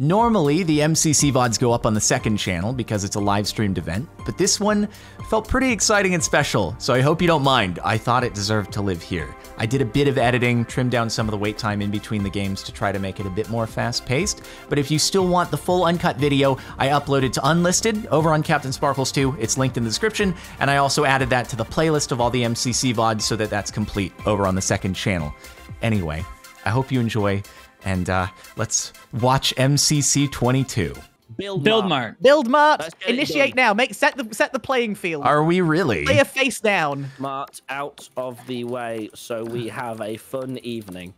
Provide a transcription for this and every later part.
Normally, the MCC VODs go up on the second channel because it's a live-streamed event, but this one felt pretty exciting and special, so I hope you don't mind. I thought it deserved to live here. I did a bit of editing, trimmed down some of the wait time in between the games to try to make it a bit more fast-paced, but if you still want the full uncut video, I uploaded to Unlisted over on CaptainSparklez 2. It's linked in the description, and I also added that to the playlist of all the MCC VODs so that that's complete over on the second channel. Anyway, I hope you enjoy. And let's watch MCC 22. Build Mart. Build Mart. Initiate now. Set the playing field. Are we really? Play a face down. Mart out of the way, so we have a fun evening.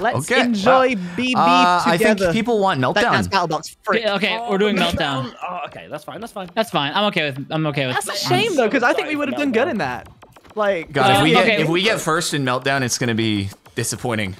Let's enjoy BB together. I think people want Meltdown. That's Battle Box. Yeah, okay, we're doing Meltdown. Oh, okay, that's fine. I'm okay with. That's a shame though, because I think we would have done good in that. Like, God, if we get first in Meltdown, it's gonna be disappointing.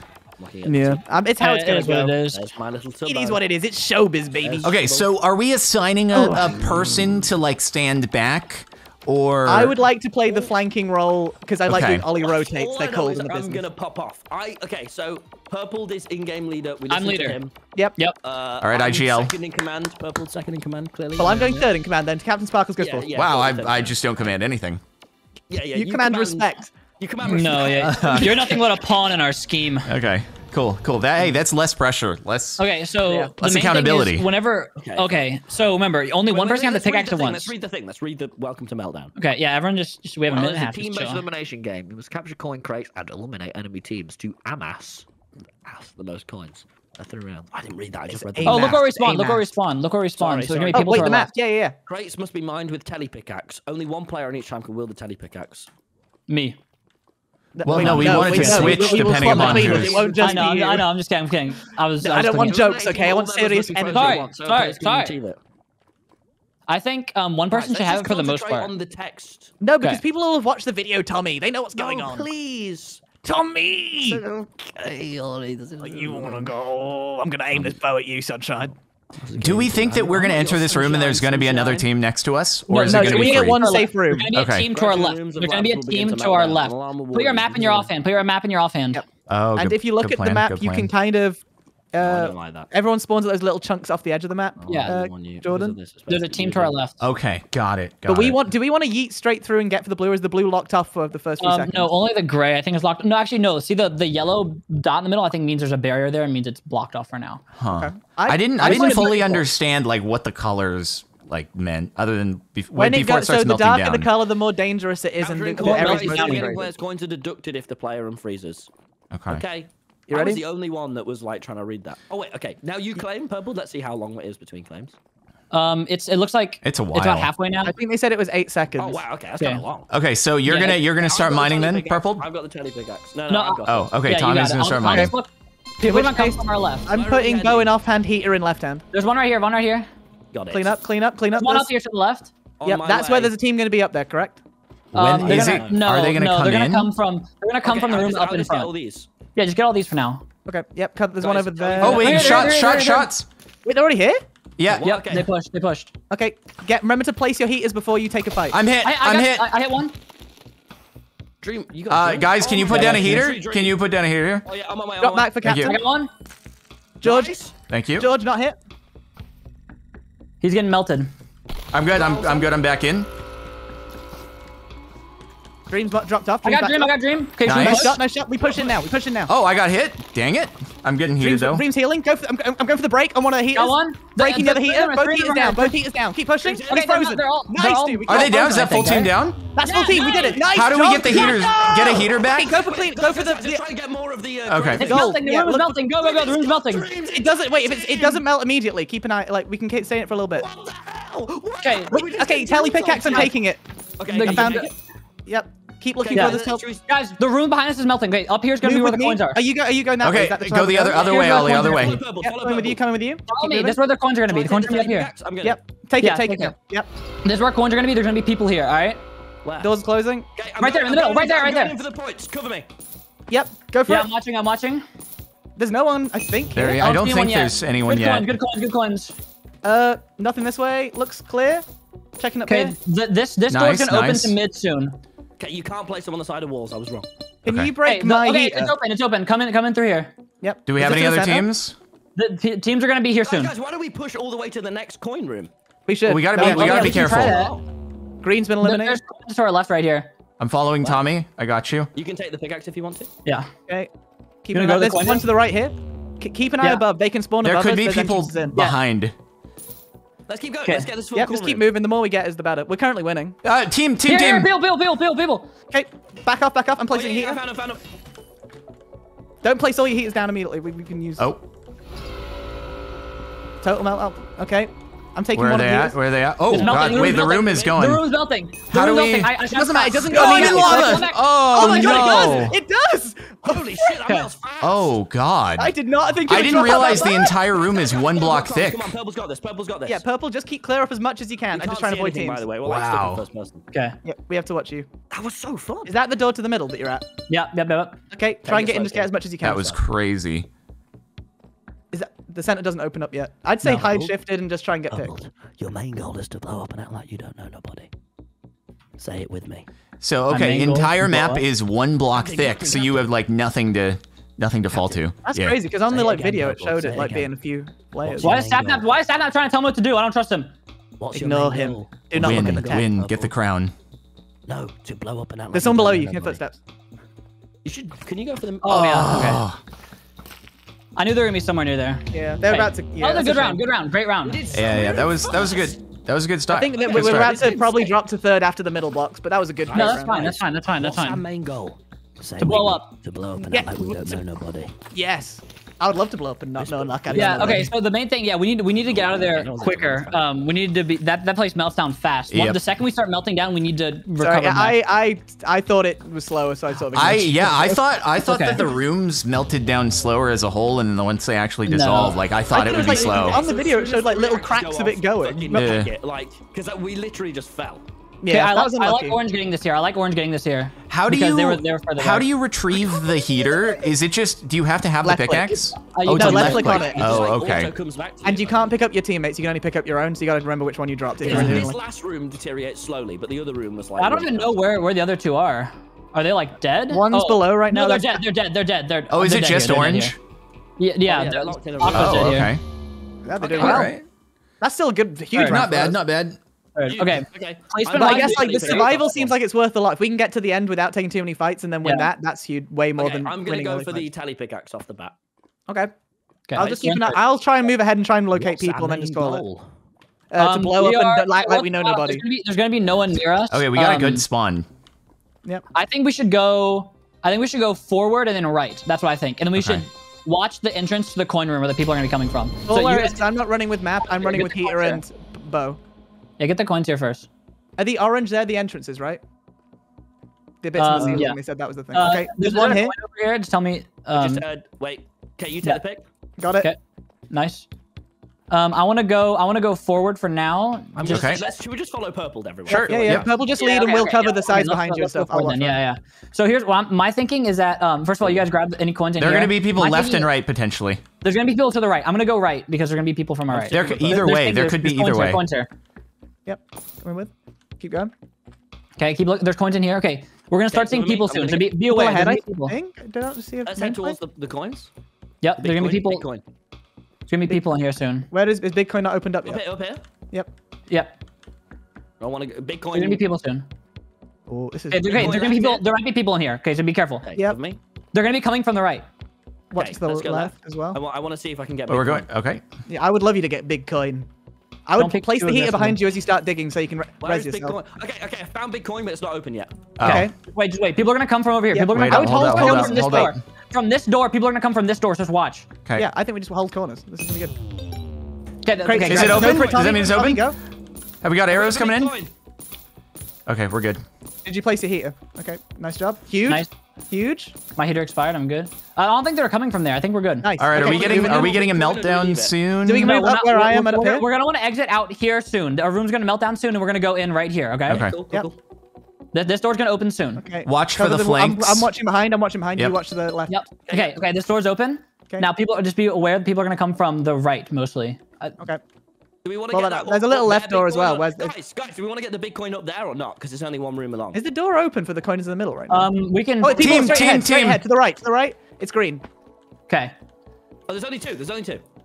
Yeah, it's how it's going to go. It is what it is. It's showbiz, baby. Okay, so are we assigning a person to, like, stand back? Or I would like to play the flanking role, because I like doing Ollie rotates. They're cold in the business. I'm going to pop off. Okay, so Purpled is in-game leader. I'm leader. Him. Yep. All right, IGL. Second in command. Purpled second in command, clearly. Well, I'm going third in command, then. CaptainSparklez goes fourth. Wow, I just don't command anything. Yeah. You command respect. You command respect. No, yeah. You're nothing but a pawn in our scheme. Okay. Cool. Hey, that's less pressure. Less accountability. So remember, only one person can have to pickaxe at once. Let's read the thing. Let's read the Welcome to Meltdown. Okay, yeah, everyone just we have a minute and a half. It's a team-based elimination game. You must capture coin crates and eliminate enemy teams to amass the most coins. I didn't read that. I just read that. Oh, look where we spawn. So many people. Wait, the map. Yeah. Crates must be mined with tele pickaxe. Only one player on each time can wield the tele pickaxe. Me. Well, we wanted to switch depending on who's... I know, I'm just kidding, I don't want jokes, okay? I want serious energy. Sorry. I think one person should have it for the most part. On the text. No, because people will have watched the video, Tommy. They know what's going on. Please. Tommy! Okay, Ollie. You want to go... I'm going to aim this bow at you, sunshine. Do we think that we're going to enter this room and there's going to be another team next to us? Or is it going to be free? We get one safe room. There's going to be a team to our left. There's going to be a team to our left. Put your map in your offhand. Yep. Oh, and if you look at the map, you can kind of... everyone spawns at those little chunks off the edge of the map. Yeah. Jordan. There's a team to our left. Okay, got it. But do we want to yeet straight through and get for the blue, or is the blue locked off for the first few seconds? No, only the gray I think is locked. No, actually, no. See the yellow dot in the middle I think means there's a barrier there and means it's blocked off for now. Huh. Okay. I didn't fully understand like what the colors meant, other than before it starts melting down. So the darker the color, the more dangerous it is, and the player's coins are deducted if the player unfreezes. Okay. I was the only one that was like trying to read that. Oh wait, okay. Now you claim Purple. Let's see how long it is between claims. It looks like it's a while. It's about halfway now. I think they said it was 8 seconds. Oh wow, okay, that's kind of long. Okay, so you're gonna start mining then, Purple. I've got the tele pickaxe. No, I've got it. Oh, okay. Yeah, Tommy's gonna start mining. I'm putting bow in offhand, heater in left hand. There's one right here. Got it. Clean up. One up here to the left. Yep, that's where there's a team gonna be up there, correct? When is it? Are they gonna come in? They're gonna come from the room up in front. Yeah, just get all these for now. Okay, yep, there's one over there. Oh, wait, shots! Wait, they're already here? Yeah. Yep, okay. They pushed. Okay, remember to place your heaters before you take a fight. I'm hit, I'm hit. I hit one. Dream, you got Dream. Guys, can you put down a heater? Dream. Can you put down a heater here? Oh, yeah, I'm on my own. Drop back for Captain. I got one. George. Nice. Thank you. George, not hit. He's getting melted. I'm good, I'm good, I'm back in. Dream's dropped off. I got Dream. Okay, nice shot. We push in now. Oh, I got hit. Dang it. I'm getting heated though. Dream's healing. I'm going for the break on one of the heaters. Got one. Breaking the other heater. Both heaters down. Keep pushing. He's frozen. Nice, dude. Are they down? Is that full team down? That's full team. We did it. Nice. How do we get the heaters? Get a heater back? Go for clean. Go for the. Just try to get more of the. Okay. It's melting. The room is melting. Go. The room's melting. It doesn't. Wait. If it doesn't melt immediately, keep an eye. Like we can keep staying it for a little bit. What the hell? Okay. Tele pickaxe. I'm taking it. Okay. I found it. Yep. Keep looking for this help. Guys, the room behind us is melting. Wait, up here's gonna be where the coins are. Are you going that way? Okay, go the other way, Ollie, other way. Coming with you. Follow me. This is where the coins are gonna be. The coins are gonna be up here. Yep. Take it. Yep. This is where coins are gonna be. There's gonna be people here, all right? Doors closing. Right there, in the middle. Right there. Going for the points. Cover me. Yep. Go for it. I'm watching. There's no one, I think. I don't think there's anyone yet. Good coins. Nothing this way. Looks clear. Checking up here. Okay, this door's gonna open to mid soon. Okay, you can't place them on the side of walls. I was wrong. Can you break my heater? It's open. Come in through here. Yep. Do we have any other teams? The teams are going to be here soon. Guys, why don't we push all the way to the next coin room? We should. Well, we got to be careful. Green's been eliminated. There's to our left right here. I'm following Tommy. I got you. You can take the pickaxe if you want to. Yeah. Okay. Keep an eye. There's one to the right here. Keep an eye above. They can spawn above us. There could be people behind. Let's keep going. Let's get this full corner. Just keep moving. The more we get is the better. We're currently winning. Team. Bill. Okay. Back off. I'm placing heaters. I found him. Don't place all your heaters down immediately. We can use... Oh. Total melt up. Okay. I'm taking one of these. Where are they at? Oh, God. Wait, the room is going. The room is melting. How do we... It doesn't matter. It doesn't go immediately. Oh, my God. It does. Holy shit. I'm out. Oh, God. I did not think... I didn't realize the entire room is one block thick. Come on, Purple's got this. Yeah, Purple, just keep clear up as much as you can. I'm just trying to avoid teams. By the way. Wow. Okay. We have to watch you. That was so fun. Is that the door to the middle that you're at? Yep. Okay, try and get in. Just get as much as you can. That was crazy. Is that, the center doesn't open up yet. I'd say hide shifted and just try and get picked. Your main goal is to blow up and act like you don't know nobody. Say it with me. So, okay, entire map is one block thick, so you have like nothing to fall to. That's crazy, because on the like video it showed it like being a few layers. Why is Sapnap trying to tell him what to do? I don't trust him. Ignore him. Do not look at the tech. Win, get the crown. No, to blow up and act like... There's someone below you, hear footsteps. You should, can you go for them? Oh yeah, okay. I knew they were gonna be somewhere near there. Yeah, they're about to. Yeah, that was a good round, great round. Yeah. That was a good start. I think that we were about to probably drop to third after the middle blocks, but that was a good. No, that's fine. That's fine. What's our main goal? To blow up. And act like we don't know nobody. Yes. I would love to blow up and not know nobody. Yeah. Okay. So the main thing, we need to get out of there quicker. We need to be that place melts down fast. Yep. The second we start melting down, we need to recover. I thought it was slower, so I sort of. I thought that the rooms melted down slower as a whole, and then once they actually dissolved, like I thought it would be slow. On the video, it showed like little cracks of it going. Yeah. Like, because we literally just fell. Yeah, I like orange getting this here. How do you? How do you retrieve the heater? Is it just? Do you have to have the pickaxe? No, left click on it. Oh, okay. And you can't pick up your teammates. You can only pick up your own. So you got to remember which one you dropped. This last room deteriorates slowly, but the other room was like. I don't even know where the other two are. Are they like dead? One's below right now. No, they're dead. They're dead. Oh, is it just orange? Yeah. Oh, okay. That's still good. Huge. Not bad. Okay. I guess like the survival seems like it's worth a lot. If we can get to the end without taking too many fights and then win that's huge, way more than. I'm gonna go for the tally pickaxe off the bat. Okay. I'll just keep an eye. I'll try and move ahead and try and locate people and then just call it. To blow up and like we know nobody. There's gonna be no one near us. Okay, we got a good spawn. Yep. I think we should go forward and then right. That's what I think. And then we should watch the entrance to the coin room where the people are gonna be coming from. I'm not running with map. I'm running with heater and bow. Yeah, get the coins here first. Are the orange there the entrances, right? They're bits in the ceiling. Yeah. They said that was the thing. Okay, there's one here. Over here. Just tell me. Wait. Okay, you take the pick. Got it. Okay. Nice. I want to go forward for now. Should we just follow Purple, everyone? Sure. Yeah. Purple, just lead, and we'll cover the sides behind you and stuff. Yeah. So here's what my thinking is that first of all, you guys grab any coins. There are going to be people left and right potentially. There's going to be people to the right. I'm going to go right because there's going to be people from our right. Either way, there could be either way. Yep. Coming with. Keep going. Okay. Keep looking. There's coins in here. Okay. We're gonna start seeing people soon. So be aware. Let's head towards the coins. Yep. There's gonna be people. There's gonna be people in here soon. Where is Bitcoin not opened up yet? Up here. Yep. I want to Bitcoin. There's gonna be people soon. Oh, this is. Okay. There's gonna be people. There might be people in here. Okay. So be careful. Yeah. They're gonna be coming from the right. Watch the left as well. I want to see if I can get. We're going. Okay. Yeah. I would love you to get Bitcoin. I would place the heater behind you as you start digging so you can res yourself. Okay, I found Bitcoin, but it's not open yet. Oh. Okay. Wait. People are going to come from over here. People are going to come from this door. From this door, people are going to come from this door, so just watch. Okay. Yeah, I think we just hold corners. This is going to be good. Okay. Is it open? Does that mean it's open? Go. Have we got arrows coming in? Okay, we're good. Did you place a heater? Okay, nice job. Huge. My heater expired. I'm good. I don't think they're coming from there. I think we're good. Nice. All right. Okay, are we getting a meltdown soon? Do we move up where I am at a pit? We're gonna want to exit out here soon. Our room's gonna melt down soon, and we're gonna go in right here. Okay. Okay. Cool. This door's gonna open soon. Okay. Watch for the flanks. I'm watching behind. Yep. You watch to the left. Yep. Okay. Okay. This door's open. Okay. Now people just be aware. People are gonna come from the right mostly. Okay. Do we want to get there's a little left door as well. Guys, do we want to get the Bitcoin up there or not? Because there's only one room along. Is the door open for the coins in the middle right now? We can. Oh, team, straight ahead, to the right. It's green. Okay. Oh, there's only two.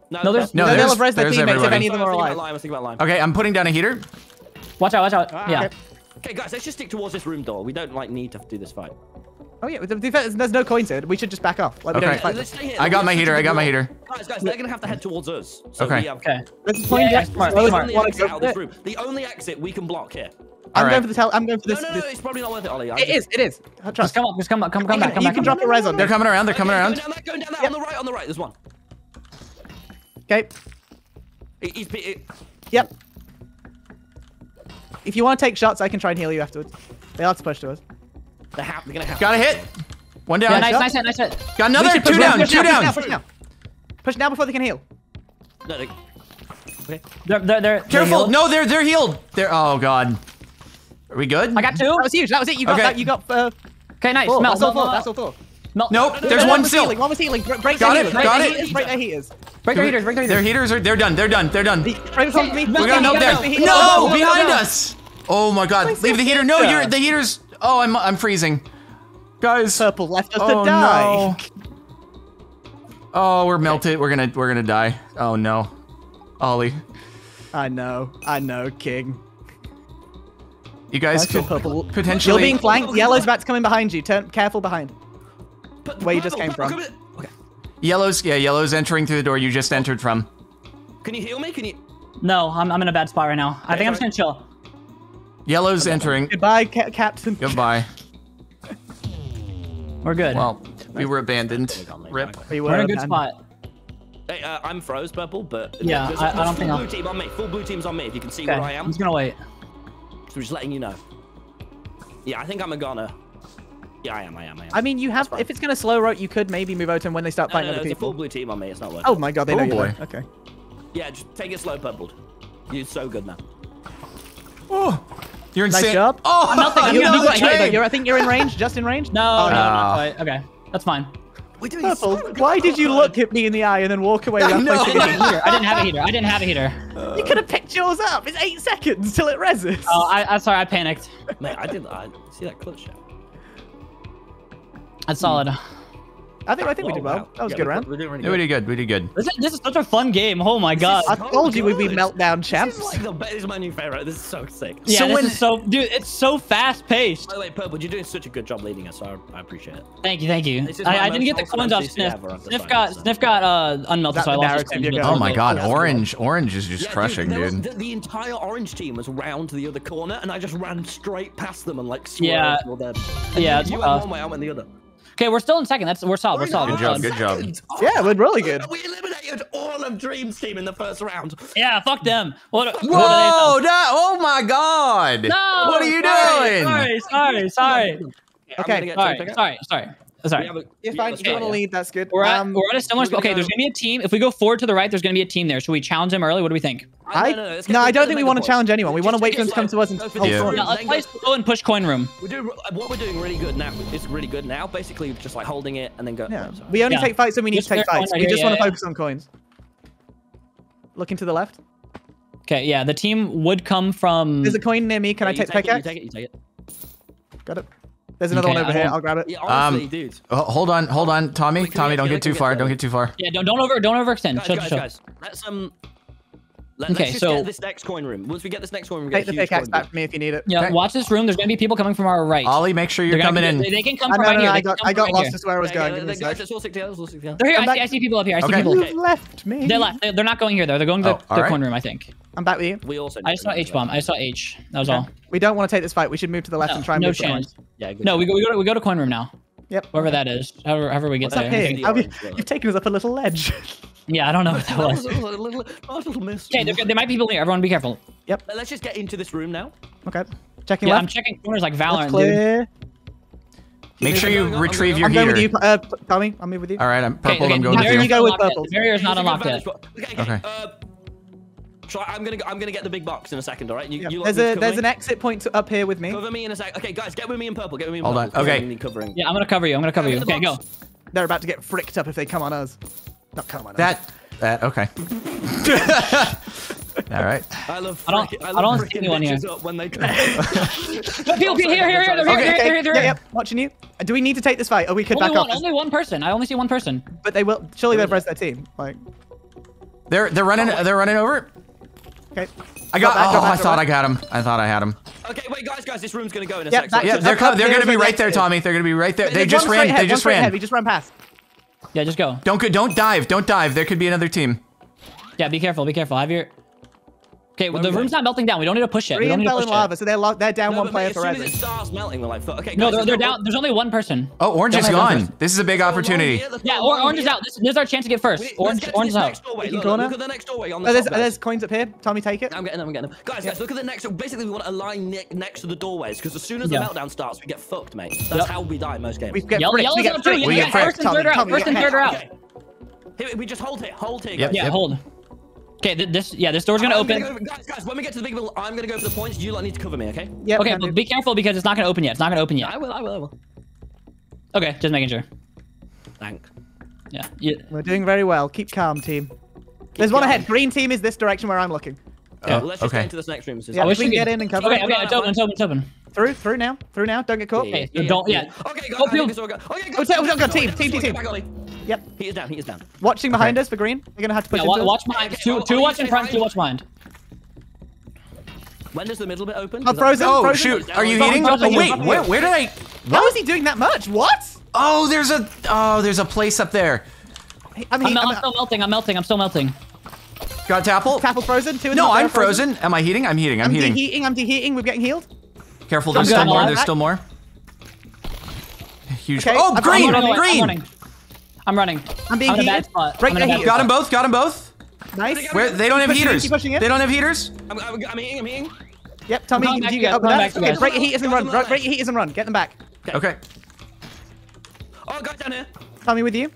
No, there's no Rise the teammates if any of them are alive. I was thinking about lime. Okay, I'm putting down a heater. Watch out, watch out. Yeah. Okay, guys, let's just stick towards this room door. We don't like need to do this fight. Oh yeah, there's no coins here. We should just back off. Like, okay. We don't let's stay here. I got my heater. I got my heater. Guys, they're gonna have to head towards us. So okay. Okay. Let's find the only exit we can block here. I'm going for the tell. I'm going for this. No, it's probably not worth it, Ollie. It is. Just come up. Just come up. Come back. You can drop a res on. They're coming around. They're coming around. Going down that. On the right. There's one. Okay. Yep. If you want to take shots, I can try and heal you afterwards. They are to push to us. They're gonna have. Got a hit. One down. Yeah, nice hit. Got another. Two down. Push now. Push now before they can heal. No, okay. They're careful. Healed. No, they're healed. Oh god. Are we good? I got two. That was huge. That was it. You got that. You got. Okay, nice. Four. That's all four. Nope. There's one still. One was healing. Break their heaters. Break their heaters. Their heaters. They're done. We're gonna No, behind us. Oh my god. Leave the heater. No, the heater's. Oh, I'm freezing. Guys, Purple left us to die. No. Oh, we're melted. We're gonna die. Oh no, Ollie. I know, King. You guys could potentially. You're being flanked. Yellow's about to come in behind you. Turn careful behind. Where you just came from. Okay. Yellow's entering through the door you just entered from. Can you heal me? Can you? No, I'm in a bad spot right now. Okay, I think I'm just gonna chill. Yellow's entering. Goodbye, Captain. Goodbye. We're good. Well, we were abandoned. Rip. We're in a good spot. Hey, I'm froze, Purple, but... Yeah, I don't think I'll... Full blue team's on me, if you can see where I am. I'm just gonna wait. So we're just letting you know. Yeah, I think I'm a goner. Yeah, I am. I mean, you have... If it's gonna slow route, you could maybe move out to him when they start fighting other people. It's a full blue team on me, it's not worth it. Oh my god, they know you're there. Okay. Yeah, just take it slow, Purple. You're so good now. Oh! You're insane. Nice job. Oh, nothing. I think you're in range. Just in range. No. Okay, that's fine. Purple, why did you look at me in the eye and then walk away? I didn't have a heater. You could have picked yours up. It's 8 seconds till it reses. Oh, I'm sorry. I panicked. Mate, I didn't. I see that clutch. That's solid. I think we did well. That was a good round. We did good. This is such a fun game. Oh my god! I told you we'd be Meltdown champs. This is my new favorite. This is so sick. Yeah, dude, it's so fast paced. By the way, Purple, you're doing such a good job leading us. So I appreciate it. Thank you. I didn't get the coins off Sniff. Sniff got unmelted, so I lost. Oh my god, orange is just crushing, dude. The entire orange team was round to the other corner, and I just ran straight past them and like swirled all them. Yeah. You went one way, I went the other. Okay, we're still in second. We're solid. Good job. Oh, yeah, we're really good. We eliminated all of Dream's team in the first round. Yeah, fuck them. Whoa! Oh my god! No! What are you doing? Sorry. Okay, sorry. If you want to lead, that's good. We're at a similar spot. Okay, there's gonna be a team. If we go forward to the right, there's gonna be a team there. Should we challenge them early? What do we think? No, I don't think we want to challenge anyone. We want to wait for them to come to us and hold on. Yeah, let's play slow and push coin room. What we're doing really good now is really good now. Basically, just like holding it and then go. Yeah. We only take fights when we need to take fights. We just want to focus on coins. Looking to the left. Okay, yeah, the team would come from... There's a coin near me. Can I take the pickaxe? You take it. Got it. There's another one over here. I'll grab it. Yeah, honestly, dude. Hold on, Tommy. Tommy, don't get too far. Don't get too far. Yeah, don't overextend. Guys, let's just get this next coin room. Once we get this next coin room, take the pickaxe back from me if you need it. Yeah, watch this room. There's gonna be people coming from our right. Ollie, make sure you're coming in. They can come from right here. I got lost. That's where I was going. Let's all stick together. They're here. I see people up here. I see people. You've left me. They left. They're not going here though. They're going to the coin room, I think. I'm back with you. I saw H bomb. I saw H. That was all. We don't want to take this fight. We should move to the left and try and move coins. Yeah. No, we go to coin room now. Yep. Wherever that is. However we get there. You've taken us up a little ledge. Yeah, I don't know what that was. a little miss. Okay, there might be people here. Everyone be careful. Yep. Let's just get into this room now. Okay. Checking left. I'm checking corners like Valorant, dude. Make sure you retrieve your heater. I'm going with you, Tommy. I'll move with you. All right, I'm Purple. I'm going with you. You go with Purple. The barrier's not unlocked yet. Okay. I'm gonna get the big box in a second, all right? There's an exit point up here with me. Cover me in a sec. Okay, guys, get with me in Purple. Hold on. Okay. Yeah, I'm gonna cover you. Okay, go. They're about to get fricked up if they come on us. Not come on us. Okay. All right. I don't see anyone here. When they come. People, here. They're here. Yep. Watching you. Do we need to take this fight? Or we could back off. Only one person. I only see one person. But they will. Surely they've rezzed their team. Like. They're running over. Okay. I thought I got him. I thought I had him. Okay, wait, guys, this room's gonna go in a second. Yeah, they're gonna be right there, Tommy. They're gonna be right there. They just ran. They just ran. We just ran past. Yeah, just go. Don't dive. Don't dive. There could be another team. Yeah, be careful. Be careful. Have your. Okay, well, the room's not melting down. We don't need to push it. We don't need to push lava, so they're down one player forever. As soon as it starts melting, we're like, fuck. Okay, guys, no, they're down. There's only one person. Oh, Orange is gone. This is a big opportunity. Yeah, Orange is out. This is our chance to get first. Orange is out. Look at the next doorway on the top. There's coins up here. Tommy, take it. I'm getting them. Guys, look at the next. Basically, we want to align next to the doorways, because as soon as the meltdown starts, we get fucked, mate. That's how we die in most games. We get first and third are out. First and third are out. We just hold it. Hold it, guys. Yeah, hold. Okay, this door's gonna open. Guys, when we get to the big building, I'm gonna go for the points. You lot need to cover me, okay? Yeah. Okay, but be careful because it's not gonna open yet. It's not gonna open yet. I will. Okay, just making sure. Thank. Yeah. We're doing very well. Keep calm, team. There's one ahead. Green team is this direction where I'm looking. Yeah, let's just get into this next room. Yeah, we can get in and cover. Okay, it's open. Through now. Don't get caught. Okay, don't. Yeah. Okay, go. Go, team. Yep. He is down. Watching behind us for green. We're gonna have to push him. Watch behind. Two watch in front, two watch behind. When does the middle bit open? Frozen. Oh, shoot. Are you eating? Oh, wait. Where did I? How is he doing that much? What? Oh, there's a place up there. I'm still melting. Got Tapple. Tapple frozen. No, I'm frozen. Am I heating? I'm heating. I'm deheating. We're getting healed. Careful. There's still more. Huge. Oh, green. I'm running. I'm being heated. Got them both. Nice. They don't have heaters. They don't have heaters. I'm heating. Yep, Tommy, you get up there. Break your heaters and run. Get them back. Okay. Oh, guys down here. Tommy with you.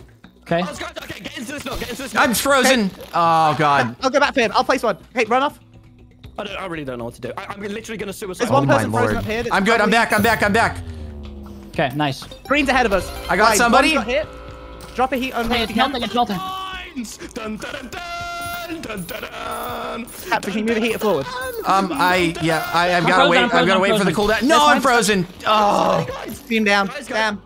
Okay. Get into this note. I'm frozen. Oh, God. I'll go back for him. I'll place one. Hey, run off. I really don't know what to do. I'm literally going to suicide. There's one person frozen up here. I'm good. I'm back. Okay, nice. Green's ahead of us. I got somebody. Drop a heat on me. It's melting. Cap, can you move the heater forward? I've got to wait for the cooldown. No, I'm frozen. Oh. Steam down. Damn.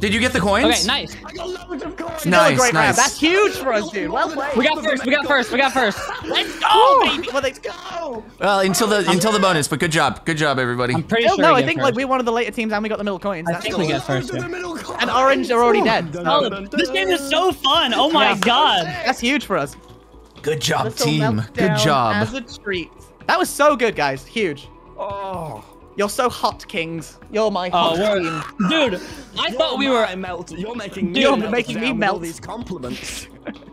Did you get the coins? Okay, nice. I got loads of coins. Nice. That's huge for us, dude. Well played. We got first. Let's go, baby. Let's go. Well, until the bonus, but good job, everybody. I'm pretty sure. No, I think like we're one of the later teams, and we got the middle coins. I think we got first. And Orange are already dead. This game is so fun. Oh my God. That's huge for us. Good job, team. Good job. As a treat. That was so good, guys. Huge. Oh. You're so hot, Kings. You're my hot team. Dude, I thought you were making me melt. These compliments.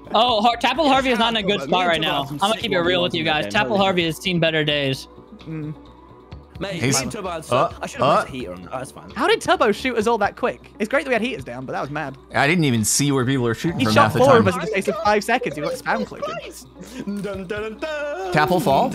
Tapple Harvey is not in a good spot right now. I'm going to keep it real with you guys. Tapple Harvey has seen better days. Mate, he's I should have put a heater on that. That's fine. How did Tubbo shoot us all that quick? It's great that we had heaters down, but that was mad. I didn't even see where people were shooting from half the time. He shot four of us in the space of 5 seconds. He got spam clicking. Tapple, fall,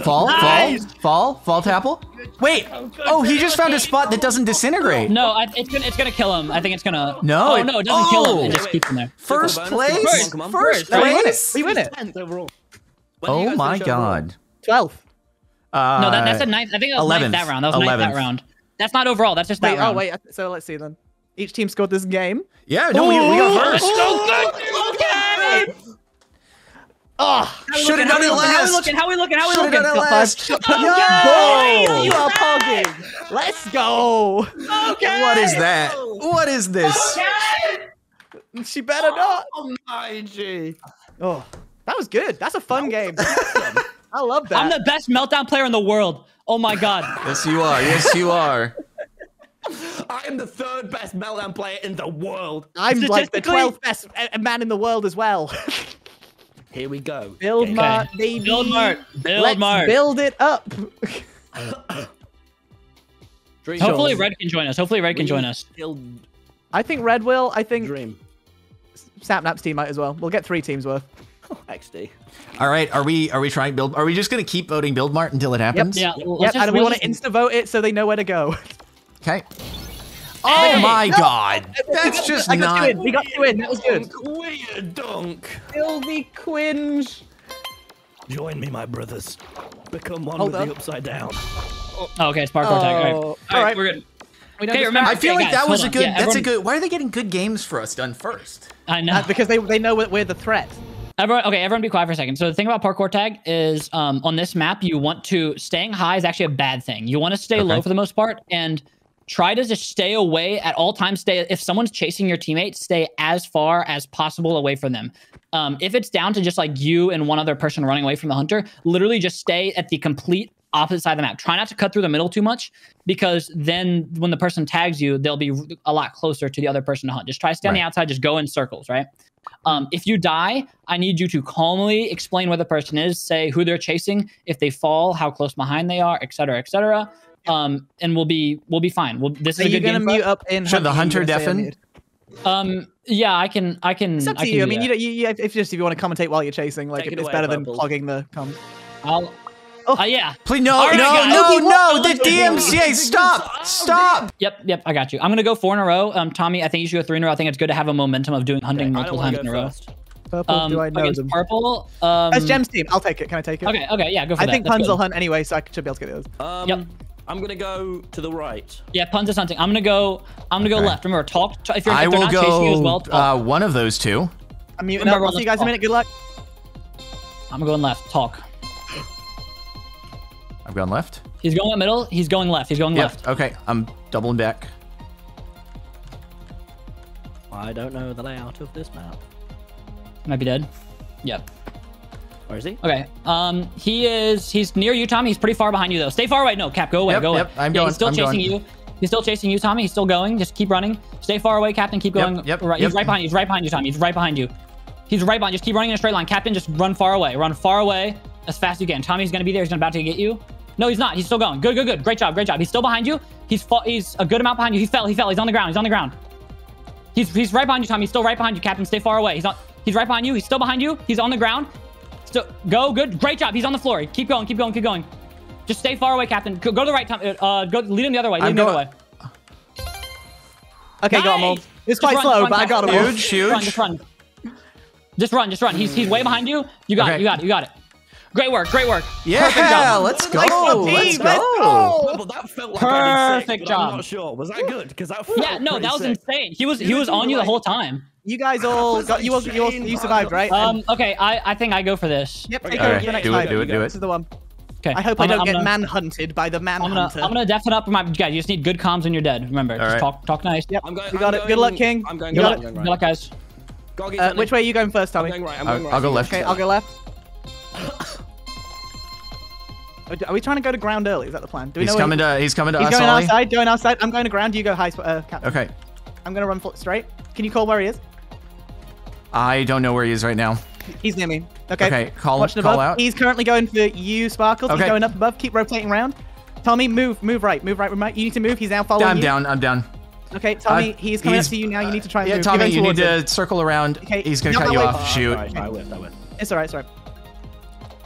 Tapple. Wait. Oh, he just found a spot that doesn't disintegrate. No, it's gonna kill him. I think it's gonna. No. Oh no, it doesn't kill him. It just keeps him there. First place. We win it. Oh my God. 12th. No, that's a ninth. I think that was 11th that round. That was 11th that round. That's not overall. That's just that round. Oh, wait. So let's see then. Each team scored this game. Yeah, no, we got first. So good. Oh, should have done it last. How we looking? Should have done it last. Yo, you are pogging. Let's go. Okay. What is that? What is this? Okay. She better not. Oh, my G. Oh, that was good. That's a fun game. I love that. I'm the best meltdown player in the world. Oh my God. Yes, you are. Yes, you are. I am the third best meltdown player in the world. I'm like the 12th best man in the world as well. Here we go. Build Mart, baby. Build Mart. Build it up. Hopefully Red can join us. I think Red will. I think Dream. Sapnap's team might as well. We'll get 3 teams worth. XD. All right, are we trying build? Are we just gonna keep voting Build Mart until it happens? Yep. And we want to insta vote it so they know where to go. Okay. Oh my God, that's just not. We got 2 in. That was good. Weird dunk. Build the Quinge. Join me, my brothers. Become one with the Upside Down. Oh, okay, it's Parkour Tag. All right, we're good. Okay, remember, I feel like that was a good. That's a good. Why are they getting good games for us done first? I know. Because they know we're the threat. Everyone be quiet for a second. So the thing about parkour tag is on this map, you want to, staying high is actually a bad thing. You want to stay low for the most part and try to just stay away at all times. If someone's chasing your teammate, stay as far as possible away from them. If it's down to just like you and one other person running away from the hunter, literally just stay at the complete opposite side of the map. Try not to cut through the middle too much, because then when the person tags you, they'll be a lot closer to the other person to hunt. Just try to stay on the outside, just go in circles, right? If you die, I need you to calmly explain where the person is, say who they're chasing, if they fall, how close behind they are, etc., etc. And we'll be fine. This is a good game. Are you gonna mute up and should the hunter deafen? Yeah, I can. It's up to you. I mean, if you want to commentate while you're chasing, like it's better than clogging the comms. Yeah. Please, no, the DMCA, stop. Yep, I got you. I'm going to go 4 in a row. Tommy, I think you should go 3 in a row. I think it's good to have a momentum of doing hunting multiple times in a row. Purple, do I know them? Purple, that's Gem's team. I'll take it. Can I take it? Okay, yeah, go for that. I think Punz will hunt anyway, so I should be able to get the others. Yep. I'm going to go to the right. Yeah, Punz is hunting. I'm going to go left. Remember, talk. If you're not chasing you as well, talk. One of those two. I'm muting up. I'll see you guys in a minute. Good luck. I'm going left. Talk. I've gone left. He's going middle. He's going left. He's going left. Okay, I'm doubling back. I don't know the layout of this map. Might be dead. Yep. Where is he? Okay. He's near you, Tommy. He's pretty far behind you though. Stay far away. No, Cap, go away. Go away. I'm going. He's still chasing you. He's still chasing you, Tommy. He's still going. Just keep running. Stay far away, Captain. Keep going. He's right behind you. He's right behind you, Tommy. He's right behind you. He's right behind you. Just keep running in a straight line. Captain, just run far away. Run far away as fast as you can. Tommy's gonna be there. He's about to get you. No, he's not. He's still going. Good. Great job. He's still behind you. He's a good amount behind you. He fell. He's on the ground. He's right behind you, Tommy. He's still right behind you, Captain. Stay far away. He's right behind you. He's still behind you. He's on the ground. Still go. Good. Great job. He's on the floor. Keep going. Just stay far away, Captain. Go to the right, Tommy. Go. Lead him the other way. Okay, nice. Got him all. It's quite slow, but I got him. Huge. Just run. He's way behind you. You got it. Great work. Yeah, let's go. That felt like perfect job. I'm not sure. Was that good? Because that felt that was insane. He was on you the whole time. You guys all got you survived, right? Okay, I think I go for this. Yep. Do it. This is the one. Okay. I hope I don't get manhunted by the manhunter. I'm gonna deafen up, my guys. You just need good comms and you're dead. Remember, just talk nice. Yep. We got it. Good luck, King. I'm going right. Good luck, guys. Which way are you going first, Tommy? I'll go left. Okay, I'll go left. Are we trying to go to ground early? Is that the plan? He's coming to us. Going outside. I'm going to ground. You go high, Captain. Okay. I'm going to run straight. Can you call where he is? I don't know where he is right now. He's near me. Okay. Call out. He's currently going for you, Sparkles. Okay. He's going up above. Keep rotating around. Tommy, move right. You need to move. He's now following you. I'm down. Okay, Tommy, he's coming up to you now. You need to try and move. Tommy, you need to circle around. Okay. He's going to cut you off. Shoot. I win. It's all right. Sorry.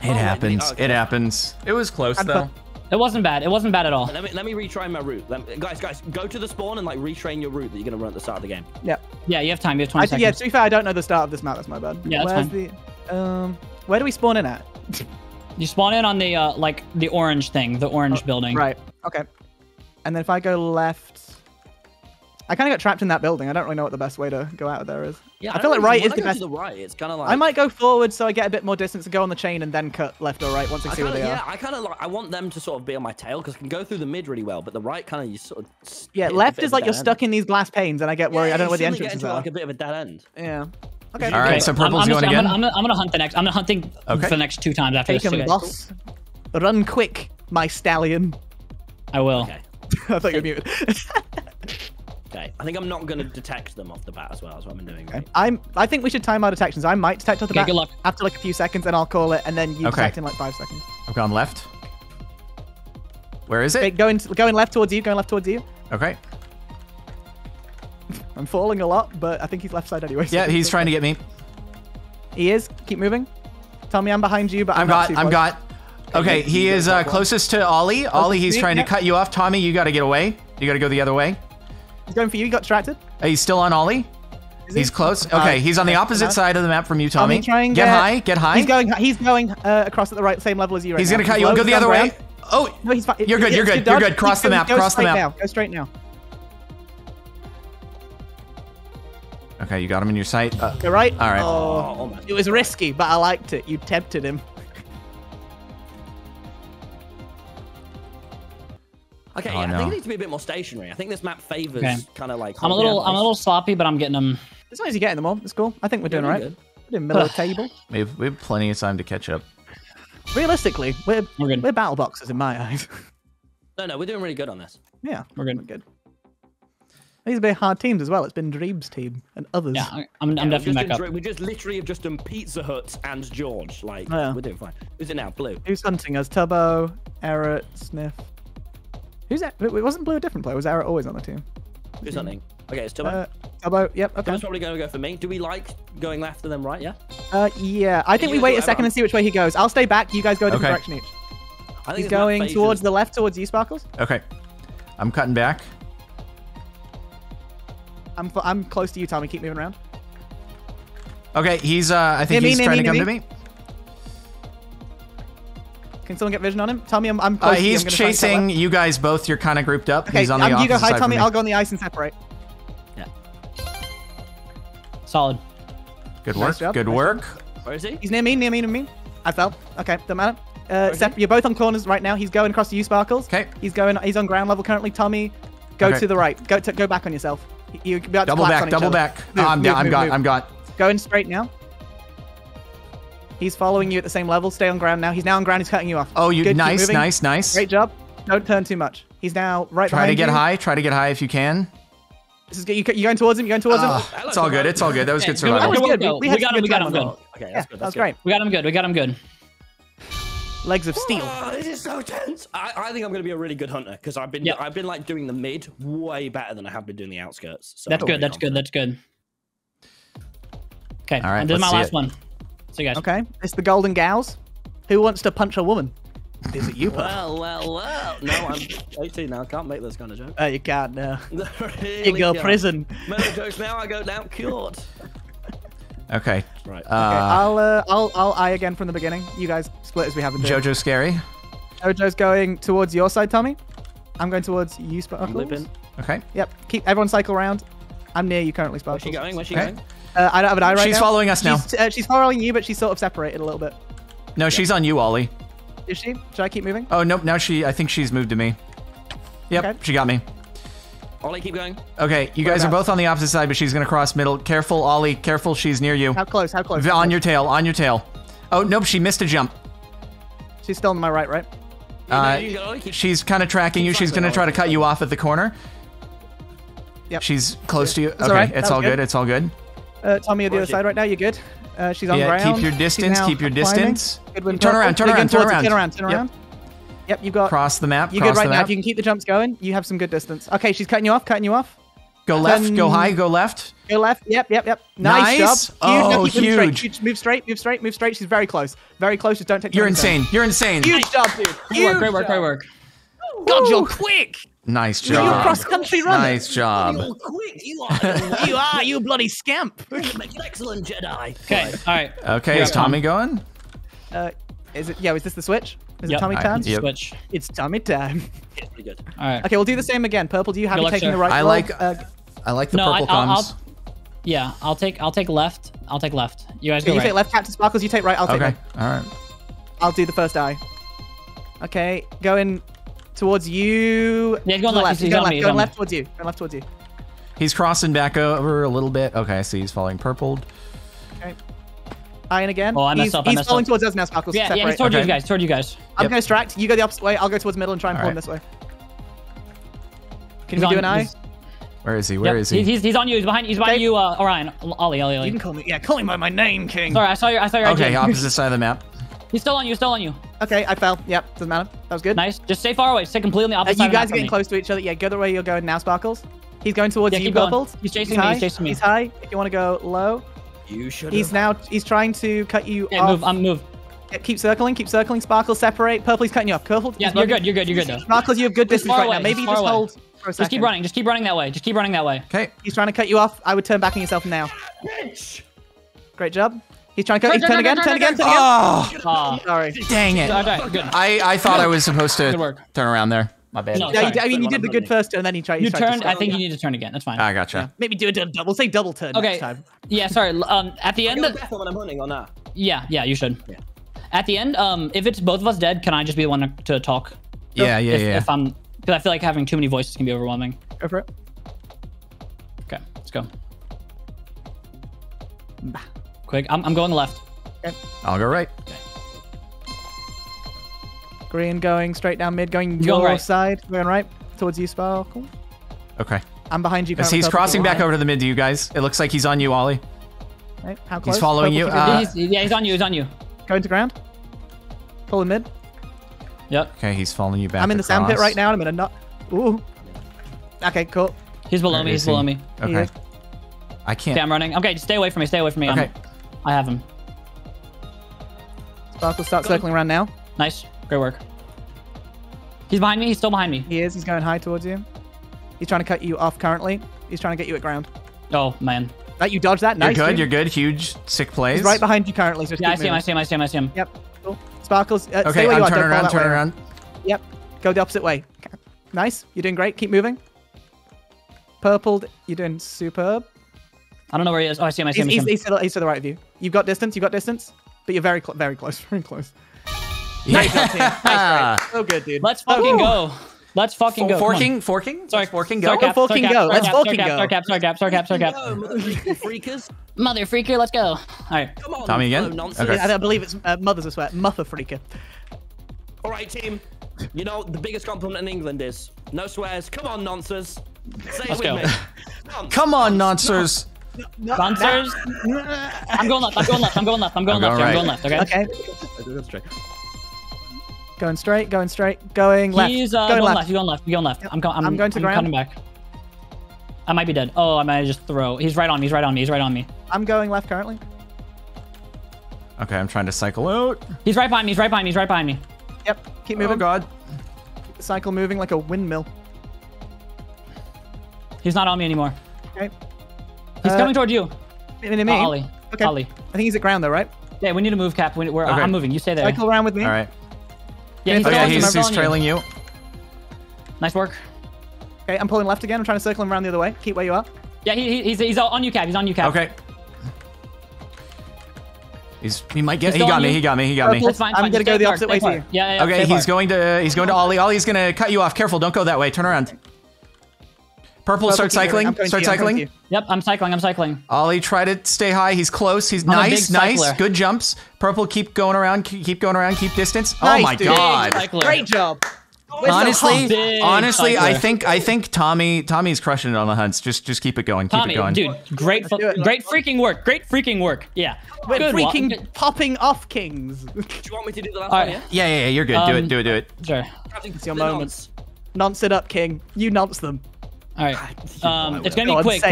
It happens. It was close though. It wasn't bad. It wasn't bad at all. Let me retry my route. Guys, go to the spawn and like retrain your route that you're gonna run at the start of the game. Yeah. Yeah, you have time. You have 20 seconds. Yeah. To be fair, I don't know the start of this map. That's my bad. Yeah, that's fine. Where do we spawn in at? You spawn in on the like the orange thing, the orange building. Right. Okay. And then if I go left, I kind of got trapped in that building. I don't really know what the best way to go out of there is. Yeah, I feel like right is the best. It's kind of like I might go forward so I get a bit more distance and go on the chain and then cut left or right once I see where they are. Yeah, I kind of like I want them to sort of be on my tail because I can go through the mid really well, but the right kind of you sort of left is like you're stuck in these glass panes and I get worried. I don't know where the entrance is. Like a bit of a dead end. Yeah. Okay. All right. So Purple's going again. I'm gonna hunt the next. I'm hunting for the next 2 times after this. Take him, boss. Run quick, my stallion. I will. I thought you were muted. Okay. I think I'm not going to detect them off the bat as well. That's what I'm doing. Okay. I think we should time our detections. I might detect off the bat. Good luck. After like a few seconds, and I'll call it, and then you detect in like 5 seconds. I've gone left. Where is it? Okay, going left towards you. Okay. I'm falling a lot, but I think he's left side anyway. So yeah, he's trying to get me. He is. Keep moving. Tell me I'm behind you, but I'm got. Okay, he is closest to Ollie. Ollie, he's trying to cut you off. Tommy, you got to get away. You got to go the other way. He's going for you. He got distracted. He's still on Ollie. He's close. Okay, he's on the opposite side of the map from you, Tommy. Get high. He's going across at the right same level as you right now. He's going to cut you. Go the other way. Oh, no, he's fine. You're good. Cross the map. Go straight now. Okay, you got him in your sight. All right. All right. Oh, it was risky, but I liked it. You tempted him. Okay, oh, yeah, no. I think it needs to be a bit more stationary. I think this map favors kind of like. I'm a little sloppy, but I'm getting them. As long as you're getting them all, it's cool. I think we're doing all right. Good. We're in the middle of the table. We have plenty of time to catch up. Realistically, we're battle boxers in my eyes. No, we're doing really good on this. Yeah, we're good. These are very hard teams as well. It's been Dream's team and others. Yeah, I'm definitely back up. We just literally have just done Pizza Hut and George. Like, we're doing fine. Who's it now? Blue. Who's hunting us? Tubbo, Errot, Sniff. Who's that? It wasn't Blue a different player? Was Errot always on the team? Who's hunting? Okay, it's Tubbo. Tubbo, yep. Okay. Tubbo's probably going to go for me. Do we like going left and then right? Yeah. Yeah. I think we wait a second and see which way he goes. I'll stay back. You guys go a different direction each. I think he's going towards the left, towards you, Sparklez. Okay. I'm cutting back. I'm close to you, Tommy. Keep moving around. Okay, he's. I think he's trying to come to me. Can someone get vision on him? Tommy, I'm close. He's chasing you guys both. You're kind of grouped up. Okay, he's on the opposite side. You go hide, Tommy. I'll go on the ice and separate. Yeah. Solid. Good work. Good work. Where is he? He's near me. Near me. I fell. Okay, don't matter. You're both on corners right now. He's going across to you, Sparklez. Okay. He's on ground level currently. Tommy, go to the right. Go back on yourself. You can be about to collapse on each other. Double back. I'm got. Going straight now. He's following you at the same level. Stay on ground now. He's now on ground. He's cutting you off. Oh, you good, nice. Great job. Don't turn too much. He's now right behind you. Try to get high. Try to get high if you can. This is good. You're going towards him. It's all good. That was good survival. We got him. Okay, that's good. That's great. We got him good. Legs of steel. Oh, this is so tense. I think I'm going to be a really good hunter because I've been like doing the mid way better than I have been doing the outskirts. So that's good. That's good. Okay. All right. And this is my last one. So guys. Okay. It's the golden gals. Who wants to punch a woman? Is it you? Well. No, I'm 18 now. I can't make this kind of joke. Oh, you can't now. Really you go prison. No jokes now. I go down cured. Okay. Right. Okay. I'll eye again from the beginning. You guys split as we have been doing. Jojo's scary. Jojo's going towards your side, Tommy. I'm going towards you, Sparklez. Okay. Yep. Keep everyone cycle around. I'm near you currently, Sparklez. Where's she going? I don't have an eye right now. She's following us now. She's following you, but she's sort of separated a little bit. No, she's on you, Ollie. Is she? Should I keep moving? Oh nope. Now I think she's moved to me. Yep. Okay. She got me. Ollie, keep going. Okay, you guys are both on the opposite side, but she's going to cross middle. Careful, Ollie. Careful, she's near you. How close? On your tail, Oh, nope, she missed a jump. She's still on my right, right? She's kind of tracking you. She's going to try to cut you off at the corner. Yep. She's close to you. Okay, it's all good. Tommy, you're on the other side right now. You're good. She's on ground. Keep your distance. Turn around. Yep, you've got... Cross the map. You're good right now. If you can keep the jumps going, you have some good distance. Okay, she's cutting you off. Go left, go high, go left. Go left, yep. Nice job. Oh, huge. Move straight. She's very close. Just don't take... You're insane. Huge job, dude. Great work. God, you're quick. Nice job. You're a cross-country runner. Nice job. You're quick. You bloody scamp. You're an excellent Jedi. Okay, all right. Okay, is Tommy going? Is this the switch? Is it Tommy time? Yep. Switch. It's Tommy time. It's pretty good. All right. Okay, we'll do the same again. Purple, do you have taking the right? I like the purple comms. I'll take left. You guys go right. You take left, Captain Sparklez. You take right. I'll take right. Okay. All right. I'll do the first eye. Okay, going towards you. Yeah, go left. Going left towards you. He's crossing back over a little bit. Okay, I see he's following purpled. Okay. Iron again. Oh, he's falling towards us now, Sparklez. Yeah, he's towards you guys. I'm going to distract. You go the opposite way. I'll go towards middle and try and pull him this way. Can we do an eye? Where is he? He's on you. He's behind you, Orion. Ollie. You can call me. Yeah, call him by my name, King. Sorry, I saw your Okay, opposite side of the map. He's still on you. Okay, I fell. Yep, doesn't matter. That was good. Nice. Just stay far away. Stay completely on the opposite side. You guys are getting close to each other. Yeah, go the way you're going now, Sparklez. He's going towards you, Purpled. He's chasing me. He's high. If you want to go low. He's trying to cut you off. Move. Yeah, keep circling. Sparklez, separate. Purple, he's cutting you off. Careful. Yeah, you're good. Sparklez, you have good distance right now. Maybe you just hold for a second. Just keep running that way. Okay. He's trying to cut you off. I would turn back on yourself now. Great job. He's trying to cut you. Turn again. Oh, sorry. Dang it. I thought I was supposed to turn around there. My bad. No, sorry, I mean, you did the good first turn, and then he tried. You turned. I think you need to turn again. That's fine. I gotcha. Yeah. Maybe do a double. Say double turn next time. Yeah. Sorry. At the end. When I'm running or not. Yeah. Yeah. You should. Yeah. At the end, if it's both of us dead, can I just be the one to talk? Yeah. Yeah. If I'm, because I feel like having too many voices can be overwhelming. Go for it. Okay. Let's go. Quick. I'm going left. Okay. I'll go right. Okay. Green going straight down mid, going your right side, going right towards you, Sparkle. Okay. I'm behind you. He's crossing back over to the mid to you guys. It looks like he's on you, Ollie. Right. How close? He's following you. Yeah, he's on you. He's on you. Going to ground. Pulling mid. Yep. Okay, he's following you back. I'm in the sandpit right now. I'm in a nut. Ooh. Okay, cool. He's below me. He's below me. Okay. I can't. Okay, I'm running. Okay, just stay away from me. Stay away from me. Okay. I have him. Sparkle starts circling around now. Nice. Great work. He's behind me. He's still behind me. He is. He's going high towards you. He's trying to cut you off currently. He's trying to get you at ground. Oh, man. You dodged that. Nice. You're good. Dude. You're good. Huge, sick plays. He's right behind you currently. So yeah, I see him. Yep. Cool. Sparkles. Okay, I'm turning around. Turn around. Yep. Go the opposite way. Okay. Nice. You're doing great. Keep moving. Purpled. You're doing superb. I don't know where he is. Oh, I see him. I see him. He's to the right of you. You've got distance. But you're very close. Yeah. Nice, nice. So good, dude. Let's fucking go. Let's fucking go. Forking? Sorry, forking go. Let's forking go. Sorry, cap. Mother freaker, let's go. All right. Come on. Tommy again? Okay. I believe it's mother's a sweat. Mother freaker. All right, team. You know, the biggest compliment in England is no swears. Come on, nonsense. Say it with me. Come on, nonsense. Nonsense? I'm going left. Okay. Going straight, going left. He's going left. I'm going to ground. I'm cutting back. I might be dead. Oh, I might just throw. He's right on me. I'm going left currently. Okay, I'm trying to cycle out. He's right behind me. Yep, keep moving. Oh, God. Cycle moving like a windmill. He's not on me anymore. Okay. He's coming toward you. Ollie. Okay. Ollie. I think he's at ground though, right? Yeah, we need to move, Cap. I'm moving. You stay there. Cycle around with me. All right. Yeah, he's trailing you. Nice work. Okay, I'm pulling left again. I'm trying to circle him around the other way. Keep where you are. Yeah, he's on you, Cap. He's on you, Cap. Okay. He got me. Fine, I'm gonna go the opposite way to you. Yeah. Okay, he's going to Ollie. Ollie's gonna cut you off. Careful, don't go that way. Turn around. Purple, start cycling. Start cycling. Yep, I'm cycling. Ollie, try to stay high. He's close. He's nice. Good jumps. Purple, keep going around. Keep distance. Nice, oh my god! Great job. Honestly, I think Tommy's crushing it on the hunts. Just keep it going. Tommy, dude, great freaking work. Yeah, we're freaking popping off kings. Do you want me to do the last one? Yeah. You're good. Do it. Sure. It's your moments. Nonce it up, King. You nonce them. All right, it's gonna be Quig.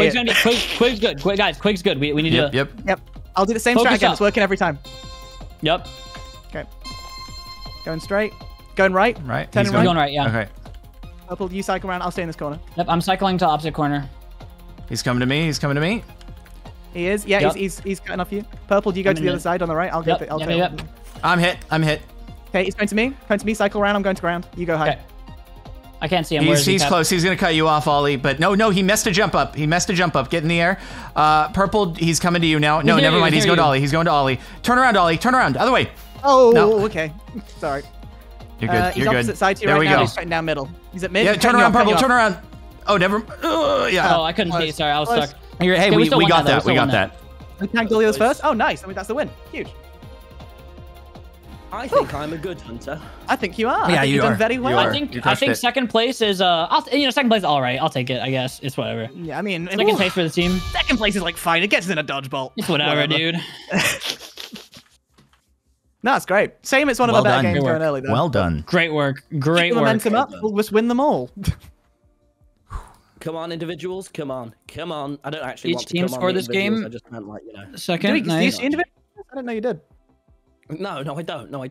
Quig's good. Quig's good. We need to. Yep. I'll do the same strat again. It's working every time. Yep. Okay. Going straight. Going right. Right. He's going right. Yeah. Okay. Purple, you cycle around. I'll stay in this corner. Yep. I'm cycling to opposite corner. He's coming to me. He is. Yeah. Yep. He's cutting off you. Purple, do you go to the other side on the right? I'll go. Yep. I'm hit. Okay. He's going to me. Cycle around. I'm going to ground. You go high. Okay. I can't see him. He's close. He's going to cut you off, Ollie. But no, he messed a jump up. Get in the air. Purple, he's coming to you now. No, never mind. He's going to Ollie. Turn around, Ollie. Other way. Oh, no. Okay. Sorry. You're good. He's opposite side to you right now. He's right down middle. He's at mid. Yeah, turn around, Purple. Turn around. Oh, never. Yeah. Oh, I couldn't see. Sorry, I was stuck. Hey, we got that. We tanked Olio's first. Oh, nice. I mean, that's the win. Huge. I think I'm a good hunter. I think you are. Yeah, you are. Done very well. I think second place is second place is all right. I'll take it. I guess it's whatever. Yeah, I mean, second place for the team. Second place is like fine. It gets in a dodgeball. It's whatever, dude. No, it's great. Same. It's one of our better games going early though. Well done. Great work. Keep momentum up. We'll just win them all. Come on, individuals. Come on. I don't actually want to come on. Each team scored this game. I just meant like second. Nice. I didn't know you did. No, I don't. You don't? No, I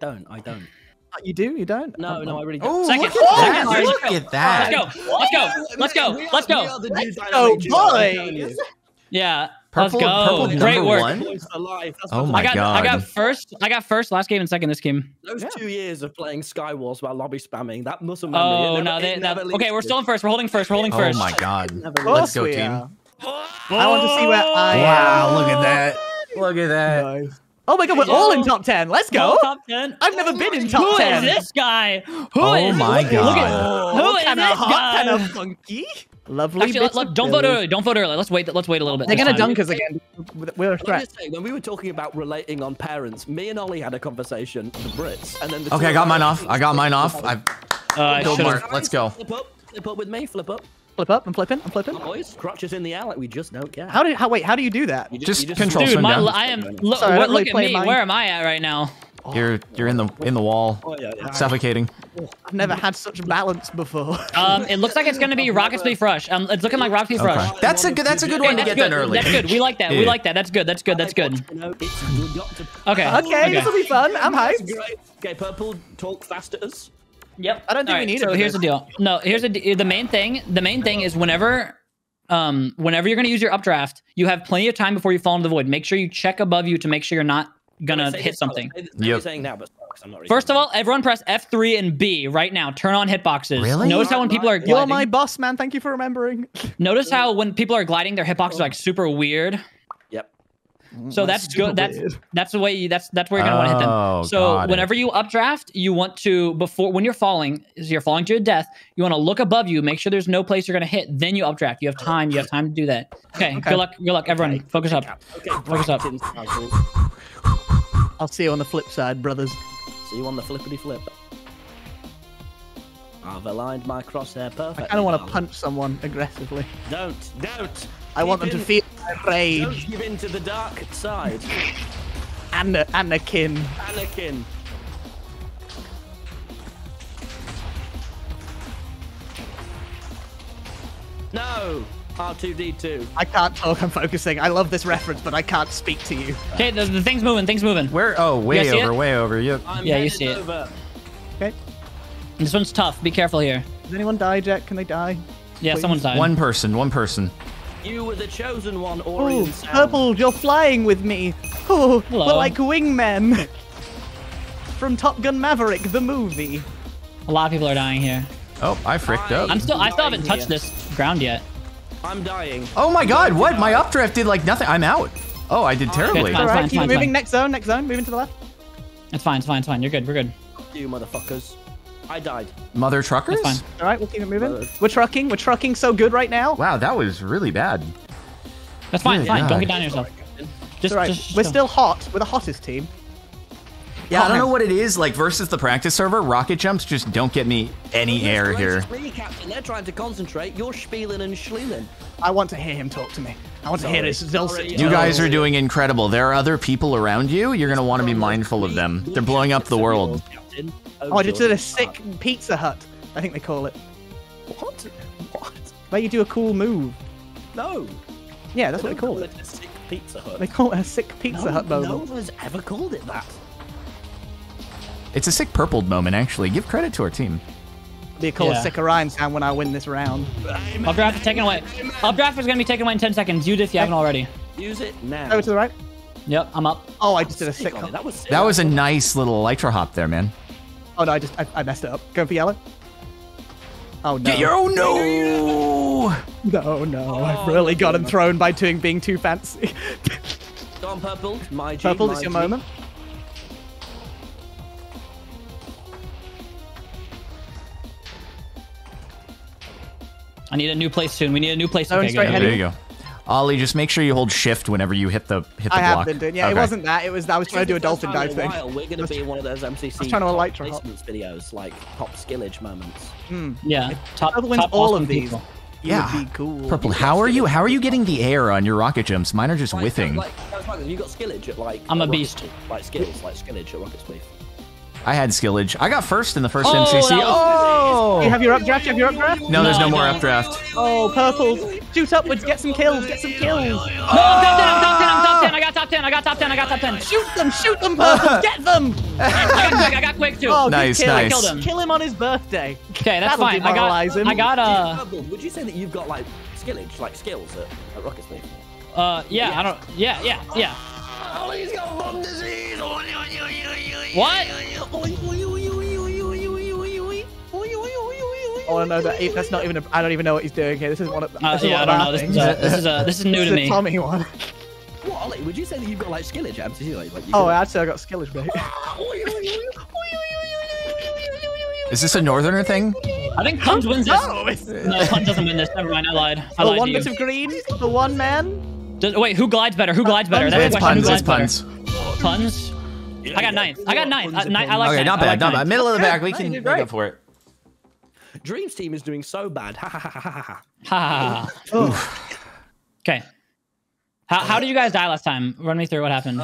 really don't. Oh, second. Look at that. Let's go. Let's go. Let's go. Let's go. Let's go. Boy. Yeah. Purple, let's go. Purple great work. Oh my God. I got first last game and second this game. Those 2 years of playing Skywars while lobby spamming, that muscle memory. Oh, no. Okay, we're still in first. We're holding first. We're holding first. Oh my God. Let's go, team. I want to see where I am. Wow, look at that. Look at that. Nice. Oh my God, we're all in top 10. Let's go. Top 10. I've never been in top 10. Who is this guy? Oh my God. Look at, who is this guy? Kind of funky. Lovely. Actually, look, don't vote early. Don't vote early. Let's wait a little bit. They're gonna dunk us again. We're a threat. Say, when we were talking about relating on parents, me and Ollie had a conversation. The Brits, and then the okay, I got mine off. I got mine off. I've Build Mart. Let's go. Flip up with me. Flip up. Flip up. I'm flipping. I'm flipping. Boys, crotches in the air like we just don't care. Wait? How do you do that? You just control. Dude, I am. Look at me. Mine. Where am I at right now? Oh, you're in the wall, suffocating. I've never had such balance before. It looks like it's gonna be Rocket Speed Rush. It's looking like Rocket Speed Rush. Okay. That's a good one to get done early. That's good. We like that. We like that. That's good. Okay. This will be fun. I'm hyped. Okay, Purple, talk fast at us. Yep. I don't think we need it. So here's the deal. No, the main thing. The main thing is whenever you're gonna use your updraft, you have plenty of time before you fall into the void. Make sure you check above you to make sure you're not gonna hit something. First of all, everyone press F3 and B right now. Turn on hitboxes. Really? Notice how when people are gliding. You're my boss, man. Thank you for remembering. Notice how when people are gliding, their hitboxes are like super weird. Yep. So that's good. That's the way. That's where you're gonna want to hit them. So whenever you updraft, you want to when you're falling to your death, you want to look above you, make sure there's no place you're gonna hit. Then you updraft. You have time. You have time to do that. Okay. Good luck. Good luck, everyone. Focus up. Focus up. I'll see you on the flip side, brothers. See you on the flippity flip. I've aligned my crosshair perfectly. I kind of want to punch someone aggressively. Don't. I want them to feel my rage. Don't give in to the dark side. Anakin. No. R2D2. I can't talk. I'm focusing. I love this reference, but I can't speak to you. Okay, the thing's moving. Thing's moving. Where? Oh, way over. Yep. Yeah, you see it. Okay. This one's tough. Be careful here. Does anyone die, Jack? Can they die? Yeah, someone's dying. One person. You were the chosen one, Orion. Ooh, Purple, you're flying with me. Oh, hello. We're like wingmen from Top Gun: Maverick, the movie. A lot of people are dying here. Oh, I fricked up. I still haven't touched this ground yet. I'm dying. Oh my God, what? My updraft did like nothing. I'm out. Oh, I did terribly. All right, keep moving. Next zone. Moving to the left. It's fine. You're good. We're good. You motherfuckers. I died. Mother truckers? It's fine. All right, we'll keep it moving. We're trucking so good right now. Wow, that was really bad. That's fine. Fine. Don't get down on yourself. Just we're still hot. We're the hottest team. Yeah, I don't know what it is, like, versus the practice server, rocket jumps just don't get me any air here. Really, Captain, they're trying to concentrate. You're spieling and schleeling. I want to hear him talk to me. I want to hear his dulcet. You guys are doing incredible. There are other people around you. You're going to want to be mindful of them. They're blowing up the world. Oh, I just did a sick Pizza Hut, I think they call it. What? Where you do a cool move. No. Yeah, that's what they call it. A sick Pizza Hut. They call it a sick Pizza Hut moment. No one's ever called it that. It's a sick purpled moment, actually. Give credit to our team. They call a sick Orion sound when I win this round. Updraft is taken away. Updraft is going to be taken away in 10 seconds. Use it if you haven't already. Use it now. Over to the right. Yep, I'm up. Oh, I just did a sick hop. That was a nice little elytra hop there, man. Oh, no, I messed it up. Going for yellow. Oh, no. No, I've really gotten thrown by being too fancy. Go on, Purple. My G. Purple, it's your moment. I need a new place soon. We need a new place. Okay, there you go. Ollie, just make sure you hold shift whenever you hit the block. I have been doing. Yeah, okay. It wasn't that. It was that I was trying to do a dolphin dive thing. We're gonna be one of those MCC placements videos, like top skillage moments. Mm. Yeah, top wins all of these. People. Yeah, would be cool. Purple. How are you getting the air on your rocket jumps? Mine are just whiffing. Like, you got skillage at like. I'm a beast. Like skillage at rocket speed. I had skillage. I got first in the first MCC. Oh! You have your updraft? No, there's no more updraft. Oh, Purple. Shoot upwards. Get some kills. No, I'm top 10. I got top 10. Shoot them, Purple. Get them. I got Quig too. Oh, nice. I killed him. Kill him on his birthday. Okay, that's fine. I got Purple, would you say that you've got like skillage, like skills at Rocket Speed? Yeah, I don't... Yeah. Ollie's got lung disease! What? Oh no, that's not even... I don't even know what he's doing here. This is one of... yeah, I don't know. This is new to me. This is a Tommy one. What, Ollie? Would you say that you've got, like, skillage abs? Oh, I'd say I got skillage, mate. Is this a northerner thing? I think Punz wins this. Oh, no, Punz doesn't win this. Never mind, I lied. I lied to you. The one bit of green, the one man. Wait, who glides better? Who glides better? That's Punz. It's Punz. Punz? I got ninth. I like that. Okay, not bad. Middle of the back, we can go for it. Dream's team is doing so bad. Ha ha ha ha ha. Ha ha. Okay. How did you guys die last time? Run me through what happened.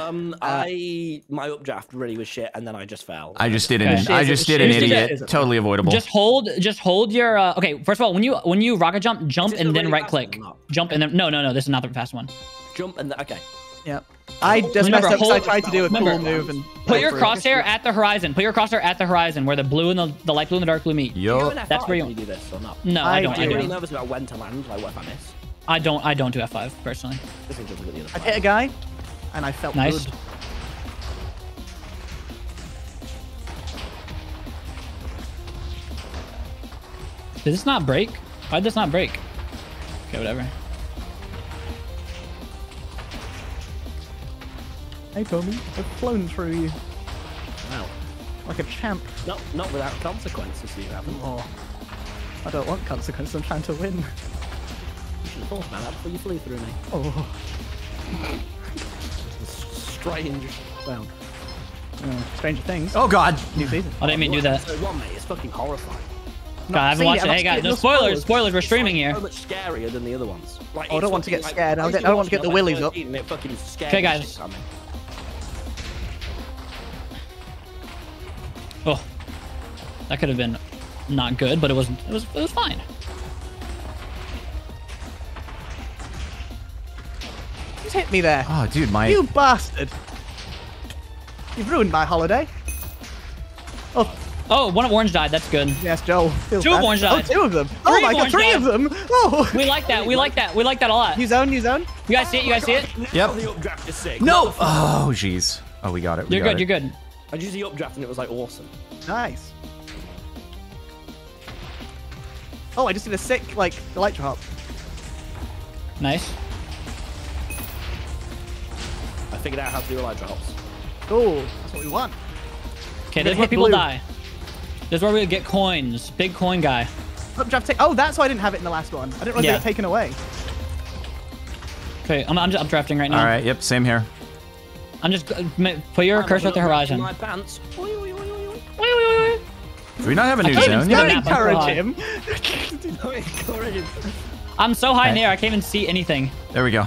My updraft really was shit, and then I just fell. I just did an idiot. Totally avoidable. Just hold your. Okay, first of all, when you rocket jump and then right click. Jump and then no, this is not the fast one. Jump and then okay. Yep. I just remember, messed up because I tried to do a cool move and put your crosshair at the horizon. Put your crosshair at the horizon where the blue and the light blue and the dark blue meet. Yo. That's where you do this or not? No, I don't. I'm really nervous about when to land. Like what if I miss? I don't do F5 personally. I hit a guy, and I felt nice. Good. Did this not break? Why did this not break? Okay, whatever. Hey, Tommy, I've flown through you. Wow, like a champ. Not without consequences, you haven't. Oh, I don't want consequences. I'm trying to win. Oh, man, that's where you flew through me. Oh. Strange sound. Stranger Things. Oh, God. New season. I didn't mean to do that. It's fucking horrifying. God, I haven't watched it. Hey, guys, no spoilers. Spoilers, we're streaming here. It's so much scarier than the other ones. Like, oh, I don't want to get scared. I don't want to get the willies up. Okay, guys. Oh. That could have been not good, but it wasn't. It was fine. Hit me there. Oh, dude, you bastard. You've ruined my holiday. Oh, one of orange died. That's good. Yes, Joel. Two of orange died. Oh, two of them. Oh, my God. Three of them. Oh. We like that. We like that. We like that a lot. You zone. You guys see it? You guys see it? Yep. No. Oh, jeez. Oh, we got it. You're good. You're good. I used the updraft and it was like awesome. Nice. Oh, I just did a sick, like, electro hop. Nice. I figured out how to do Elijah hops. Oh, that's what we want. Okay, this is where people die. This is where we get coins. Big coin guy. Oh, that's why I didn't have it in the last one. I didn't really get it taken away. Okay, I'm just updrafting right now. All right, yep, same here. I'm just put your cursor at the horizon. My pants. Do we not have a new zone? Don't encourage him. Don't encourage him. I'm so high in the air, I can't even see anything. There we go.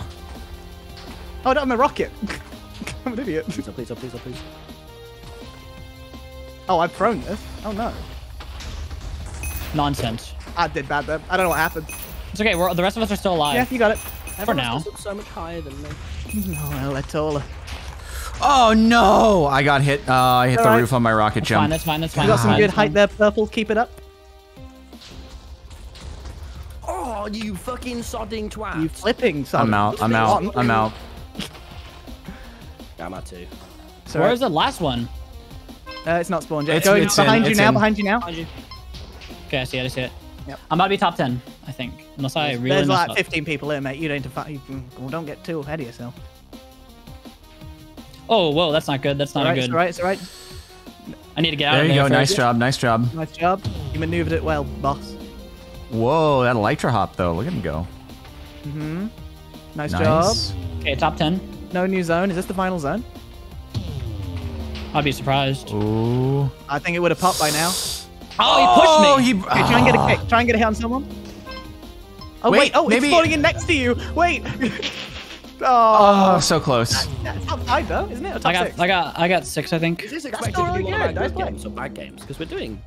Oh, I don't have my rocket. I'm an idiot. Please. Oh, I've thrown this. Oh, no. Nonsense. I did bad there. I don't know what happened. It's okay. The rest of us are still alive. Yeah, you got it. For now. Everyone looks so much higher than me. No, that's all. Oh, no. I got hit. I hit the roof on my rocket jump. That's fine. You got some good height there, Purple. Keep it up. Oh, you fucking sodding twat. You flipping son. I'm out. I'm out too. So where's the last one? It's not spawned yet. It's behind you now. Behind you. Okay, I see it. Yep. I'm about to be top 10, I think. Unless I really There's like 15 people here, mate. You don't get too ahead of yourself. Oh, whoa, that's not good. That's not good. It's all right. I need to get out of there. There you go. Nice job. You maneuvered it well, boss. Whoa, that Elytra hop, though. Look at him go. Mm-hmm. Nice job. Okay, top 10. No new zone. Is this the final zone? I'd be surprised. Ooh. I think it would have popped by now. Oh, he pushed me. Okay, try and get a hit on someone. Oh, wait. Oh, maybe... it's falling in next to you. Wait. Oh, so close. That's top 5, though, isn't it? Or top six? I got 6, I think. Is this expected to be one of our good games or bad games? Because we're doing...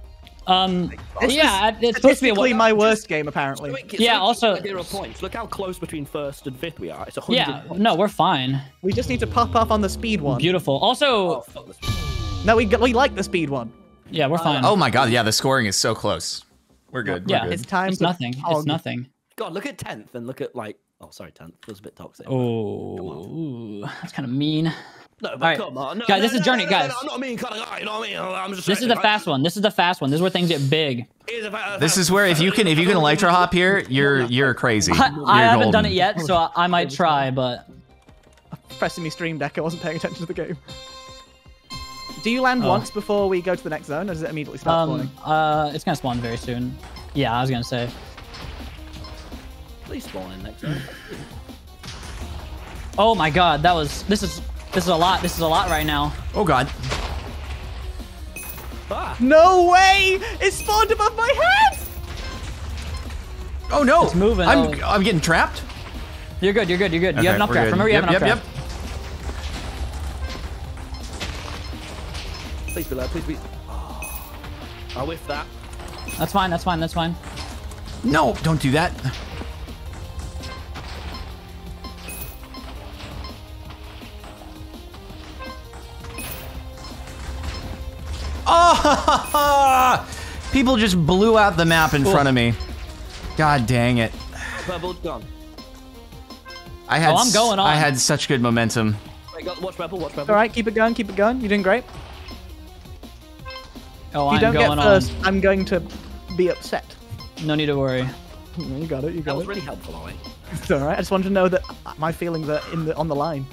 it's supposed to be my worst game, apparently. Yeah, also... 0 points. Look how close between 1st and 5th we are. It's 100 points. Yeah, no, we're fine. We just need to pop off on the speed one. Beautiful. Also... Oh, no, we like the speed one. Yeah, we're fine. Oh my god, yeah, the scoring is so close. We're good. Yeah, it's time. It's nothing. God, look at 10th and look at, like, Oh, sorry, Tan. Feels a bit toxic. Oh, that's kind of mean. No, but come on. Guys, this is Journey, guys. I'm not a mean kind of guy, you know what I mean? I'm just this is the fast one. This is the fast one. This is where things get big. This is where if you can electro hop here, you're crazy. I haven't done it yet, so I might try, but... Pressing me stream deck, I wasn't paying attention to the game. Do you land once before we go to the next zone, or does it immediately start spawning? It's going to spawn very soon. Yeah, I was going to say. Please spawn in next zone. Oh my god, that was... This is a lot. This is a lot right now. Oh god. Ah. No way! It spawned above my head! Oh no! It's moving. I'm getting trapped. You're good. You're good. You're good. Okay, you have an updraft. Remember, you have an updraft. Yep. Please be low. Please be. Oh. I'll whiff that. That's fine. That's fine. That's fine. No! Don't do that. Oh! People just blew out the map in front of me. God dang it. Purple's gone. I'm going on. I had such good momentum. Wait, watch Purple, watch Purple. Alright, keep it going, keep it going. You're doing great. Oh, I'm going on. If you don't get first, I'm going to be upset. No need to worry. You got it, you got it. That was really helpful, Ollie. It's alright, I just wanted to know that my feelings are on the line.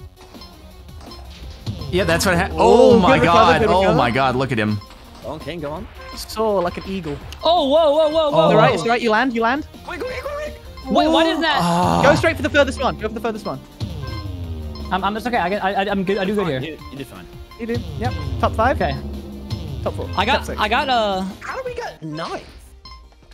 Yeah, that's what happened. Oh my god. Oh my god, look at him. Okay, go on. Soar like an eagle. Oh, whoa, whoa, whoa, whoa. It's right, you land, you land. Quick, quick, quick. Wait, why isn't that? Go straight for the furthest one. Go for the furthest one. It's okay. I'm good. I do good here. You did fine. You did. Yep. Top 5. Okay. Top 4. I got How do we get 9th?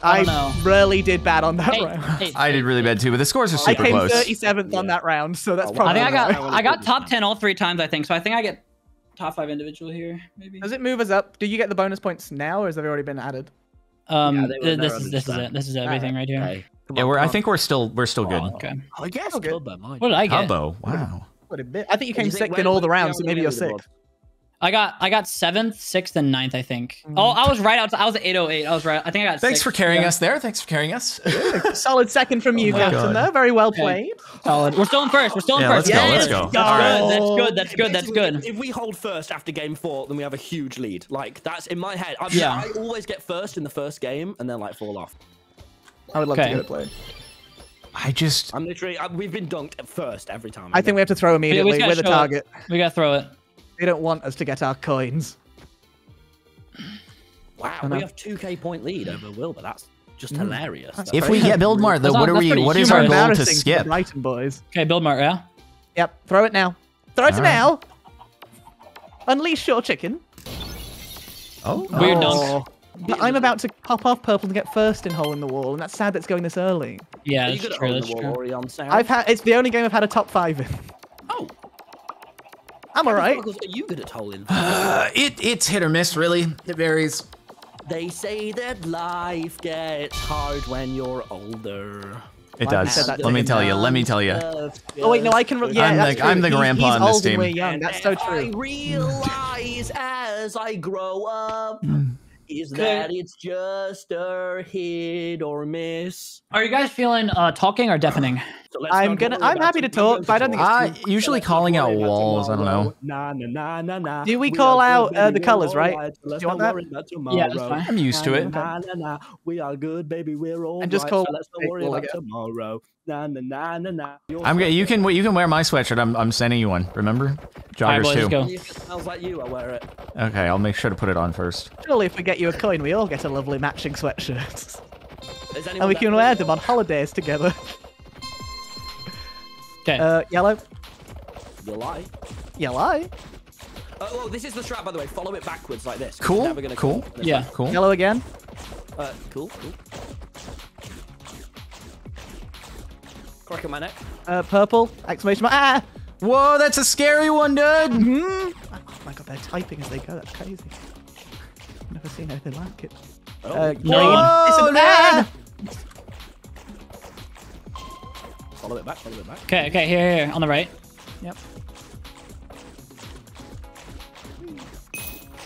I really did bad on that round. I did really bad too, but the scores are super close. I came 37th on that round, so that's probably. I got top 10 all 3 times, I think. So I think I get top 5 individual here. Maybe. Does it move us up? Do you get the bonus points now, or has they already been added? Yeah, this is it. This is everything right here. Right. Yeah, I think we're still good. Okay. I guess good. What did I get? Tubbo. Wow. What a bit. I think you came 6th in all the rounds, so maybe you're 6th. I got 7th, 6th, and 9th, I think. Oh, I was right outside. I was at 808. I was right. I think I got 6th. Thanks for carrying us there. Thanks for carrying us. Solid second from you, Captain, though. Very well played. Solid. We're still in first. We're still in first. Let's go. That's good. That's good. That's good. That's good. If we hold first after game 4, then we have a huge lead. Like, that's in my head. I always get first in the first game and then, like, fall off. I would love to get it played. I'm literally... we've been dunked at first every time. I think we have to throw immediately with a target. We got to throw it. They don't want us to get our coins. Wow, we have 2K point lead over Wilbur. That's just hilarious. That's if we get Build Mart, though, what is our goal to skip? Brighton boys. Okay, Build Mart, yeah? Yep, throw it now. Throw it now! Unleash your chicken. Oh. Weird dunk. But I'm about to pop off Purple to get first in Hole in the Wall, and that's sad that's going this early. Yeah, that's true, that's true. It's the only game I've had a top 5 in. Oh. I'm alright. Are you good at holding? It's hit or miss, really. It varies. They say that life gets hard when you're older. It does. Let me tell you. Let me tell you. Oh wait, no, I can. Yeah, I'm the grandpa in this team. We're young. That's so true. I realize as I grow up is that it's just a hit or miss. Are you guys feeling talking or deafening? So I'm happy to talk, but I don't think it's too usually calling out walls, I don't know. Nah, nah, nah, nah. Do we call out the colors, right? Do you want that? Yeah, that's fine. I'm used to it. Nah, nah, nah. We are good, baby. We're all right. So let's not worry about tomorrow. Nah, nah, nah, nah. You can wear my sweatshirt. I'm sending you one. Remember? Joggers too. If it smells like you, I'll wear it. Okay, I'll make sure to put it on first. Surely if we get you a coin, we all get a lovely matching sweatshirt. And we can wear them on holidays together. Okay. Yellow. Yellow. Yellow. Oh, this is the strap, by the way. Follow it backwards like this. Cool. Cool. Yeah. Cool. Yellow again. Cool. Cool. Crack at my neck. Purple. Exclamation mark. Ah! Whoa, that's a scary one, dude. Oh my god, they're typing as they go. That's crazy. I've never seen anything like it. Oh. Whoa, it's an ad. Follow it back, follow it back. Okay, okay, here, on the right. Yep.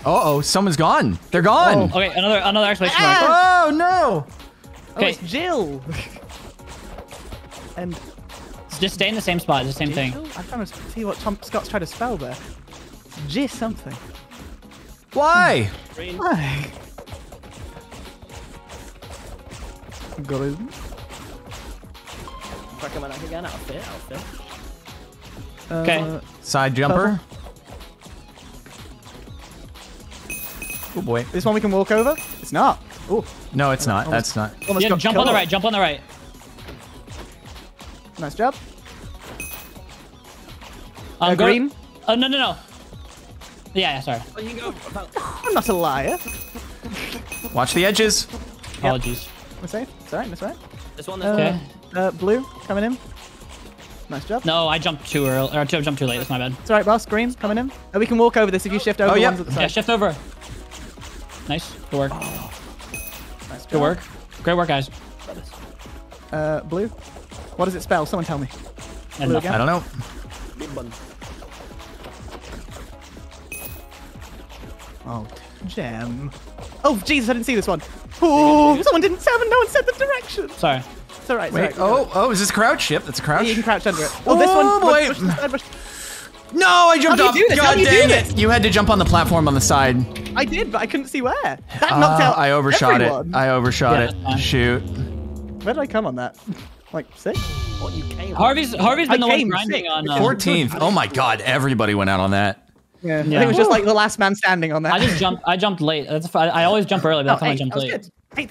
Uh-oh, someone's gone. They're gone. Oh, okay, another explanation. Ah! Oh, no. Okay. Oh, it's Jill. And Just stay in the same spot. It's the same thing. I'm trying to see what Scott's trying to spell there. G something. Why? Why? Got it. Come on up again. Outfit. Okay. Side jumper. Oh boy. This one we can walk over? It's not. Oh. No, it's not. That's not. Yeah, jump on the right. Jump on the right. Nice job. Green? Oh, no, no, no. Yeah, sorry. Oh, you go about... I'm not a liar. Watch the edges. Apologies. Yep. That's safe. It's all right. That's all right. This one that's okay. Blue coming in. Nice job. No, I jumped too early. Or I jumped too late. That's my bad. It's all right, boss. Green's coming in. We can walk over this if you shift over. Oh, yeah. Ones at the side. Yeah, shift over. Nice. Good work. Oh. Nice job. Good work. Great work, guys. Blue. What does it spell? Someone tell me. I don't know. Oh, gem. Oh, Jesus, I didn't see this one. Oh, someone didn't tell me. No one said the direction. Sorry. It's all right. Wait, oh, is this a crouch? Yep, that's a crouch. Yeah, you can crouch under it. Oh, this one. Boy. No, I jumped off. God dang it. You had to jump on the platform on the side. I did, but I couldn't see where. That knocked out I overshot everyone. I overshot it. Shoot. Where did I come on that? Like 6? What you came? Harvey's been the one grinding on 14th. Oh my God! Everybody went out on that. Yeah. I think it was just like the last man standing on that. I jumped late. That's I always jump early, but that's I jumped late. We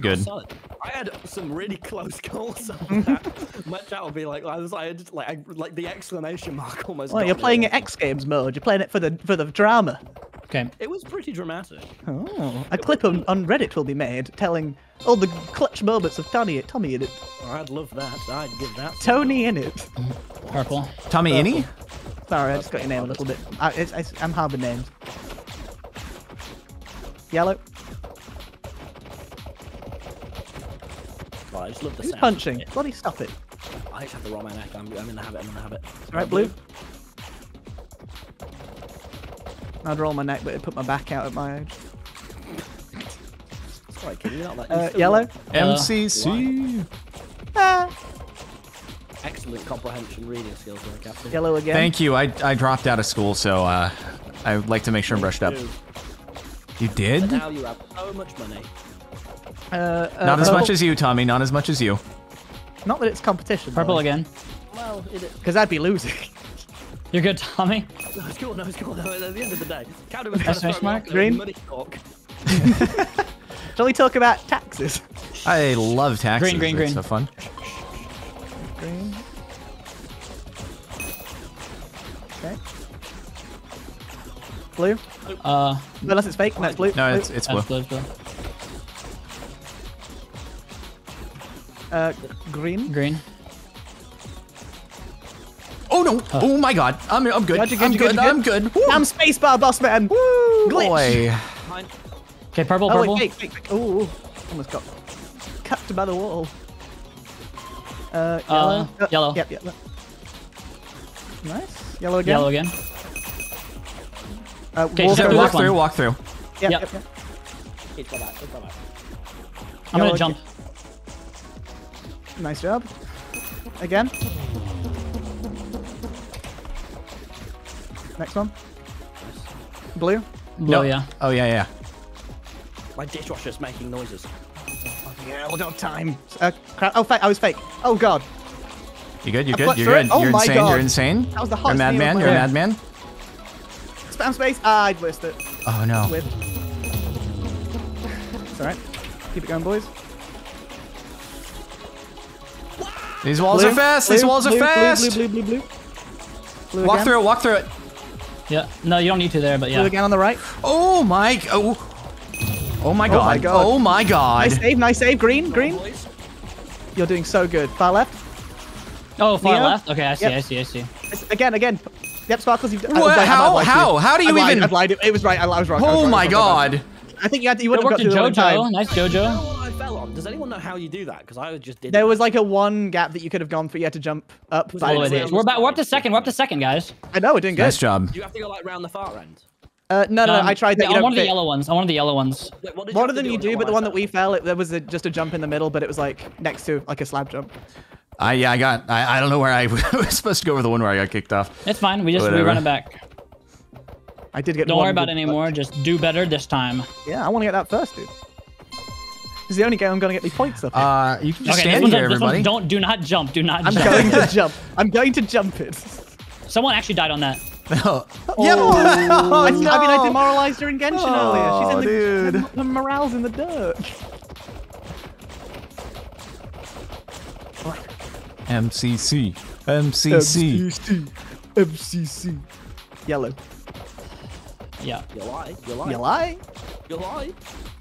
good. I had some really close calls on that. My chat would be like, I was like the exclamation mark almost. Well, you're playing it X Games mode. You're playing it for the drama. Okay. It was pretty dramatic. Oh, a clip on Reddit will be made telling all the clutch moments of Tommy in it. Oh, I'd love that. I'd give that. Tony in it. Purple. Tommy Innie? Sorry, I just got your name a little bit. I'm hard with names. Yellow. God, I just love the sound. Who's punching? Bloody stop it. I just have the wrong neck. I'm in the habit. Alright, blue. I'd roll my neck, but it'd put my back out at my age. Sorry, kid, you're not like yellow. MCC. Excellent comprehension reading skills there, Captain. Yellow again. Thank you. I dropped out of school, so I would like to make sure I'm brushed up. You did? And now you have so much money. Not as much as you, Tommy. Not as much as you. Not that it's competition. Purple again. Well, because I'd be losing. You're good, Tommy. No, it's cool. No, it's cool. No, at the end of the day, Captain was trying to mark green. Money talk. Shall we talk about taxes? I love taxes. Green. It's so fun. Green. Okay. Blue. Unless it's fake, that's blue. No, it's blue. Blue. Green. Green. Oh no! Oh my God! I'm good. I'm good. I'm spacebar boss man. Woo! Glitch. Okay, purple. Oh, fake. Oh, almost got cupped by the wall. Yellow. Yellow. Yep. Nice. Yellow again. Okay, walk through. Yep. It's all right. I'm gonna jump. Nice job. Again. Next one. Blue? No. Yeah. Oh, yeah. My dishwasher's making noises. Yeah, all time. Crap. Oh, I was fake. Oh, God. You're good. Oh, you're insane. That was the hottest thing. You're a madman. Spam space. Ah, I'd missed it. Oh, no. It's all right. Keep it going, boys. These walls are fast. Blue, walk through it. Yeah. No, you don't need to there, but yeah. Blue again on the right. Oh my god. Nice save. Green. You're doing so good. Far left. Oh, far left. Okay, I see. Again. Yep, Sparklez. How do you even? I lied. It was right. I was wrong. Oh my god. I think you would have got to the time. Nice Jojo. Does anyone know how you do that? Because I just did. There was like a one gap that you could have gone for. You had to jump up. We're up to second. We're up to second, guys. I know. We're doing good. Nice job. Do you have to go like round the far end? No. I tried that. Yeah, I wanted the yellow ones. One of them you do, but the one that we fell, there was just a jump in the middle, but it was like next to like a slab jump. I don't know where I was supposed to go, over the one where I got kicked off. It's fine. We just rerun it back. I did get. Don't worry about it anymore. Just do better this time. Yeah, I want to get that first, dude. This is the only game I'm gonna get any points up. You can just stand here, everybody. Don't jump. Do not. I'm going to jump. I'm going to jump it. Someone actually died on that. No. Oh. Yeah, oh, I mean, I demoralized her in Genshin earlier. She's in the, her morale's in the dirt. MCC. MCC. MCC. MCC. Yellow. Yeah. You lie. You lie. You lie. You lie.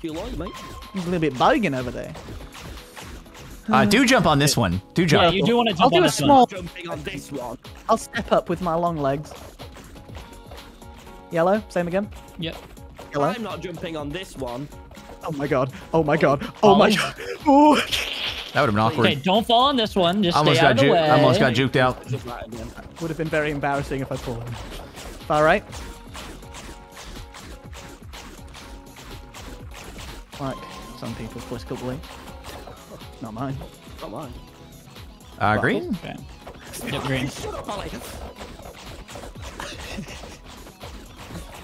You lie, mate. He's a little bit bogan over there. Do jump on this one. Do jump. Yeah, you do want to jump on this one. I'll do a small jumping on this one. I'll step up with my long legs. Yellow, same again. Yep. Yellow. I'm not jumping on this one. Oh my god. Oh my god. Oh my god. Oh. That would have been awkward. Okay, don't fall on this one. Just stay out of the way. I almost got juked out. Would have been very embarrassing if I'd fallen. All right. Like some people's political belief. Not mine. Not mine. Green? Okay. Yep, green.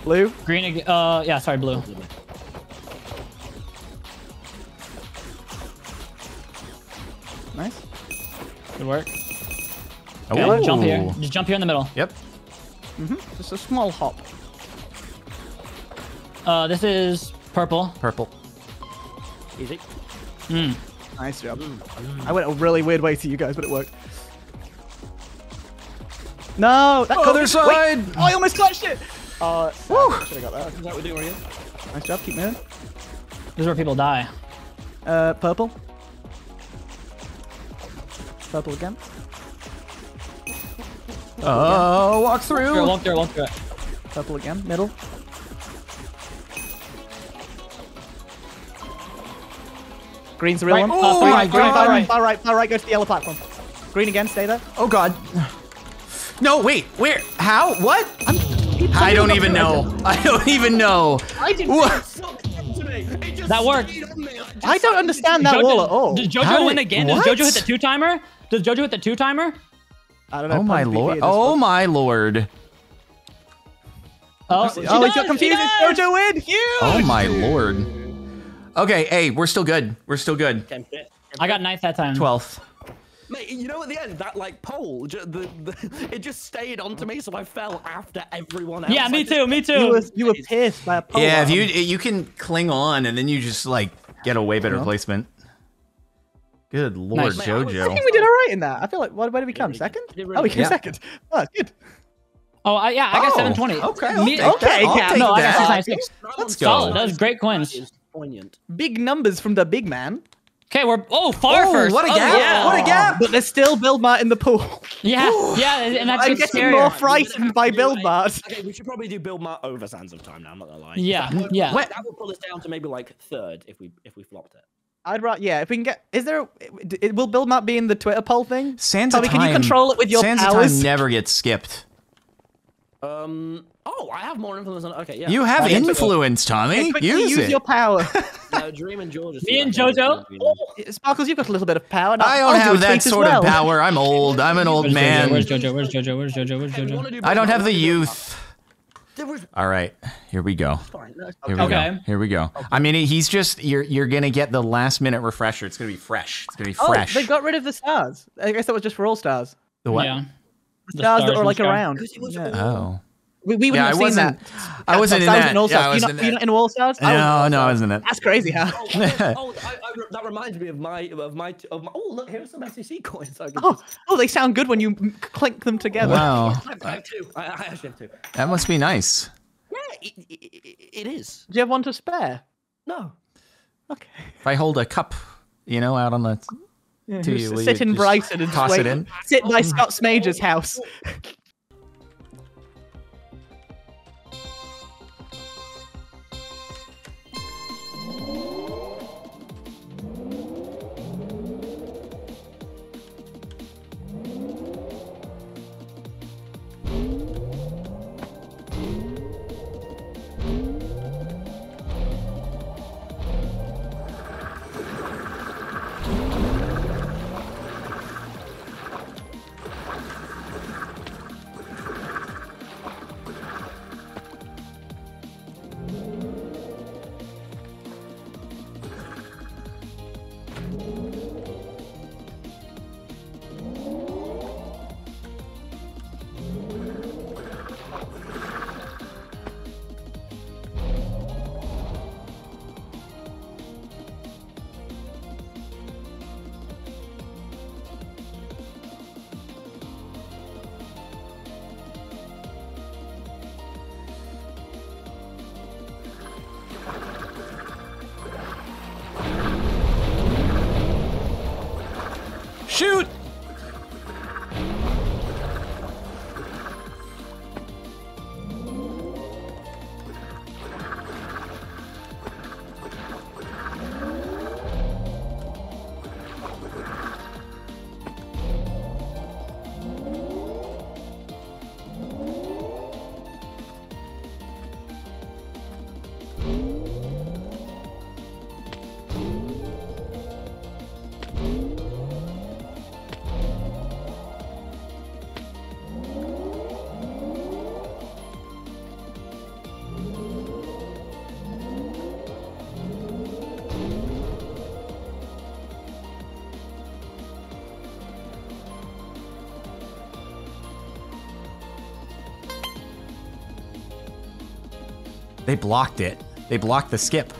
Blue? Green, yeah, sorry, blue. Nice. Good work. Okay, oh. Jump here. Just jump here in the middle. Yep. Mm-hmm. Just a small hop. This is purple. Purple. Easy. Mm. Nice job. I went a really weird way to you guys, but it worked. No! That other side! Wait. Oh, I almost clutched it! Woo! Should've got that. Is that what we're doing? Nice job, keep moving. This is where people die. Purple. Purple again. Oh, walk through! Walk through, walk through, walk through. Purple again, middle. Green's the real one. Oh my god. Far right, go to the yellow platform. Green again, stay there. Oh god. No, wait, where? How? What? I don't even know. I don't even know. I didn't know. That worked. I don't understand that wall at all. Does Jojo win again? Does Jojo hit the two-timer? Does Jojo hit the two-timer? I don't know. Oh my lord. Oh my lord. Oh, he got confused. Jojo win. Oh my lord. Okay, hey, we're still good. We're still good. I got 9th that time. 12th. Mate, you know, at the end, that like pole, it just stayed onto me, so I fell after everyone else. Yeah, me too, me too. You were pissed by a pole. Yeah, if you can cling on, and then you just like get a way better placement. Good lord, nice. Jojo. I think we did all right in that. I feel like where did we come? Second? Oh, we came second. Oh, good. Oh, yeah, I got 720. Okay, okay, no, I got 696. Let's go. Solid. That was great coins. Poignant. Big numbers from the big man. Okay, we're first. What a gap! Yeah. What a gap! But there's still Build Mart in the pool. Yeah, and that's I'm getting scarier. More frightened by Build Mart. Okay, we should probably do Build Mart over Sands of Time now. I'm not gonna lie. Yeah, yeah. That would pull us down to maybe like third if we flopped it. I'd rather, yeah. If we can get, is there? Will Build Mart be in the Twitter poll thing? Sands of Time. Can you control it with your powers? Sands of Time never gets skipped. Oh, I have more influence on. Okay, yeah. You have influence, Tommy. Use your power. No, Dream and George. Me and Jojo. Sparklez, you've got a little bit of power. I don't have that sort of power. I'm old. I'm an old man. Where's Jojo? Where's Jojo? Where's Jojo? Where's Jojo? I don't have the youth. All right, here we go. Here we go. Here we go. I mean, he's just you're gonna get the last minute refresher. It's gonna be fresh. It's gonna be fresh. Oh, they got rid of the stars. I guess that was just for all stars. The what? Yeah. Stars that were like around. Oh. We wouldn't have seen that. I wasn't in that. You're not in All Stars? No, no, I wasn't in that. That's crazy, huh? That reminds me of my. Oh, look, here's some MCC coins. Oh, they sound good when you clink them together. Wow. I have two. I actually have two. That must be nice. Yeah, it is. Do you have one to spare? No. Okay. If I hold a cup, you know, out on the. Yeah, to you, sit in Brighton and toss it in. Sit by Scott Smager's house. Shoot! They blocked it. They blocked the skip.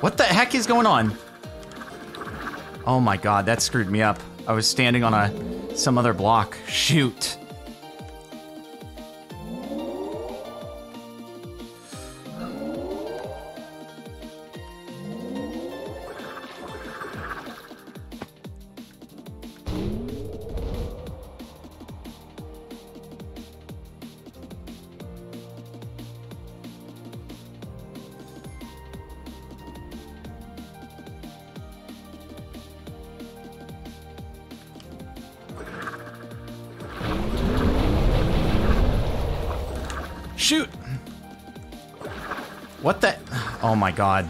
What the heck is going on? Oh my god, that screwed me up. I was standing on some other block. Shoot. Oh my god.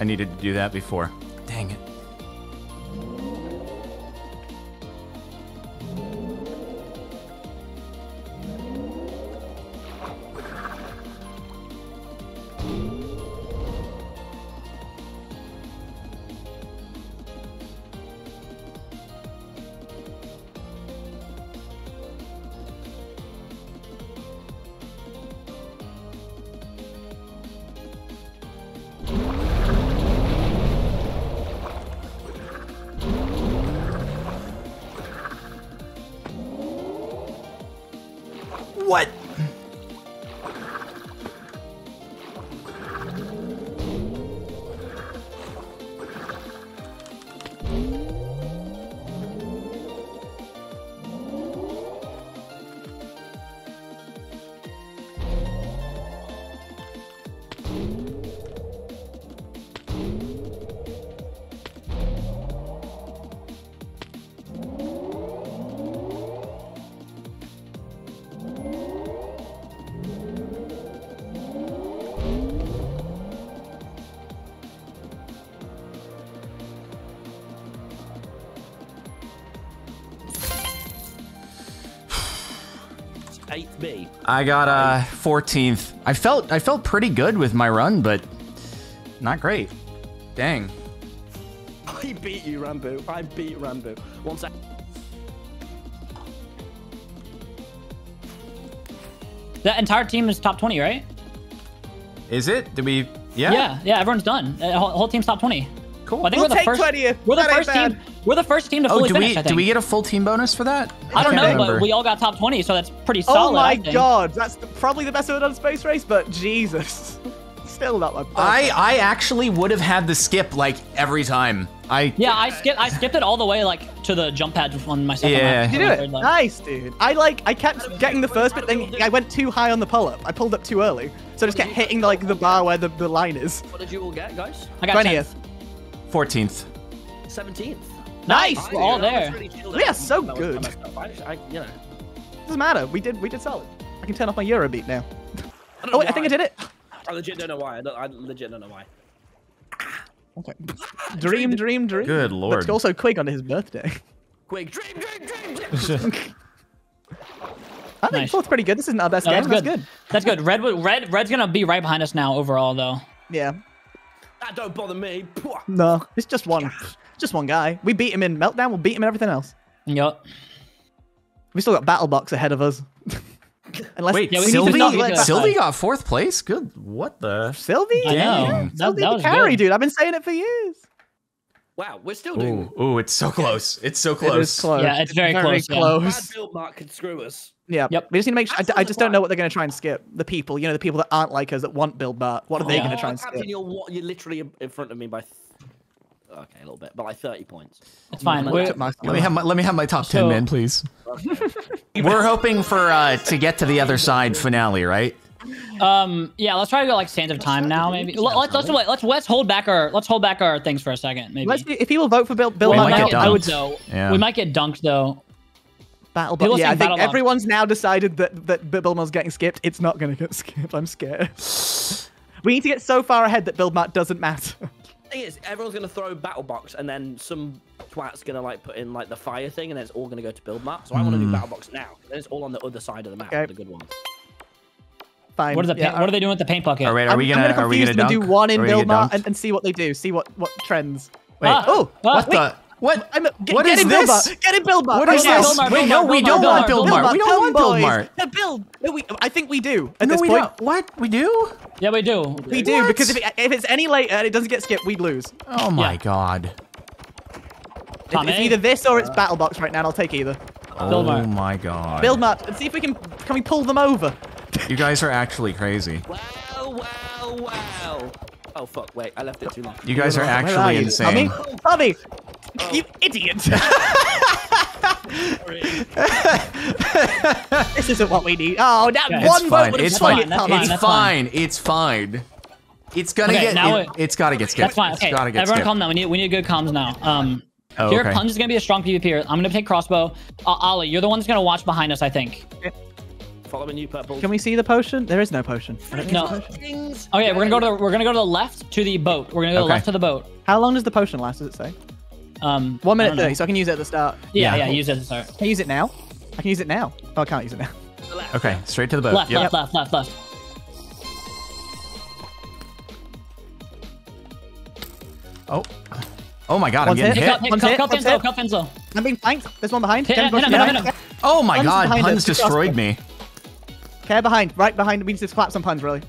I needed to do that before. Dang it. 8th B. I got 14th. I felt pretty good with my run, but not great. Dang. I beat you, Rambo. I beat Rambo. One sec. The entire team is top 20, right? Is it? Did we? Yeah. Yeah. Yeah. Everyone's done. The whole team's top 20. Cool. Well, I think we'll take 20th. We're the first team. We're the first team to fully finish. I think. Do we get a full team bonus for that? I don't know, but we all got top 20, so that's pretty solid. Oh my god, that's probably the best I've ever done Space Race, but Jesus, still not my best. I actually would have had the skip like every time. I skipped it all the way like to the jump pad on my second. Yeah, you do it. Nice, dude. I kept getting the first bit, then I went too high on the pull up. I pulled up too early, so I just kept hitting like the bar where the line is. What did you all get, guys? I got 20th, 14th, 17th. Nice! We're all there. Really we are so good. You know. Doesn't matter. We did solid. I can turn off my Eurobeat now. Oh, wait, I think I did it. I legit don't know why. I legit don't know why. Okay. Dream. Good lord. It's also Quig on his birthday. Quig, dream. I think fourth's pretty good. This isn't our best game. That's good. Red's gonna be right behind us now overall, though. Yeah. That don't bother me. No, it's just one. Just one guy. We beat him in Meltdown. We'll beat him in everything else. Yup. We still got Battle Box ahead of us. Unless wait, Sylvie got 4th place? Good. What the? Sylvie? Yeah. Sylvie carry, dude. I've been saying it for years. Wow, we're still doing it. Ooh, it's so close. It's so close. It is close. Yeah, it's very close. Bad Build Mart could screw us. Yeah. Yep. We just need to make sure. I just don't know what they're going to try and skip. The people, you know, the people that aren't like us that want Build Mart. What are they going to try and skip? Captain, you're literally in front of me by... Okay, a little bit, but like 30 points. It's fine. Let me have my top 10, man, please. We're hoping for to get to the other side finale, right? Yeah, let's try to go like Sands of Time now, maybe. Let's hold back our things for a second, maybe. If people vote for Bill I would though. Yeah. We might get dunked though. Battle Box. Yeah, I think everyone's now decided that Bill Mart's getting skipped. It's not going to get skipped. I'm scared. We need to get so far ahead that Bill Mart doesn't matter. Is everyone's gonna throw Battle Box and then some twat's gonna like put in like the fire thing and then it's all gonna go to Build Mart. So I want to do Battle Box now. Then it's all on the other side of the map. Okay. The good ones. Fine. What are they doing with the paint bucket? All right, are we gonna do one in Build Mart and see what they do? See what trends. Wait. What is this? Get in Build Mart. What is this? Wait, no, we don't want Build Mart. We don't want Build Mart. The build. I think we do at this point. What? We do? Yeah, we do. We do, because if it's any later and it doesn't get skipped, we lose. Oh my god. It's either this or it's Battle Box right now, and I'll take either. Oh my god. Build Mart. Let's see if we can we pull them over. You guys are actually crazy. Wow. Oh fuck, wait, I left it too long. You guys are actually insane. Tommy! You idiot! This isn't what we need. Oh, that one vote would have been fine. It's fine. It's gonna get. It's gotta get skipped. That's fine. Okay, everyone calm down. We need good comms now. Here, Punz is gonna be a strong PvPer. I'm gonna take crossbow. Ollie, you're the one that's gonna watch behind us, I think. Purple. Can we see the potion? There is no potion. No. Okay, we're gonna go to the left to the boat. We're gonna go to the left to the boat. How long does the potion last? Does it say? 1 minute 30, so I can use it at the start. Yeah, use it at the start. Can I use it now? I can use it now. Oh, I can't use it now. Okay, straight to the boat. Left. Oh. Oh my god, I'm getting hit. Cup fins low. I'm being flanked. There's one behind. Hit him. Oh my god, Punz destroyed me. Okay, right behind. We need to clap some Punz, really.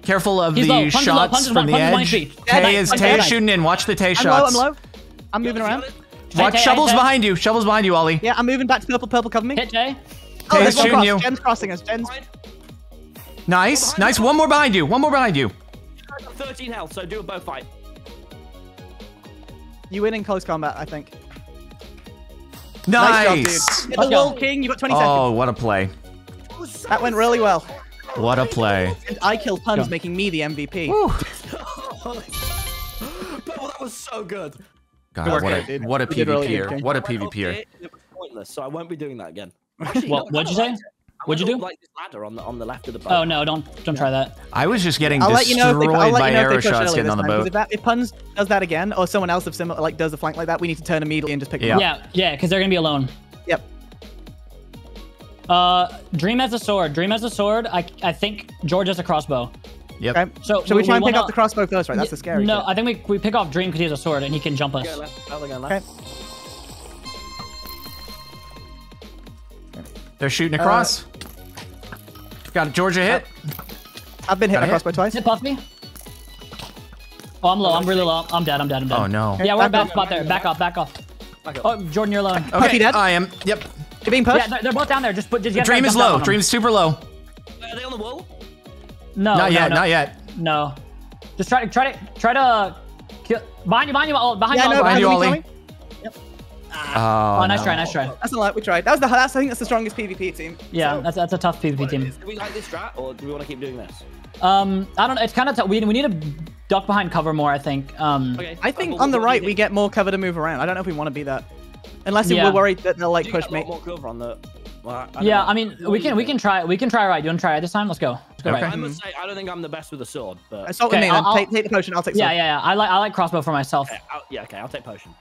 Careful of the shots from the edge. Tay is shooting in. Watch the Tay shots. I'm low. I'm moving around. Watch shovels behind you. Shovels behind you, Ollie. Yeah, I'm moving back to purple. Purple, cover me. Hit Tay. Oh, there's one cross. Jen's crossing us. Nice. One more behind you. 13 health, so do a bow fight. You win in close combat, I think. Nice. You're the Wool King. You got 20 seconds. Oh, what a play. That went really well. What a play. And I killed Punz, making me the MVP. Well, that was so good. God, what a PvPer. What a PvPer. It was pointless, so I won't be doing that again. Actually, what'd you say? What'd you do? Like this ladder on the left of the boat. Oh, no, don't try that. I was just getting destroyed by arrow shots getting on the boat. If Punz does that again, or someone else does a flank like that, we need to turn immediately and just pick them up. Yeah, because they're going to be alone. Yep. Dream has a sword. I think George has a crossbow. Yep. Okay. So we try and pick up the crossbow first, right? That's the scary. No, I think we pick off Dream because he has a sword and he can jump us. Go left. Oh, they're going left. Okay. They're shooting across. Got a Georgia hit. I've been hit by a crossbow twice. Hit buff me. Oh, I'm low. I'm really low. I'm dead. Oh, no. Yeah, we're in a bad spot there. Back off. Oh, Jordan, you're alone. Okay, dead? I am. Yep. You're being pushed? Yeah, they're both down there. Just put. Dream is low. Dream's super low. Are they on the wall? No. Not yet. No. Just try to kill. Behind you, Ollie. Behind you, Ollie. Yep. Oh, nice try. That's a lot. We tried. I think that's the strongest PvP team. Yeah, so, that's a tough PvP team. Do we like this strat, or do we want to keep doing this? I don't know. It's kind of tough. We need to duck behind cover more, I think. Okay. I think on the right we get more cover to move around. I don't know if we want to be that. Unless we're worried that they'll like push me. More cover on the... Well, I mean, we can try right. You want to try right this time? Let's go. Okay. Right. I must say, I don't think I'm the best with the sword, but... Assault with me, then. Take the potion, I'll take sword. Yeah. I like crossbow for myself. Yeah, okay, I'll take potion.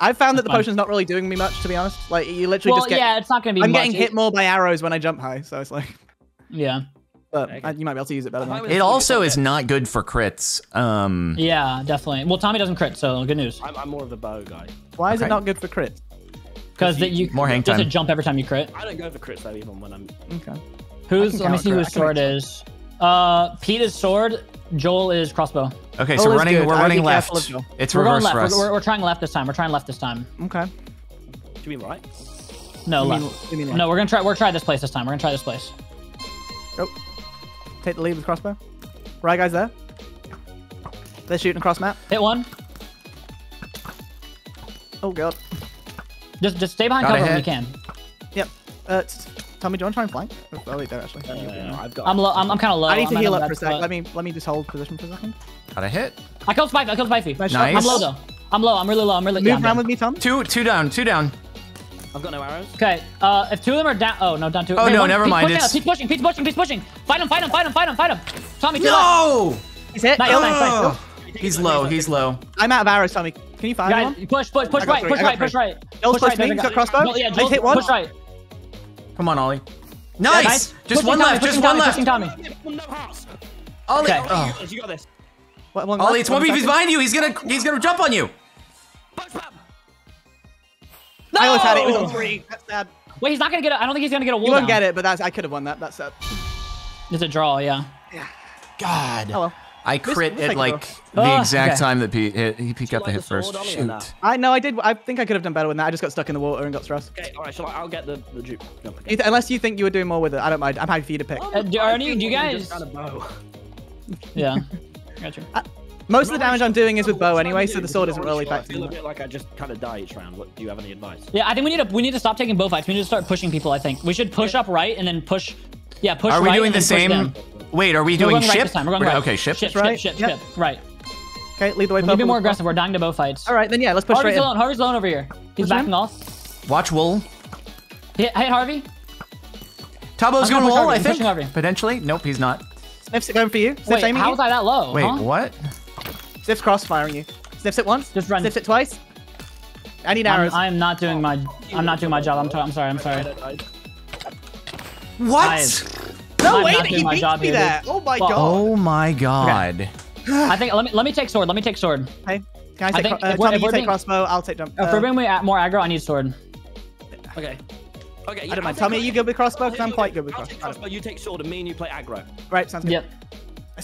I've found that the potion's not really doing me much, to be honest. Like, you literally just get... yeah, it's not going to be much. I'm getting hit more by arrows when I jump high, so it's like... Yeah. But okay. You might be able to use it better than me. It also is not good for crits. Yeah, definitely. Well, Tommy doesn't crit, so good news. I'm more of the bow guy. Why is it not good for crits? Because you just jump every time you crit. I don't go for crits, though, even when I'm... Okay. Let me see whose sword is. Pete is sword. Joel is crossbow. Okay, so we're running left. It's reverse for us. We're trying left this time. Okay. Do we mean right? No, left. No, we're gonna try this place this time. Nope. Take the lead with crossbow. Right guys there. They're shooting across map. Hit one. Oh god. Just stay behind cover when you can. Yep. Tommy, do you want to try and flank? Oh, wait, there, actually. I'm kind of low. I need to heal up for a sec. Let me just hold position for a second. Got a hit. I killed Spicy. Nice. I'm low, though. I'm really low. Move around with me, Tom. Two down. I've got no arrows. Okay. If two of them are down... Oh, no, down two. Oh, hey, no, never mind. Pete's pushing. Fight him. Tommy, no! He's hit. Nice. He's low. I'm out of arrows, Tommy. Can you find him? Push right. Joel's pushed me. He's got crossbow. Yeah, Joel's hit one. Push right. Come on, Ollie. Nice! Just one left. Ollie, okay. You got this. Ollie, it's 1v. He's behind you. He's gonna jump on you. No! I almost had it. It was on 3. That's sad. Wait, he's not gonna get it. I don't think he's gonna get a wool. You won't get it, but I could have won that. That's sad. It's a draw, yeah. Yeah. God. Oh well. I crit at like the exact time that Pete hit. Pete got the hit first. Shoot. I think I could have done better with that. I just got stuck in the water and got stressed. Okay, all right. So I'll get the juke jump again. Unless you think you were doing more with it, I don't mind. I'm happy for you to pick. Do you guys? Yeah. Gotcha. Most of the damage I'm doing is with bow anyway, so the sword isn't really effective. I feel a bit like I just kind of die each round. Do you have any advice? Yeah, I think we need to stop taking bow fights. We need to start pushing people. I think we should push up right and then push. Yeah, push right. Are we doing the same? Wait, are we doing ship? Right this time. We're going right. Okay, ship, right. Okay, lead the way. We'll be more aggressive. We're dying to bow fights. All right, then yeah, let's push straight in. Harvey's alone over here. He's backing off. Watch Wool. Hit Harvey. Tubbo's going Wool, I think. Potentially. Nope, he's not. Sniff's going for you. Sniff's aiming you. How was I that low? Wait, what? Sniff's crossfiring you. Sniff's it once. Just run. Sniff's it twice. I need arrows. I'm not doing my job. I'm sorry. What? No way! He beats me there. Oh my god! Oh my god! Okay. I think let me take sword. Hey, can I take? Tommy, you take crossbow. I'll take jump. If we're being more aggro, I need sword. Okay. I don't mind. Tommy, are you good with crossbow? Because I'm quite good with crossbow. I'll take crossbow. You take sword, and me and you play aggro. Right. Sounds good. Yep.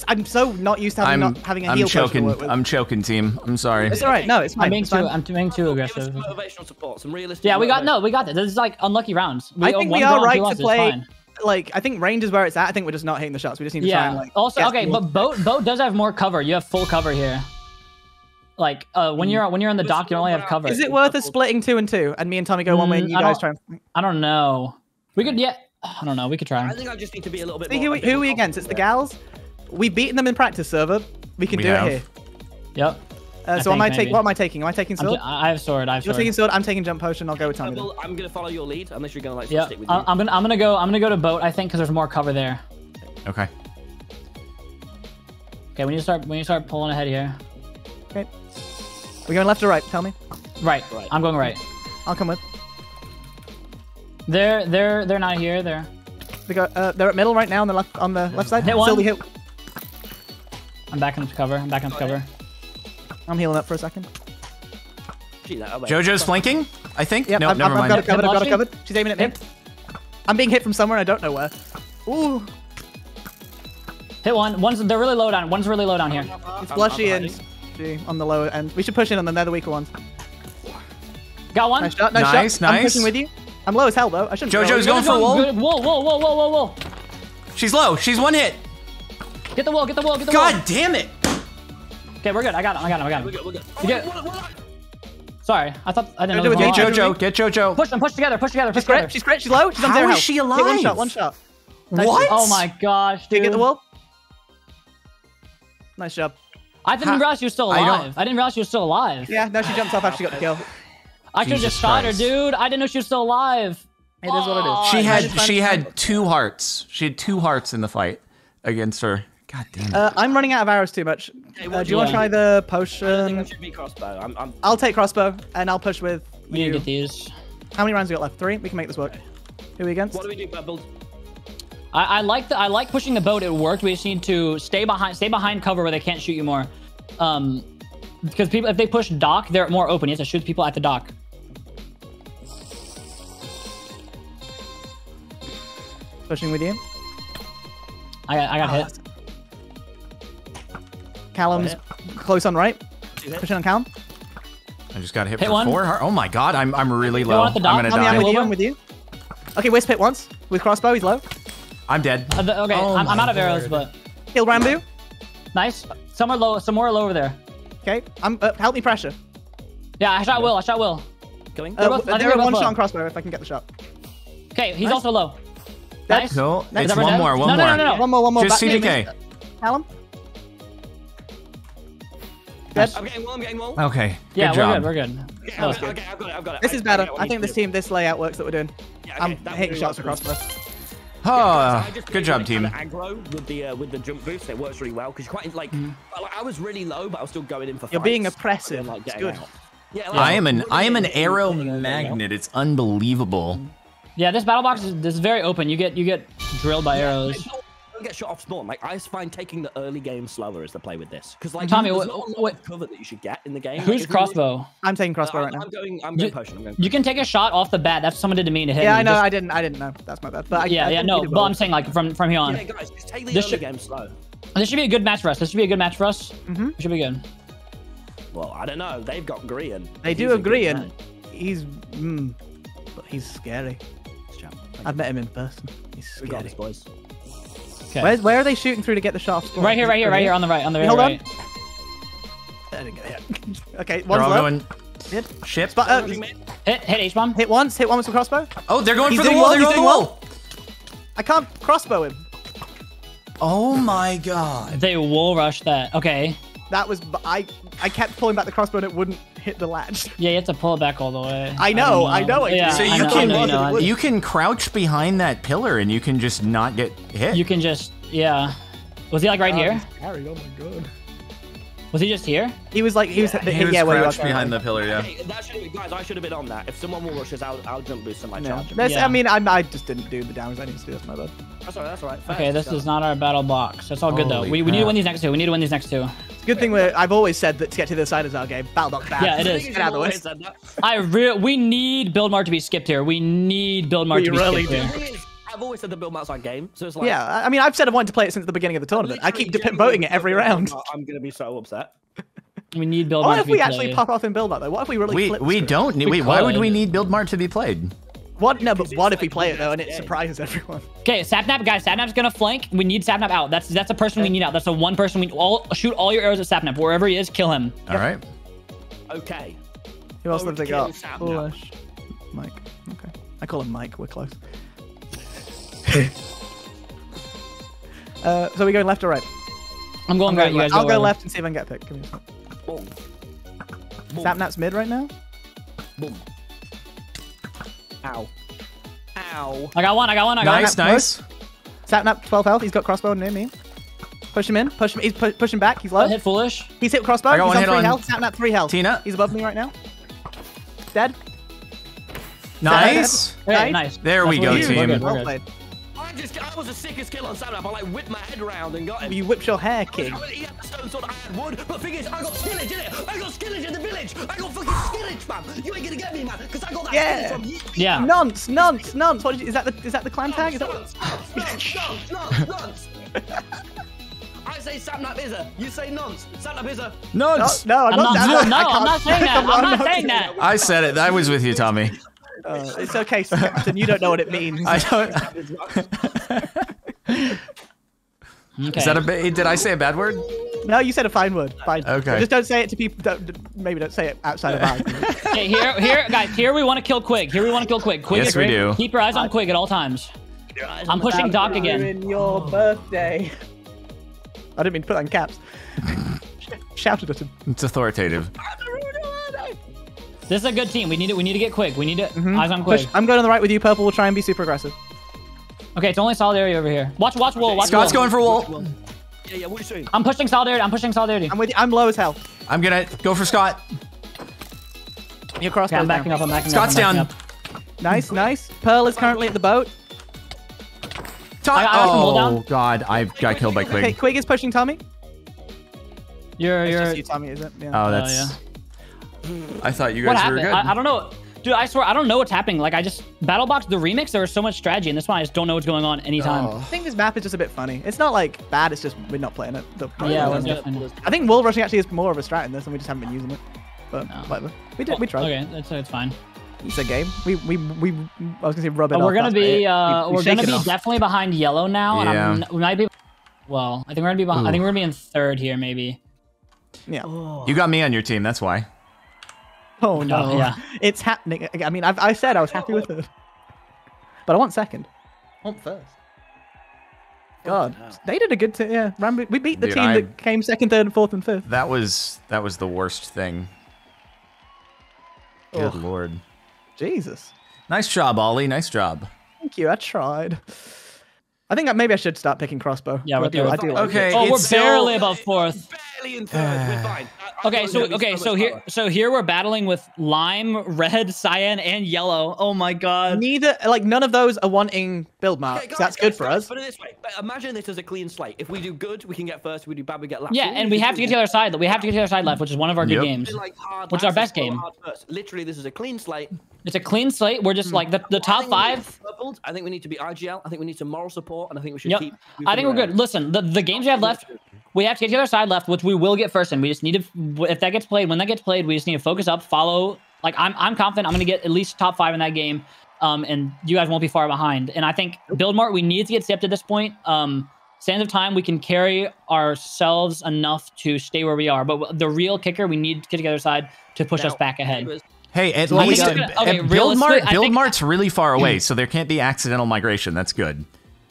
I'm so not used to not having a heal. I'm choking, team. I'm sorry. It's all right. No, it's fine. I'm being too aggressive. Give us motivational support. Some realistic. Yeah, we got this. This is like unlucky rounds. I think we are right to play. Like, I think range is where it's at. I think we're just not hitting the shots. We just need to try and, like... Also, okay, but Boat does have more cover. You have full cover here. Like, when you're in the dock, you only have cover. Is it worth us splitting 2 and 2? And me and Tommy go one way and you guys try and... I don't know. We could, I don't know. We could try. I think I just need to be a little bit more... Who are we against? It's the gals. We've beaten them in practice server. We can do it here. Yep. So what am I taking? Am I taking sword? I have sword. You're taking sword. I'm taking jump potion. I'll go with Tommy. I'm gonna follow your lead unless you're gonna like stick with me. I'm gonna go to boat. I think because there's more cover there. Okay. Okay. We need to start pulling ahead here. Okay. We're going left or right? Tell me. Right. I'm going right. I'll come with. They're not here. They're at middle right now on the left side. Hit one. Hit. I'm backing up to cover. I'm healing up for a second. Jojo's flanking, I think. Yeah, no, never mind. I've got it covered. She's aiming at me. I'm being hit from somewhere and I don't know where. Ooh. Hit one. They're really low down. One's really low down here. It's Blushy and G on the lower end. We should push in on them. They're the weaker ones. Got one. Nice shot. Nice shot. I'm pushing with you. I'm low as hell though. I shouldn't. Jojo's going for Wool. Wool. She's low. She's one hit. Get the Wool. Get the Wool. God damn it. Okay, we're good. I got him. We're good. Sorry, I thought I didn't know. Get Jojo. Push together. She's great. She's low. She's on zero. How is she alive? One shot. Nice. What? Oh my gosh, dude. Did you get the Wool? Nice job. I didn't realize you were still alive. Yeah, no, she jumped off after she got the kill. I could have just shot her, dude. I didn't know she was still alive. It is what it is. She had two hearts. She had two hearts in the fight against her. God damn it. I'm running out of arrows too much. Hey, do you want to try the potion? It should be crossbow. I'll take crossbow and I'll push with you. We need to get these. How many rounds we got left? 3? We can make this work. Okay. Who are we against? What do we do about build? I like pushing the boat. It worked. We just need to stay behind cover where they can't shoot you more. Because people, if they push dock, they're more open. You have to shoot people at the dock. Pushing with you. I got hit. Callum's close on right. Pushing on Callum. I just got hit for 4. Oh my god, I'm really low. I'm gonna die. I'm with you. Okay, Wisp hit once with crossbow. He's low. I'm dead. Okay, oh I'm out of arrows, but kill Rambo. Nice. Some are low. Some more are low over there. Okay, I'm help me pressure. Yeah, I shot Will. Killing. They're one shot on crossbow. If I can get the shot. Okay, he's also low. Nice. Cool. It's one more. Just CDK. Callum. I'm getting Wool. Okay. Yeah, we're good. Yeah, okay, I've got it. This is better. I think this team, this layout works that we're doing. Yeah, okay, I'm hitting shots across for us. Oh, good job, team. Aggro with the jump boost, it works really well because quite like I was really low, but I was still going in for. You're being oppressive. Like good. Yeah, I am an arrow magnet. It's unbelievable. Yeah, this battle box is very open. You get drilled by arrows. Get shot off spawn. Like I find taking the early game slower is the play with this. Because like Tommy, what cover that you should get in the game? Who's like, crossbow? I'm taking crossbow right now. I'm going potion. You can take a shot off the bat. That's someone did to me to hit. Yeah, I know. Just... I didn't know. That's my bad. But I But I'm saying like from here on. Yeah, guys, just take the early game slow. This should be a good match for us. Mm-hmm. It should be good. Well, I don't know. They've got Green. They do agree, and he's scary. I've met him in person. He's scary. We got this, boys. Okay. Where are they shooting through to get the shot? Right here, on the right. Hold on. I didn't get hit. Okay, one's low. Ship. Hit H Bomb. Hit one with some crossbow. Oh, they're going for the Wool. I can't crossbow him. Oh my god. They Wool rush that. Okay. That was I kept pulling back the crossbow and it wouldn't hit the latch. Yeah, you have to pull it back all the way. I know. Yeah, so you can crouch behind that pillar and you can just not get hit. You can just Was he like right here? Scary. Oh my god. Was he just here? He was like he was crouched behind the pillar. Yeah. Hey, that should have been, guys, I should have been on that. If someone Wool rushes, I'll jump boost and my charge. I mean, I just didn't do the damage I needed to do. That's my bad. That's all right. Okay, this is not our battle box. That's all good though. We need to win these next two. Good thing I've always said that to get to the other side is our game. Battle Box. Yeah, it is. Get out of the way. We need Build Mart to be skipped here. We really do. I've always said the Build Mart's our game, so it's like. Yeah, I mean, I've said I wanted to play it since the beginning of the tournament. I keep voting it every round. I'm gonna be so upset. We need Build Mart. What if we actually pop off in Build Mart though? What if we really? We don't need. Wait, why would we need Build Mart to be played? What? No, but what if we play it though and it surprises everyone? Okay, Sapnap, guys. Sapnap's gonna flank. We need Sapnap out. That's a person we need out. That's the one person we all shoot all your arrows at Sapnap wherever he is. Kill him. All right. Okay. Who else lives they got? Foolish. Mike. Okay. I call him Mike. We're close. So we going left or right? I'm going right. You guys. I'll go left and see if I can get picked. Come here. Boom. Sapnap's mid right now. Boom. Ow. I got one. Nice. Sapnap, 12 health. He's got crossbow near me. Push him in. He's pushing back. He's low. Hit Foolish. He's hit crossbow. He's on 3 health. Sapnap, 3 health. Tina. He's above me right now. Dead. Nice. Hey, nice. There we go, team. Well I was the sickest killer on Sapnap. I like whipped my head round and got him. You whipped your hair, kid. He had the stone sword, I had wood, but the thing is, I got skillage in it. I got skillage in the village. I got fucking skillage, man. You ain't gonna get me, man, because I got that from you. Yeah. Nonce. What is that the clan tag? Is that nonce. I say Sapnap is a. You say nonce. Sapnap is a. Nonce. No, I'm not saying that. I'm not saying that. I said it. I was with you, Tommy. It's okay, Captain. You don't know what it means. I don't. Okay. Is that a bit? Did I say a bad word? No, you said a fine word. Fine. Okay. Just don't say it to people. Maybe don't say it outside of our. Okay, here, guys. Here we want to kill Quig. Quig yes, is we do. Keep your eyes on Quig at all times. I'm pushing Doc again. Ruin your birthday. I didn't mean to put that in caps. Shouted at him. It's authoritative. This is a good team. We need to get Quig. We need to eyes on Quig. I'm going on the right with you, Purple. We'll try and be super aggressive. Okay, it's only Solidarity over here. Watch Wool. Watch Scott's Wool. Going for Wool. Yeah, what are you saying? I'm pushing Solidarity. I'm with you. I'm low as hell. I'm gonna go for Scott. You're crossbow. Okay, I'm backing up. Scott's down. Nice. Pearl is currently at the boat. Oh god, I got killed by Quig. Okay, Quig is pushing Tommy. It's just you, Tommy, is it? Yeah. Oh, that's. Yeah. I thought you guys were good. I don't know. Dude, I swear, I don't know what's happening. Like, I just... Battle Box, the remix, there was so much strategy, and this one I just don't know what's going on anytime. Oh. I think this map is just a bit funny. It's not, like, bad. It's just we're not playing it. I think wall rushing actually is more of a strat in this, and we just haven't been using it. But whatever. We tried. Okay, it's fine. It's a game. I was going to say rub it off. We're going to be definitely behind yellow now. Yeah. And we might be... Well, I think we're going to be behind... Ooh. I think we're going to be in third here, maybe. Yeah. Oh. You got me on your team. That's why. Oh no! Yeah. It's happening. I mean, I said I was happy with it, but I want second. I want first. God, they did a good team. Yeah, we beat the team that came second, third, and fourth, and fifth. That was the worst thing. Good Lord. Jesus. Nice job, Ollie. Nice job. Thank you. I tried. I think maybe I should start picking crossbow. Yeah, I do. Okay. Oh, we're barely above fourth. Barely in third. We're fine. So here we're battling with lime, red, cyan, and yellow. Oh my god. None of those are wanting build mark. Okay, guys, that's good for us. Put it this way. Imagine this as a clean slate. If we do good, we can get first. If we do bad, we get last. Yeah, and we have to get to the other side. We have to get to the other side left, which is one of our good games. Like which is our best game. Literally, this is a clean slate. It's a clean slate. We're just like the top five. I think we need to be IGL. I think we need some moral support, and I think we should keep. I think we're good. Listen, the games we have left, we have to get to the other side left, which we will get first, and we just need to. If that gets played, when that gets played, we just need to focus up, follow. Like I'm confident I'm gonna get at least top five in that game, and you guys won't be far behind. And I think Build Mart, we need to get stepped at this point. Sands of Time, we can carry ourselves enough to stay where we are, but the real kicker, we need to get to the other side to push us back ahead. Hey, at least Build Mart's really far away, so there can't be accidental migration. That's good.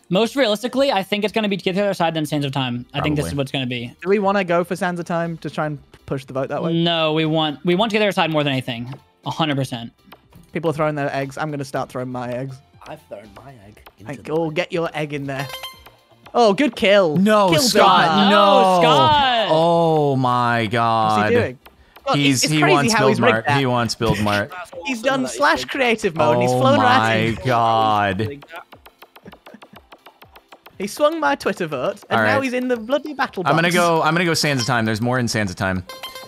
Most realistically, I think it's going to be to get to the other side than Sands of Time. Probably. I think this is what's going to be. Do we want to go for Sands of Time to try and push the vote that way? No, we want to get to the other side more than anything. 100%. People are throwing their eggs. I'm going to start throwing my eggs. I've thrown my egg. Get your egg in there. Oh, good kill. No, Scott. No, Scott. Oh my God. What's he doing? Well, he wants Build Mart. He's done / creative mode. He's flown right in. Oh my god! He swung my Twitter vote, and now he's in the bloody battle box. I'm gonna go Sands of Time. There's more in Sands of Time.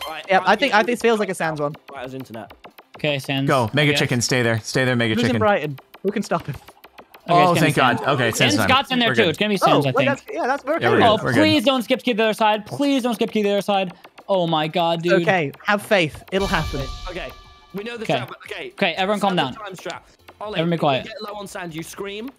Right, yeah, I think it feels like a Sands one. Right, I was internet. Okay, Sands. Go, Mega Chicken. Stay there, Mega Chicken. Who's in Brighton? Who can stop him? Okay, oh, thank God. Okay, Sands. And Scott's in there too. It's gonna be Sands, I think. That's very good. Oh, please don't skip to the other side. Please don't skip to the other side. Oh my god, dude. Okay, have faith. It'll happen. Okay. We know the trap. Okay, everyone calm down. Ollie, everyone be quiet. Get low on sand, you scream.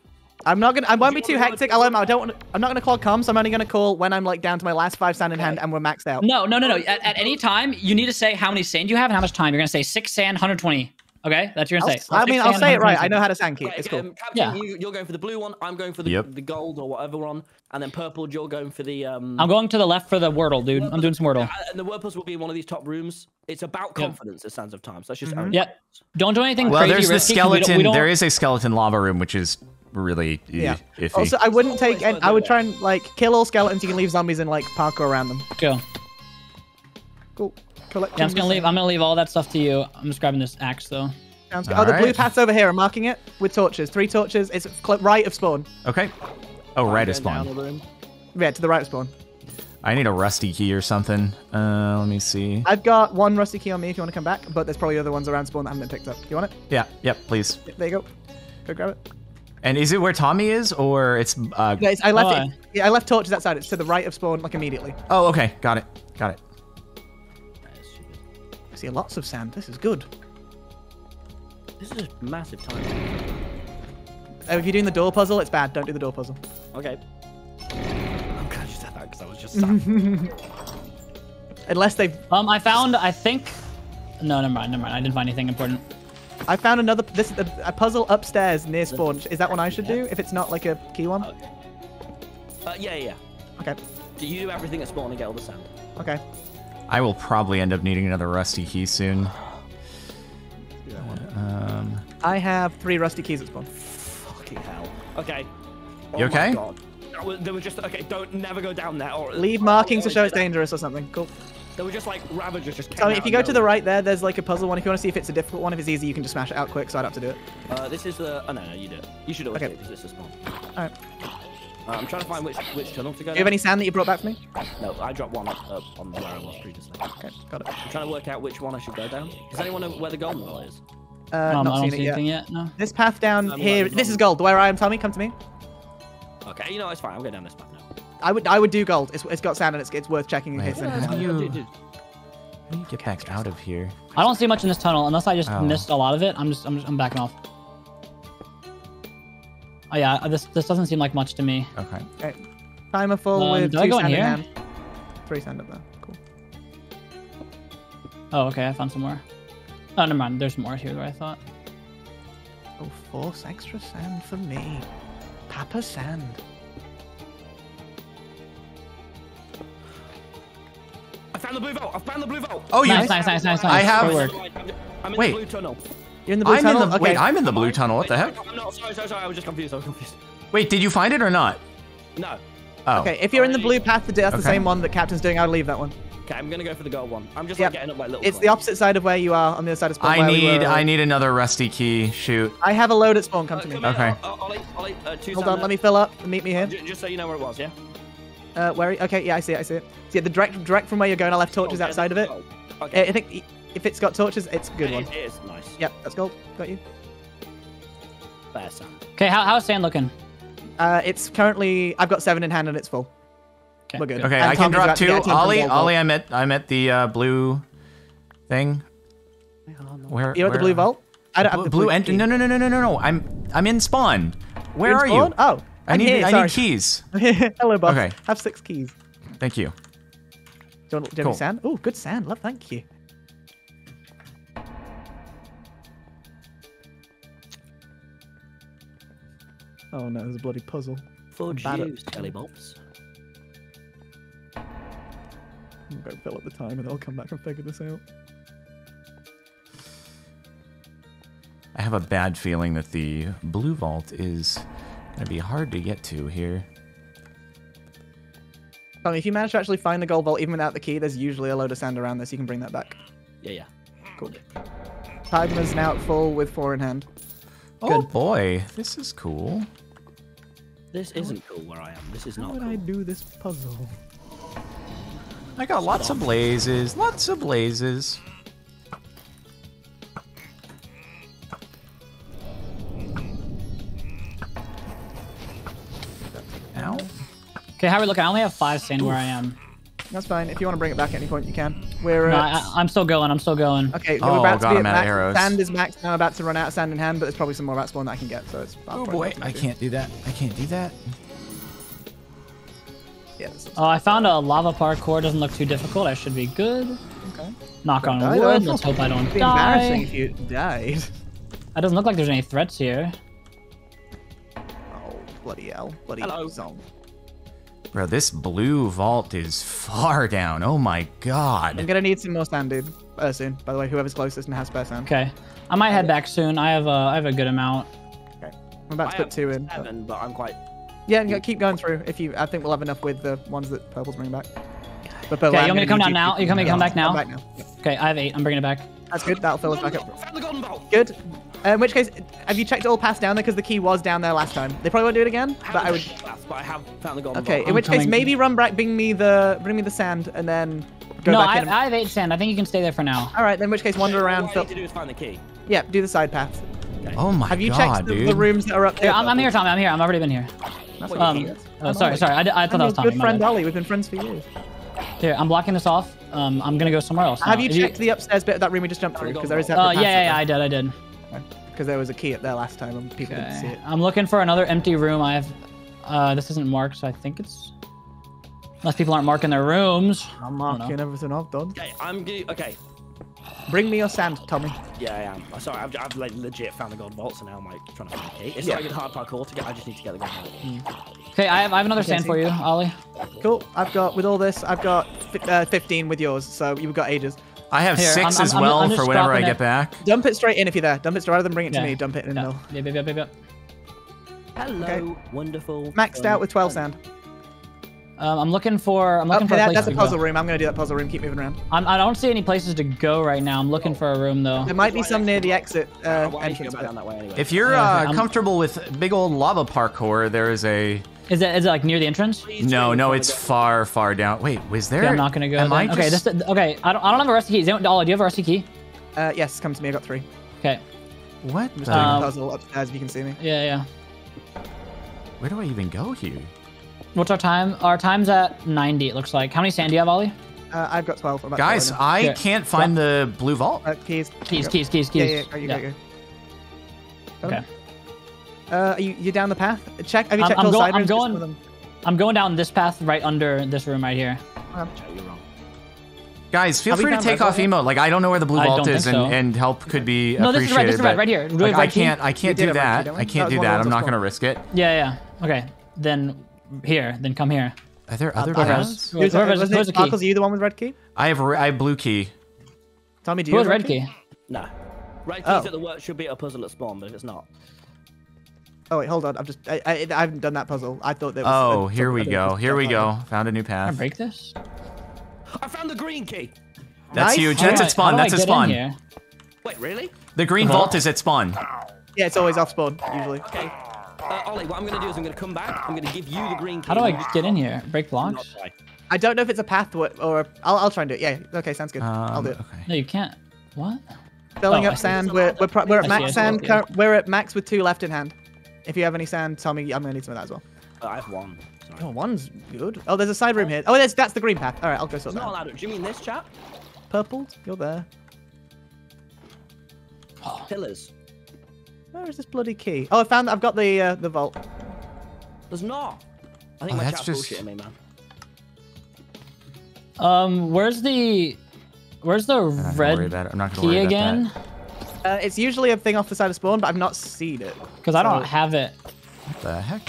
I won't be too hectic. I'm not gonna call comms, so I'm only gonna call when I'm like down to my last 5 sand in hand and we're maxed out. No. At any time you need to say how many sand you have and how much time. You're gonna say 6 sand, 120. Okay? That's what you're gonna say. I'll say it right. I know how to sand keep. It's cool. Captain, you're going for the blue one, I'm going for the gold or whatever one. And then purple, you're going for the... I'm going to the left for the Wordle, dude. I'm doing some Wordle. And the Wordles will be in one of these top rooms. It's about confidence at Sands of Time. So that's just... Don't do anything crazy. Well, there's the skeleton. There is a skeleton lava room, which is really iffy. Also, I wouldn't take... I would try and, like, kill all skeletons. You can leave zombies and, like, parkour around them. Cool. Collect. I'm just gonna leave all that stuff to you. I'm just grabbing this axe, though. Sounds good. Oh, the blue paths over here. I'm marking it with torches. 3 torches. It's right of spawn. Okay. Oh, right of spawn. Yeah, to the right of spawn. I need a rusty key or something. Let me see. I've got 1 rusty key on me if you want to come back, but there's probably other ones around spawn that haven't been picked up. You want it? Yeah. Yep. Please. There you go. Go grab it. And is it where Tommy is, or it's? Yeah, it's I left torches outside. It's to the right of spawn, like immediately. Oh, okay. Got it. Got it. I see lots of sand. This is good. This is a massive time. If you're doing the door puzzle, it's bad. Don't do the door puzzle. Okay. I'm glad you said that because I was just sad. Unless they. I found. I think. No, never mind. Never mind. I didn't find anything important. I found another. This is a puzzle upstairs near spawn. Is that one I should do? If it's not like a key one. Okay. Yeah. Okay. Do you do everything at spawn and get all the sand? Okay. I will probably end up needing another rusty key soon. Yeah. I have 3 rusty keys at spawn. Fucking hell. Okay. Oh, you okay? My God. They were just okay. Don't never go down there. Or leave markings to show it's dangerous or something. Cool. They were just like ravagers. Just so if you go to the right there, there's like a puzzle one. If you want to see if it's a difficult one, if it's easy, you can just smash it out quick. So I'd have to do it. This is the. Oh no, you do it. You should always do it because it's a spawn. All right. I'm trying to find which tunnel to go. Do you have any sand that you brought back for me? No, I dropped one up on where I was previously. Okay, got it. I'm trying to work out which one I should go down. Does anyone know where the golden wall is? Not seen it yet. No. This path down here. This is gold. Where I am, Tommy, come to me. Okay, you know it's fine. I'll go down this path now. I would do gold. It's got sand and it's worth checking. Wait, How do you get back out of here? I don't see much in this tunnel unless I just missed a lot of it. I'm backing off. Oh yeah, this doesn't seem like much to me. Okay. Timer full with 2 sand in hand. 3 sand up there. Cool. Oh okay, I found some more. Oh never mind, there's more here than I thought. Oh, 4 extra sand for me. Papa sand. I found the blue vault. I found the blue vault. Oh, nice. I have. I'm in the blue tunnel. You're in the blue tunnel. Okay. Wait, I'm in the blue tunnel. What the heck? I'm not. Sorry. I was just confused. Wait, did you find it or not? No. Oh. Okay. If you're in the blue path, that's the same one that Captain's doing. I'll leave that one. Okay, I'm gonna go for the gold one. I'm just like getting up like little. It's the opposite side of where you are on the other side of spawn. I need another rusty key. Shoot. I have a load at spawn. Come to me. Okay. Ollie, hold on. Let me fill up and meet me here. Just so you know where it was. Yeah. Where? Okay. Yeah, I see it. So yeah, the direct from where you're going. I left torches outside of it. Okay. I think if it's got torches, it's a good one. It is nice. Yep. That's gold. Got you. Fair sand. Okay. How's sand looking? It's currently. I've got 7 in hand and it's full. Okay, we're good. Okay, I can drop 2. Ollie, I'm at the blue thing. Where? You're at the blue vault. I don't have the blue end. No. I'm in spawn. Where are you? Oh, I need keys. Hello, boss. Okay, have 6 keys. Thank you. Do you have any sand? Oh, good sand. Love, thank you. Oh no, there's a bloody puzzle. For juice, Kelly Bobs. I'm going to fill up the time and I'll come back and figure this out. I have a bad feeling that the blue vault is going to be hard to get to here. If you manage to actually find the gold vault even without the key, there's usually a load of sand around this. You can bring that back. Yeah. Cool. Time is now at full with 4 in hand. Oh good. Boy, this is cool. This isn't cool where I am. This is not cool. How would I do this puzzle? I got lots of blazes, Ow. Okay, how are we looking? I only have 5 sand where I am. That's fine. If you want to bring it back at any point, you can. I'm still going. Okay, we're about to be at max. Sand is max now. I'm about to run out of sand in hand, but there's probably some more rat spawn that I can get. So it's. Oh boy, I can't do that. Yeah, oh, I found a lava parkour. Doesn't look too difficult. I should be good. Okay. Knock on wood. Let's hope I don't die. It'd be embarrassing if you died. It doesn't look like there's any threats here. Oh, bloody hell. Bloody zone. Bro, this blue vault is far down. Oh my god. I'm gonna need some more sand, dude. Soon, by the way. Whoever's closest and has spare sand. Okay. I might head back soon. I have a good amount. Okay. I'm about to put 2 in. 7, but I'm quite... Yeah, and keep going through. I think we'll have enough with the ones that Purple's bringing back. But Purple, okay, you want me to come down now? You want me to come back now? Okay, I have 8. I'm bringing it back. That's good. That'll fill us back up. Found the golden ball. Good. In which case, have you checked all paths down there? Because the key was down there last time. They probably won't do it again. But I would. Pass, but I have found the golden ball. Okay. In which case, maybe run back, bring me the sand, and then go back in. No, I have 8 sand. I think you can stay there for now. All right. Then in which case, wander around. All I need to do is find the key. Yeah. Do the side path. Okay. Oh my god, have you checked the rooms that are up there? Yeah, I'm here, Tommy. I'm here. I've already been here. Oh, sorry. I thought that was Tommy. Good friend Ollie. We've been friends for years. Here, I'm blocking this off. I'm gonna go somewhere else. Have you checked the upstairs bit of that room we just jumped through? Because there is that. Yeah, I did. Because there was a key up there last time and people didn't see it. I'm looking for another empty room. I have. This isn't marked, so I think it's. Unless people aren't marking their rooms. I'm marking everything I've done. Okay, okay. Bring me your sand, Tommy. Yeah, I am. I'm sorry, I've like legit found the golden vault, so now I'm like trying to find the key. It's not like a hard parkour to get. I just need to get the golden vault. Okay, I have another sand for you, Ollie. Cool. I've got, with all this, I've got 15 with yours, so you've got ages. I have 6 as well for whenever I get back. Dump it straight in if you're there. Dump it straight, rather than bring it to me. Dump it in the middle. Hello, wonderful. Maxed out with 12 sand. I'm looking for. I'm looking for. That's a puzzle room. I'm gonna do that puzzle room. Keep moving around. I don't see any places to go right now. I'm looking for a room though. There might be some near the exit entrance. Down that way anyway. If you're comfortable with big old lava parkour, there is a. Is it like near the entrance? No, it's far down. Wait, was there? Okay, I'm not gonna go. Okay, I don't have a rusty key. Ollie, do you have a rusty key? Yes, come to me. I got 3. Okay. What? I'm just doing a puzzle upstairs. If you can see me. Yeah. Where do I even go here? What's our time? Our time's at 90, it looks like. How many sand do you have, Ollie? I've got 12. Guys, I can't find the blue vault. Keys. Yeah, go. Okay. You're down the path? Check. Have you checked all side rooms? I'm going down this path right under this room right here. You're wrong. Guys, feel free to take off emote. Like, I don't know where the blue vault is, and help could be appreciated. No, this is red right here. Like, I can't do that. I can't do that. I'm not going to risk it. Yeah. Okay, then... Here, then come here. Are there other paths? Sparklez, are you the one with red key? I have blue key. Tommy, do you have red key? No. Red keys at the work should be a puzzle at spawn, but it's not. Oh wait, hold on. I haven't done that puzzle. I thought there was. Oh, here we go. Here we go. Found a new path. Can I break this? I found the green key. That's huge. That's at spawn. That's at spawn. Wait, really? The green vault is at spawn. Yeah, it's always off spawn usually. Okay. Ollie, what I'm going to do is I'm going to come back. I'm going to give you the green key. How do I get in here? Break blocks? I don't know if it's a path or... I'll try and do it. Yeah, okay, sounds good. I'll do it. Okay. No, you can't. What? Filling up sand. We're at max sand. We're at max with 2 left in hand. If you have any sand, Tommy, I'm going to need some of that as well. I have 1. Sorry. Oh, 1's good. Oh, there's a side room here. Oh, that's the green path. All right, I'll go sort that out. Do you mean this chap? Purple? You're there. Pillars. Where is this bloody key? Oh, I've got the vault. There's not. I think my chat's bullshitting me, man. Where's the red key again? It's usually a thing off the side of spawn, but I've not seen it. Because I don't have it. What the heck?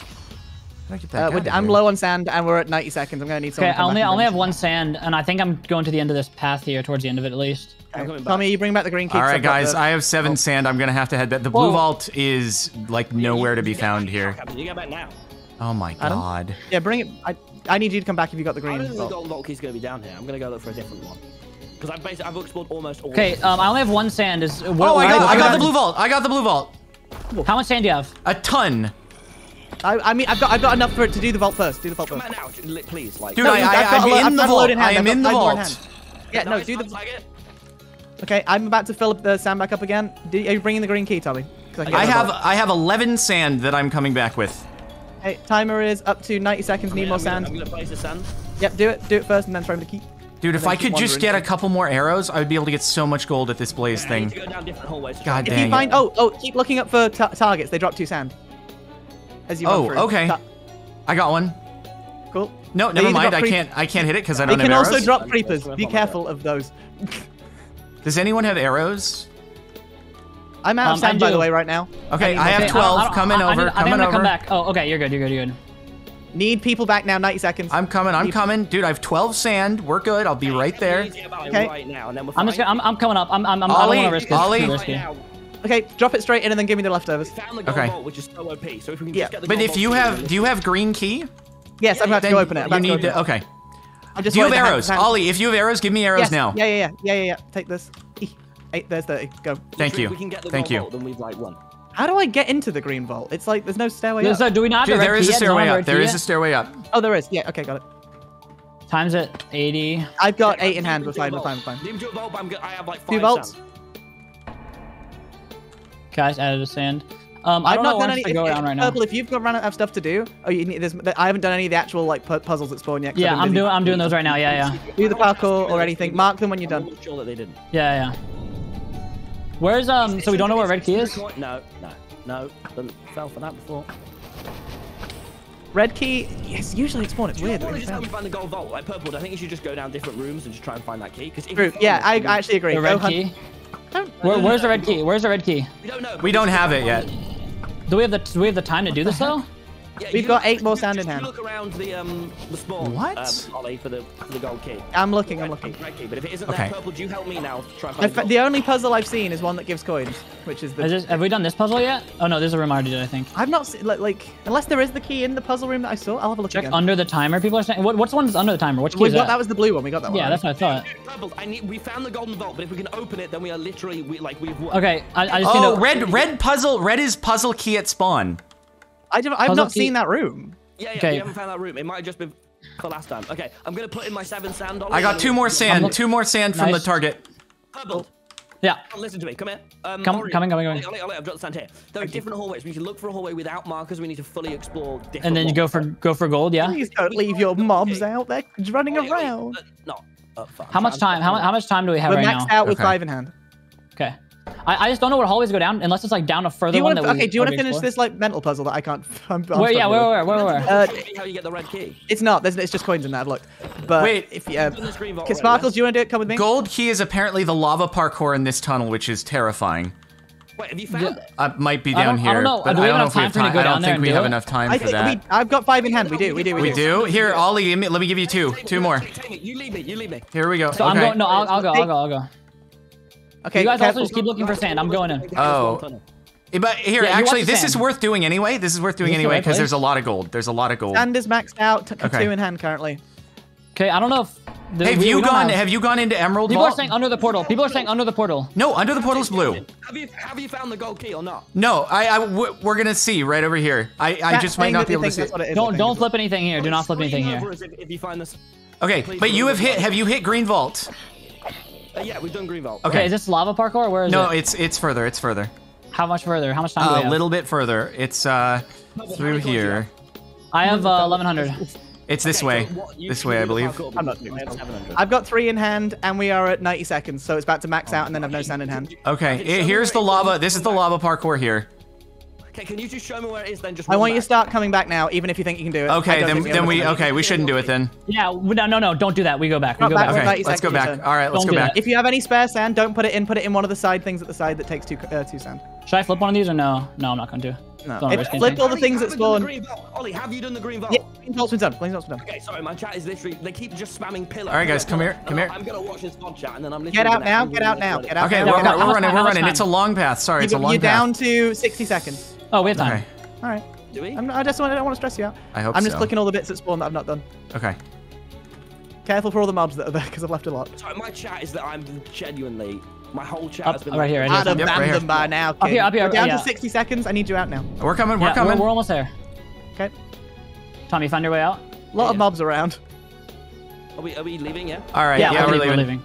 I'm low on sand, and we're at 90 seconds. I'm gonna need someone. Okay, I only have 1 sand, and I think I'm going to the end of this path here, towards the end of it at least. Tommy, you bring back the green key. All right, guys, I have 7 sand. I'm gonna have to head back. The blue vault is like nowhere to be found here. You get back now. Oh my god. Yeah, bring it. I need you to come back if you got the green. I don't think the gold lock is gonna be down here. I'm gonna go look for a different one. Because I've explored almost all. Okay, I only have 1 sand. I got the blue vault. How much sand do you have? A ton. I mean, I've got enough for it to do the vault first. Do the vault first. Come out now, please. Like, dude, I'm in the vault. I am in the vault. Yeah, no, do the. Okay, I'm about to fill up the sand back up again. Are you bringing the green key, Tommy? I have 11 sand that I'm coming back with. Hey, timer is up to 90 seconds. Need more sand. I'm gonna place the sand. Yep, do it first and then throw him the key. Dude, if I could just get a couple more arrows, I would be able to get so much gold at this blaze thing. God dang it. If you find, keep looking up for targets. They drop 2 sand. As you run through. Okay. I got 1. Cool. No, never mind. I can't hit it because I don't have arrows. They can also drop creepers. Be careful of those. Does anyone have arrows? I'm out of sand, by the way, right now. Okay, I have 12. Coming over. I'm gonna come back. Oh, okay. You're good. Need people back now. 90 seconds. I'm coming. Dude, I have 12 sand. We're good. I'll be right there. Okay. I'm coming up. I'm Ollie. Okay, drop it straight in and then give me the leftovers. Okay. But if you have, do you have green key? Yes, I'm about to go open it. You need to. Okay. Do you have arrows, Ollie? If you have arrows, give me arrows now. Yeah. Take this. Hey, there's the go. Thank you. We can get the Thank you. Vault, then we've like won. How do I get into the green vault? It's like there's no stairway up. So do we not? Dude, there is a stairway up. There is a stairway up. Oh, there is. Yeah. Okay, got it. Times at 80. I've got 8 in hand. We're fine. We're fine. We're fine. Need him do a vault, but I have like 5 volts. Guys, out of the sand. I've not done any. Purple, if you've got run out of stuff to do, oh, you need. I haven't done any of the actual like puzzles that spawn yet. Yeah, I'm doing those right now. Yeah, yeah. Do the parkour or anything. Mark them when you're done. I'm sure that they didn't. Yeah, yeah. Where's So we don't know where red key is? No, no, no. Didn't fell for that before. Red key. Yes, usually it's spawned. It's weird. You just help me find the gold vault, like purple. I think you should just go down different rooms and just try and find that key. Because yeah, I actually agree. The red key. Where's the red key? Where's the red key? We don't know. We don't have it yet. Do we have the time to do this though? Yeah, we've got 8 more sound in hand. Look around the spawn. What? Ollie for the gold key. I'm looking. Red key, but if it isn't there, purple, do you help me now? Try and find the only puzzle I've seen is one that gives coins, which is the. Have we done this puzzle yet? Oh no, there's a room I already did, I think. I've not seen, like unless there is the key in the puzzle room that I saw. I'll have a look. Check again. Under the timer. People are saying, what's the one that's under the timer? Which key is that? That was the blue one. We got that one. Yeah, right? That's what I thought. Dude, purple, we found the golden vault, but if we can open it, then we are literally we've won. Okay, I just need to. Red puzzle. Red is puzzle key at spawn. I've not seen that room. Yeah, yeah, okay. We haven't found that room. It might have just been for last time. Okay, I'm gonna put in my 7 sand. I got 2 more sand. 2 more sand from the target. Purple. Yeah. Oh, listen to me. Come here. Coming. I've got the sand here. There are different hallways. We can look for a hallway without markers. We need to fully explore different. And then you go for gold. Yeah. Please don't leave your mobs out there running around. No. How much time do we have right now? We're maxed out with 5 in hand. Okay. I just don't know what hallways go down unless it's like down a further one. Okay, do you want to finish this like mental puzzle that I can't? Where? How you get the red key? It's not. It's just coins in that. Look. But wait, if you Sparklez, do you want to do it? Come with me. Gold key is apparently the lava parkour in this tunnel, which is terrifying. Wait, have you found it? I might be down here. I don't know. But I don't know if we have time. I don't think we have enough time for that. I've got 5 in hand. We do. Here, Ollie, let me give you 2 more. You leave me. Here we go. So I'm going. No, I'll go. Okay, you guys also just keep looking for sand. I'm going in. Oh. But here, actually, this is worth doing anyway. This is worth doing anyway because there's a lot of gold. Sand is maxed out. 2 in hand currently. Okay, I don't know if... Have you gone into Emerald Vault? People are saying under the portal. No, under the portal's blue. Have you found the gold key or not? No, we're going to see right over here. I just might not be able to see it. Don't flip anything here. Do not flip anything here. Okay, but you have hit... Have you hit Green Vault? Yeah, we've done green vault. Okay, is this lava parkour? Or where is it? No, it's further. It's further. How much further? How much time do we have? A little bit further. It's through here. I have 1100. It's this way. So this way, I believe. I'm not doing it. I've got 3 in hand, and we are at 90 seconds, so it's about to max out, and then I've no sand in hand. Okay, here's the lava. This is the lava parkour here. Okay, can you just show me where it is, then just... I want you to start coming back now, even if you think you can do it. Okay, we shouldn't do it then. Yeah, no, don't do that. We go back. Okay, let's go back. All right, let's go back. If you have any spare sand, don't put it in. Put it in one of the side things at the side that takes 2 sand. Should I flip one of these or no? No, I'm not going to. No. Flip all the things that spawn. Ollie, have you done the green vault? Yeah, green vault's been done. Okay, sorry, my chat is literally... They keep just spamming pillar. All right, guys, come here. I'm going to watch this VOD chat, and then I'm... Get out now. Okay, we're running. It's a long path. Sorry, it's a long path. You're down to 60 seconds. Oh, we have time. All right. Do we? I don't want to stress you out. I hope so. I'm just clicking all the bits that spawn that I've not done. Okay. Careful for all the mobs that are there, because I've left a lot. Sorry, my chat is that I'm genuinely... My whole chat has been... Right here. I'd have banned them by now, kid. Up here. We're down to 60 seconds. I need you out now. We're coming. We're almost there. Okay. Tommy, find your way out. A lot of mobs around. Are we leaving, yeah? All right, yeah, we're leaving.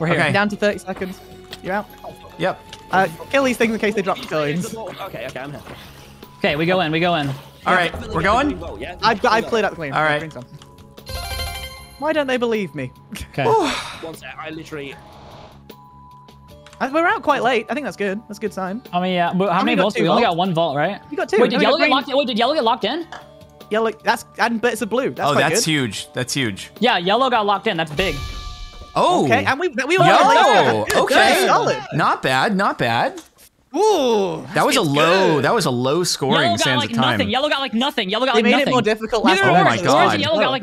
We're here. Okay. Down to 30 seconds. You're out. Yep. Kill these things in case they drop coins. Okay, I'm here. Okay, we go in. All right, we're going? I've cleared up the clean. All right. Why don't they believe me? Okay. One sec, I literally... We're out quite late. I think that's good. That's a good sign. I mean, yeah. But how many vaults? We only got 1 vault, right? You got 2. Wait, did yellow get locked in? Yellow, that's adding bits of blue. That's that's good. Huge. That's huge. Yeah, yellow got locked in. That's big. Oh. Okay, and we all got it. Okay. Solid. Not bad. Ooh. That was a low scoring Sands of Time. Yellow got like nothing. They made it more difficult last time. Oh my god. Orange and yellow got like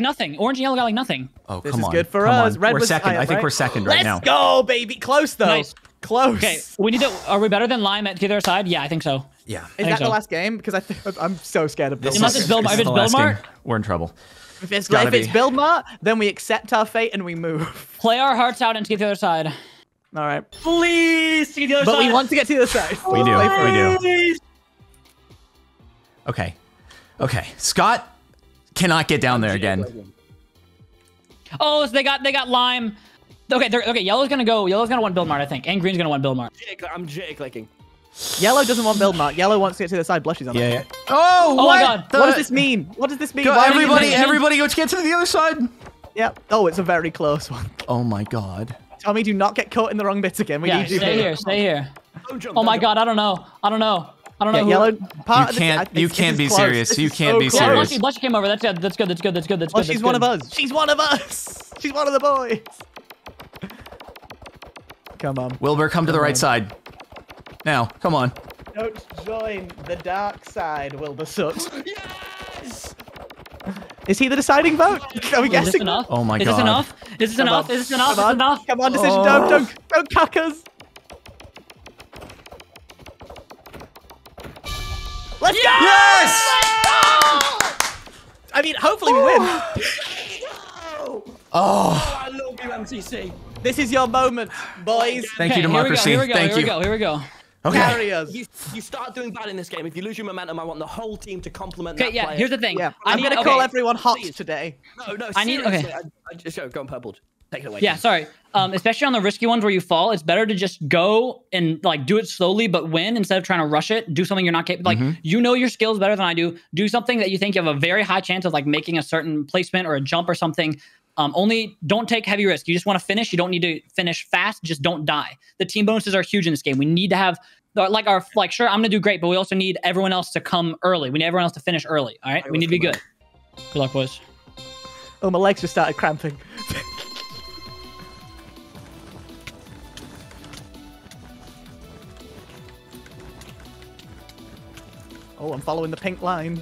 nothing. Oh, come on. This is good for us. Red was second. I think we're second right now. Let's go, baby. Close though. Nice. Close. Okay, we need to. Are we better than Lime at the other side? Yeah, I think so. Yeah. Is that the last game? Because I'm so scared of this. Unless it's Build Mart. If it's Build Mart, we're in trouble. If it's Build Mart, then we accept our fate and we move. Play our hearts out and get to the other side. All right. Please, to the other side. But we want to get to the other side. We do. We do. Okay. Okay. Scott cannot get down there again. Oh, so they got lime. Okay, okay. Yellow's gonna go. Yellow's gonna want Build Mart, I think, and Green's gonna want Build Mart. I'm J-clicking. Yellow doesn't want Build Mart. Yellow wants to get to the side. Blushy's on that. Yeah. Oh, oh my God! What does this mean? What does this mean? Go, everybody, go to get to the other side. Yep. Oh, it's a very close one. Oh my God. Tommy, do not get caught in the wrong bits again. We need you. Stay here. Stay here. Oh my God! I don't know. I don't know. I don't know. Yellow. You can't be serious. You can't be serious. Blushy came over. That's good. That's good. That's good. That's good. She's one of us. She's one of us. She's one of the boys. Come on. Wilbur, come to the right side. Now, come on. Don't join the dark side, Wilbur sucks. Yes! Is he the deciding vote? Are we guessing? Oh my God. Is this enough? Is this enough? Is this enough? Is this enough? Come on, decision. Don't cuck us. Let's go! Yes! I mean, hopefully we win. Oh, I love you, MCC. This is your moment, boys. Thank you, democracy. Thank you. Here we go. Okay. Carry us. You start doing bad in this game. If you lose your momentum, I want the whole team to compliment that player. Here's the thing. Yeah. I'm going to call everyone hot today. No, I need, I just go on purpled. Take it away. Yeah, sorry. Especially on the risky ones where you fall, it's better to just go and like do it slowly but win instead of trying to rush it. Do something you're not capable. Like you know your skills better than I do. Do something that you think you have a very high chance of like making a certain placement or a jump or something. Only don't take heavy risk. You just want to finish. You don't need to finish fast. Just don't die. The team bonuses are huge in this game. We need to have like our sure, I'm gonna do great, but we also need everyone else to come early. We need everyone else to finish early. All right, we need to be good. Good luck, boys. Oh, my legs just started cramping. Oh, I'm following the pink line.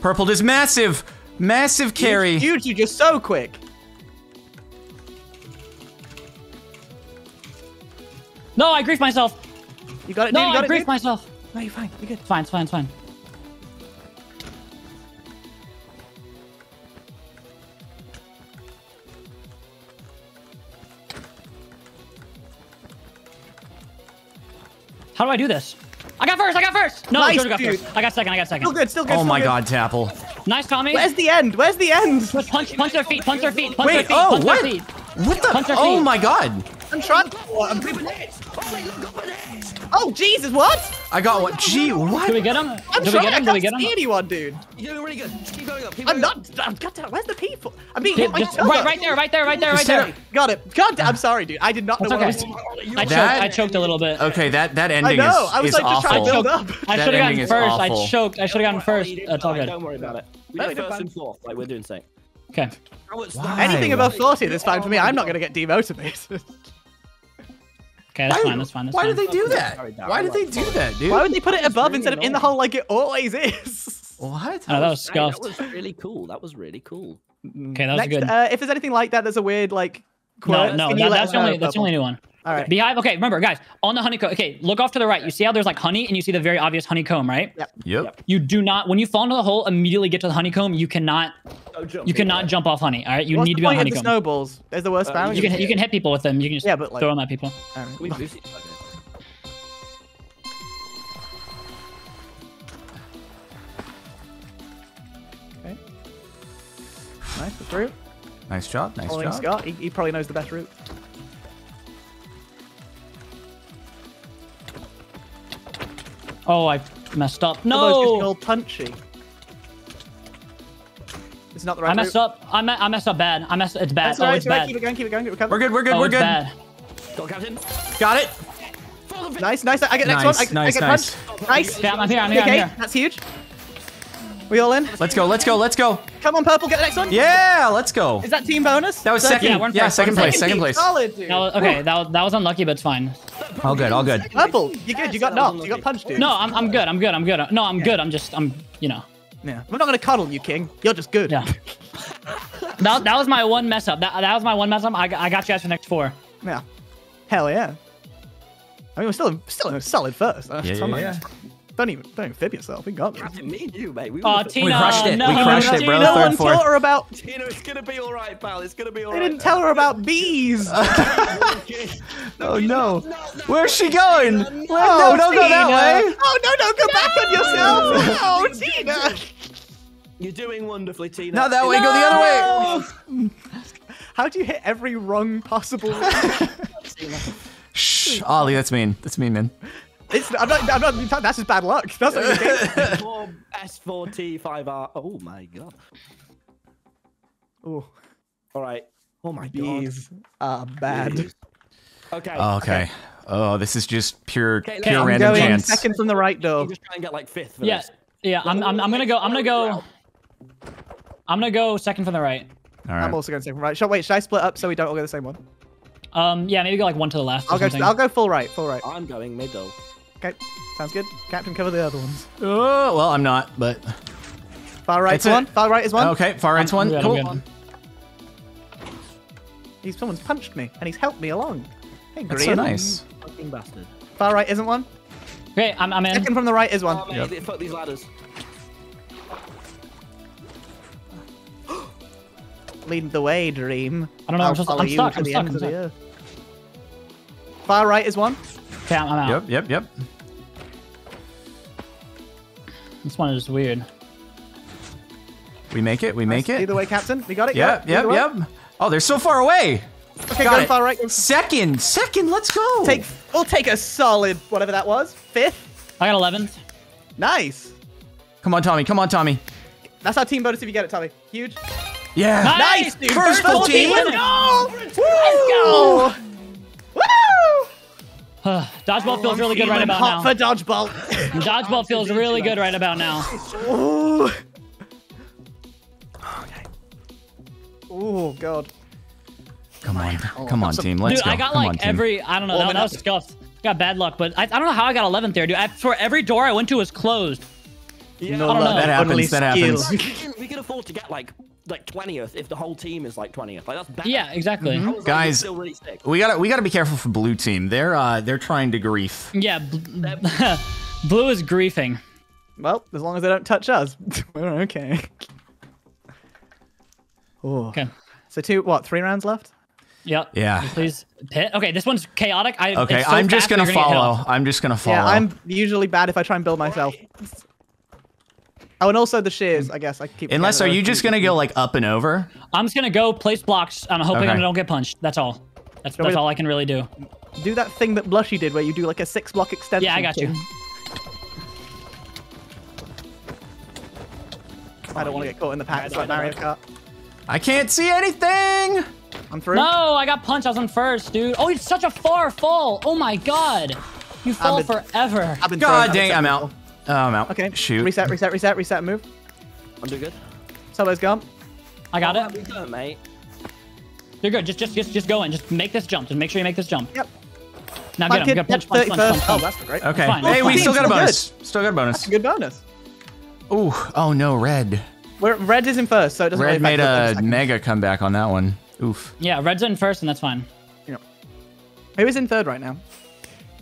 Purpled is massive! Massive carry! It's huge, you're just so quick! No, I griefed myself! You got it, no, dude, you got I griefed myself! No, you're fine, you're good. Fine, it's fine, it's fine. How do I do this? I got first! No, nice, Jojo got first. I got second. Still good. Oh my God, Tapple. Nice, Tommy. Where's the end? Punch their feet. What the? Oh my God. I'm trying to. Oh, Jesus, what? I got one. Gee, what? Did we get him? I can't see anyone, dude. You're doing really good. Keep going up. Goddamn, where's the people? I mean, right there. Got it. Goddamn, I'm sorry, dude. I did not know what I was doing. I choked a little bit. Okay, that ending is awful. I know. I was like just trying to build up. I should have gotten first. I choked. I should have gotten first. It's all good. Don't worry about it. We're first and fourth. Like, we're doing safe. Okay. Anything above 40 this time for me, I'm not going to get demotivated. Okay, that's fine. Why did they do that? Why did they do that, dude? Why would they put it above instead of in the hole like it always is? What? Oh, that was scuffed. That was really cool. Okay, that was good. If there's anything like that, there's a weird, like, quote. No, that's the only new one. All right. Behind, okay, remember, guys, on the honeycomb, okay, look off to the right. You see how there's like honey and you see the very obvious honeycomb, right? Yep. You do not, when you fall into the hole, immediately get to the honeycomb. You cannot jump off honey, all right? You need to be on honeycomb. What's the point of the snowballs? There's the worst bounty. You can hit people with them. You can just throw them at people. All right. Okay. Nice, that's route. Nice job, nice job. Scott, he probably knows the best route. Oh, I messed up. No! Those punchy. It's not the right I messed up bad. It's bad. That's it's bad. Keep it going. We're good. Bad. Go, Captain. Got it. Nice. I get next one. I get punched. Nice. Yeah, I'm here. That's huge. We all in? Let's go. Come on, Purple, get the next one. Yeah, let's go. Is that team bonus? That was second. Yeah, second place. Solid, dude. Okay, that was unlucky, but it's fine. All good. Purple, you good? You got knocked. You got punched, dude. No, I'm good. No, I'm good. I'm you know. Yeah. I'm not gonna coddle you, King. You're just good. Yeah. that was my one mess up. That was my one mess up. I got you guys for the next four. Yeah. Hell yeah. I mean, we're still in a solid first. Yeah. Don't even fib yourself. We got this. Me and you, mate. Oh, Tina, we crushed it. No, we crushed it, bro. No one told her about. Tina, it's gonna be all right, pal. It's gonna be all right. They didn't tell her about bees. Oh no! Where's she going? No, don't go that way. Oh no, no, go back on yourself. Oh, Tina. You're doing wonderfully, Tina. Not that way. Go the other way. How do you hit every wrong possible? Shh, Ollie, that's mean. That's mean, man. It's, I'm not, that's just bad luck. That's what it is. S4T5R. Oh my god. Oh. All right. Oh my god. These are bad. Okay. Okay. Oh, this is just pure random chance. Second from the right, though. You just try and get like fifth. Yeah. Yeah. I'm gonna go second from the right. All right. I'm also going second from the right. Should I split up so we don't all go the same one? Yeah, maybe go like one to the left. I'll go full right, I'm going middle. Okay, sounds good. Captain, cover the other ones. Oh, well, I'm not, but... Far right's one, far right is one. Okay, far right's one, cool. Someone's punched me, and he's helped me along. Hey, Green. That's so nice. Fucking bastard. Far right isn't one. Okay, I'm in. Second from the right is one. Oh, mate, fuck these ladders. Lead the way, Dream. I don't know. I'm stuck. Far right is one. Okay, I'm out. Yep. This one is just weird. We make it. Either way, Captain. We got it. Yep. Oh, they're so far away. Okay, go far right. Second. Let's go. We'll take a solid whatever that was. Fifth. I got 11th. Nice. Come on, Tommy. That's our team bonus if you get it, Tommy. Huge. Yeah. Nice, dude. First team. Let's go. Woo! Dodgeball feels really good right about now. For Dodgeball. Dodgeball feels really good right about now. Ooh. Okay. Oh, God. Come on, team. Let's go. Dude, I got like every, I don't know, that was scuffed. Got bad luck, but I don't know how I got 11th there, dude. For every door I went to was closed. Yeah. No, that happens. We can afford to get like 20th if the whole team is like 20th. Like that's bad. Yeah, exactly. Mm-hmm. Guys, really we gotta be careful for blue team. They're trying to grief. Yeah, blue is griefing. Well, as long as they don't touch us, we're okay. Ooh. Okay. So three rounds left? Yep. Yeah. Please pit. Okay, this one's chaotic. I'm just gonna follow. Yeah, I'm usually bad if I try and build myself. Oh, and also the shears, I guess. Unless, are you just going to go, like, up and over? I'm just going to go place blocks. I'm hoping I don't get punched. That's all. That's all I can really do. Do that thing that Blushy did where you do, like, a 6-block extension. Yeah, I got you. I don't want to get caught in the pack. Like Mario Kart. I can't see anything! I'm through. No, I got punched. I was on first, dude. Oh, it's such a far fall. Oh, my God. You fall forever. God dang, I'm out. Oh, I'm out. Okay. Shoot. Reset, move. I'm doing good. Solo's gone. I got it. You're good, mate. You're good. Just go in. Just make this jump. Just make sure you make this jump. Yep. Now get him. Punch. Oh, that's great. Okay. Hey, we still got a bonus. Still got a bonus. That's a good bonus. Ooh. Oh, no, red. Red is in first, so it doesn't really matter. Red made a mega comeback on that one. Oof. Yeah, red's in first, and that's fine. Yeah. Who is in third right now?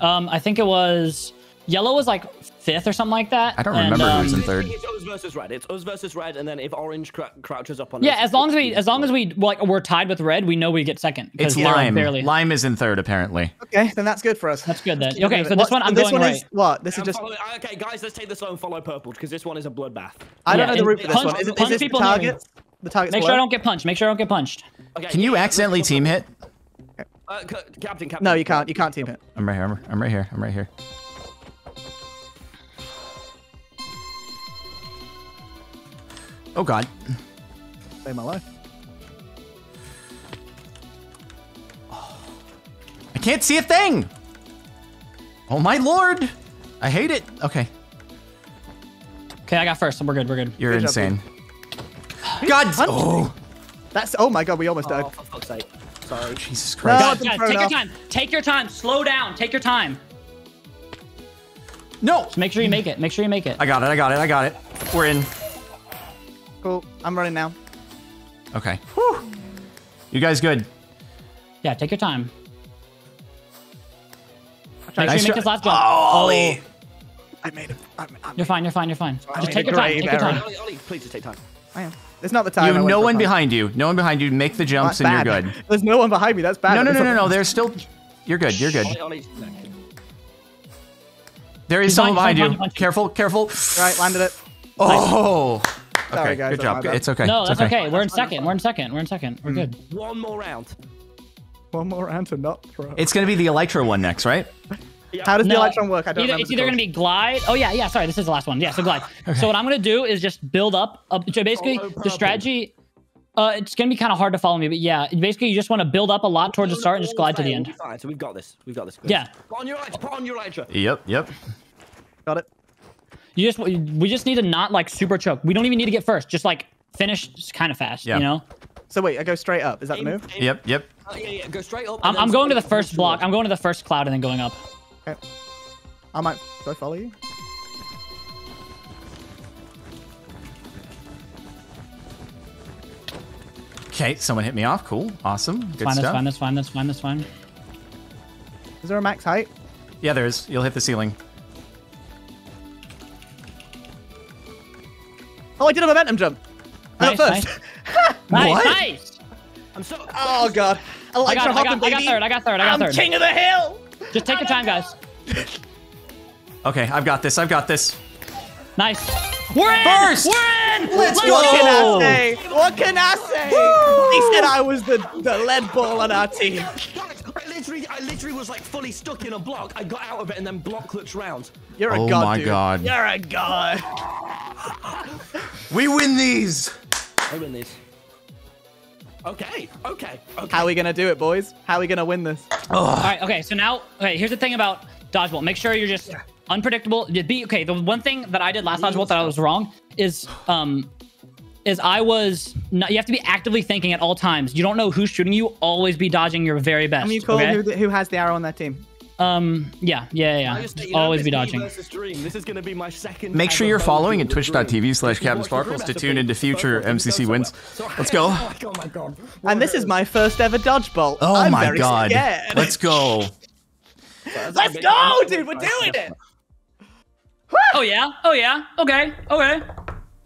I think it was... Yellow was like fifth or something like that. I don't remember who's in third. It's us versus red. It's us versus red, and then if orange crouches up on. Yeah, as long as we like we're tied with red, we know we get second. It's lime. Barely. Lime is in third apparently. Okay, then that's good for us. That's good then. Okay, so this one I'm going right. Okay, guys, let's take this one and follow purple because this one is a bloodbath. I don't know the route for this one. Is this the targets? The targets. Make sure I don't get punched. Okay. Can you accidentally team hit? Captain. No, you can't. You can't team hit. I'm right here. Oh God. Save my life. Oh, I can't see a thing! Oh my Lord! I hate it. Okay. Okay, I got first, and we're good. You're good insane. Job, God! Oh! That's, oh my God, we almost died. Oh, for fuck's sake. Sorry. Jesus Christ. No, God, take your time. Slow down, take your time. No! Just make sure you make it, I got it. We're in. Cool. I'm running now. Okay. Whew. You guys good? Yeah, take your time. Make sure you make this last jump. Oh, Ollie. I made it. You're fine. Just take your time. Ollie, please just take time. I am. It's not the time. You have no one behind you. No one behind you. Make the jumps and you're good. There's no one behind me. That's bad. No. There's still. You're good. You're good. There is someone behind you. Careful. Careful. Right. Landed it. Oh. Okay. Good job. It's okay. No, that's okay. We're in second. We're good. One more round. To not throw. It's gonna be the Elytra one next, right? How does the Electron work? I don't know. It's either going to be glide. Oh, yeah. Sorry, this is the last one. Yeah, so glide. Okay. So what I'm going to do is just build up. So basically, the strategy, it's going to be kind of hard to follow me, but yeah. Basically, you just want to build up a lot towards the start and just glide to the end. Fine. So we've got this. Good. Yeah. Put on your Elytra. Yep. Got it. We just need to not, like, super choke. We don't even need to get first. Just, like, finish kind of fast, you know? So wait, I go straight up. Is that the move? Yep. Yeah. Go straight up. I'm going to the first block. I'm going to the first cloud and then going up. Okay. I might go follow you. Okay, someone hit me off. Cool. Awesome. That's fine. Is there a max height? Yeah, there is. You'll hit the ceiling. Oh, I did a momentum jump. Nice, I got first. Nice. I'm so. Oh god. I got third. I'm king of the hill. Just take your time, guys. Okay, I've got this. Nice. We're in! Let's go! What can I say? Woo! He said I was the lead ball on our team. I literally was like fully stuck in a block. I got out of it and then block clutch round. You're a god, dude. Oh my god. You're a god. We win these. Okay. How are we gonna do it, boys? How are we gonna win this? All right, okay, so now, here's the thing about Dodgeball. Make sure you're just unpredictable. The one thing that I did last Dodgeball that I was wrong is I was, you have to be actively thinking at all times. You don't know who's shooting you, always be dodging your very best. Can you call who has the arrow on their team? Yeah. Just always be dodging. This is gonna be my second. Make sure you're following at twitch.tv/CaptainSparklez to tune into future MCC wins. Let's go. Oh my god. And this is my first ever Dodgeball. Oh my god. Let's go. Let's go, dude. We're doing it. Oh yeah. Okay.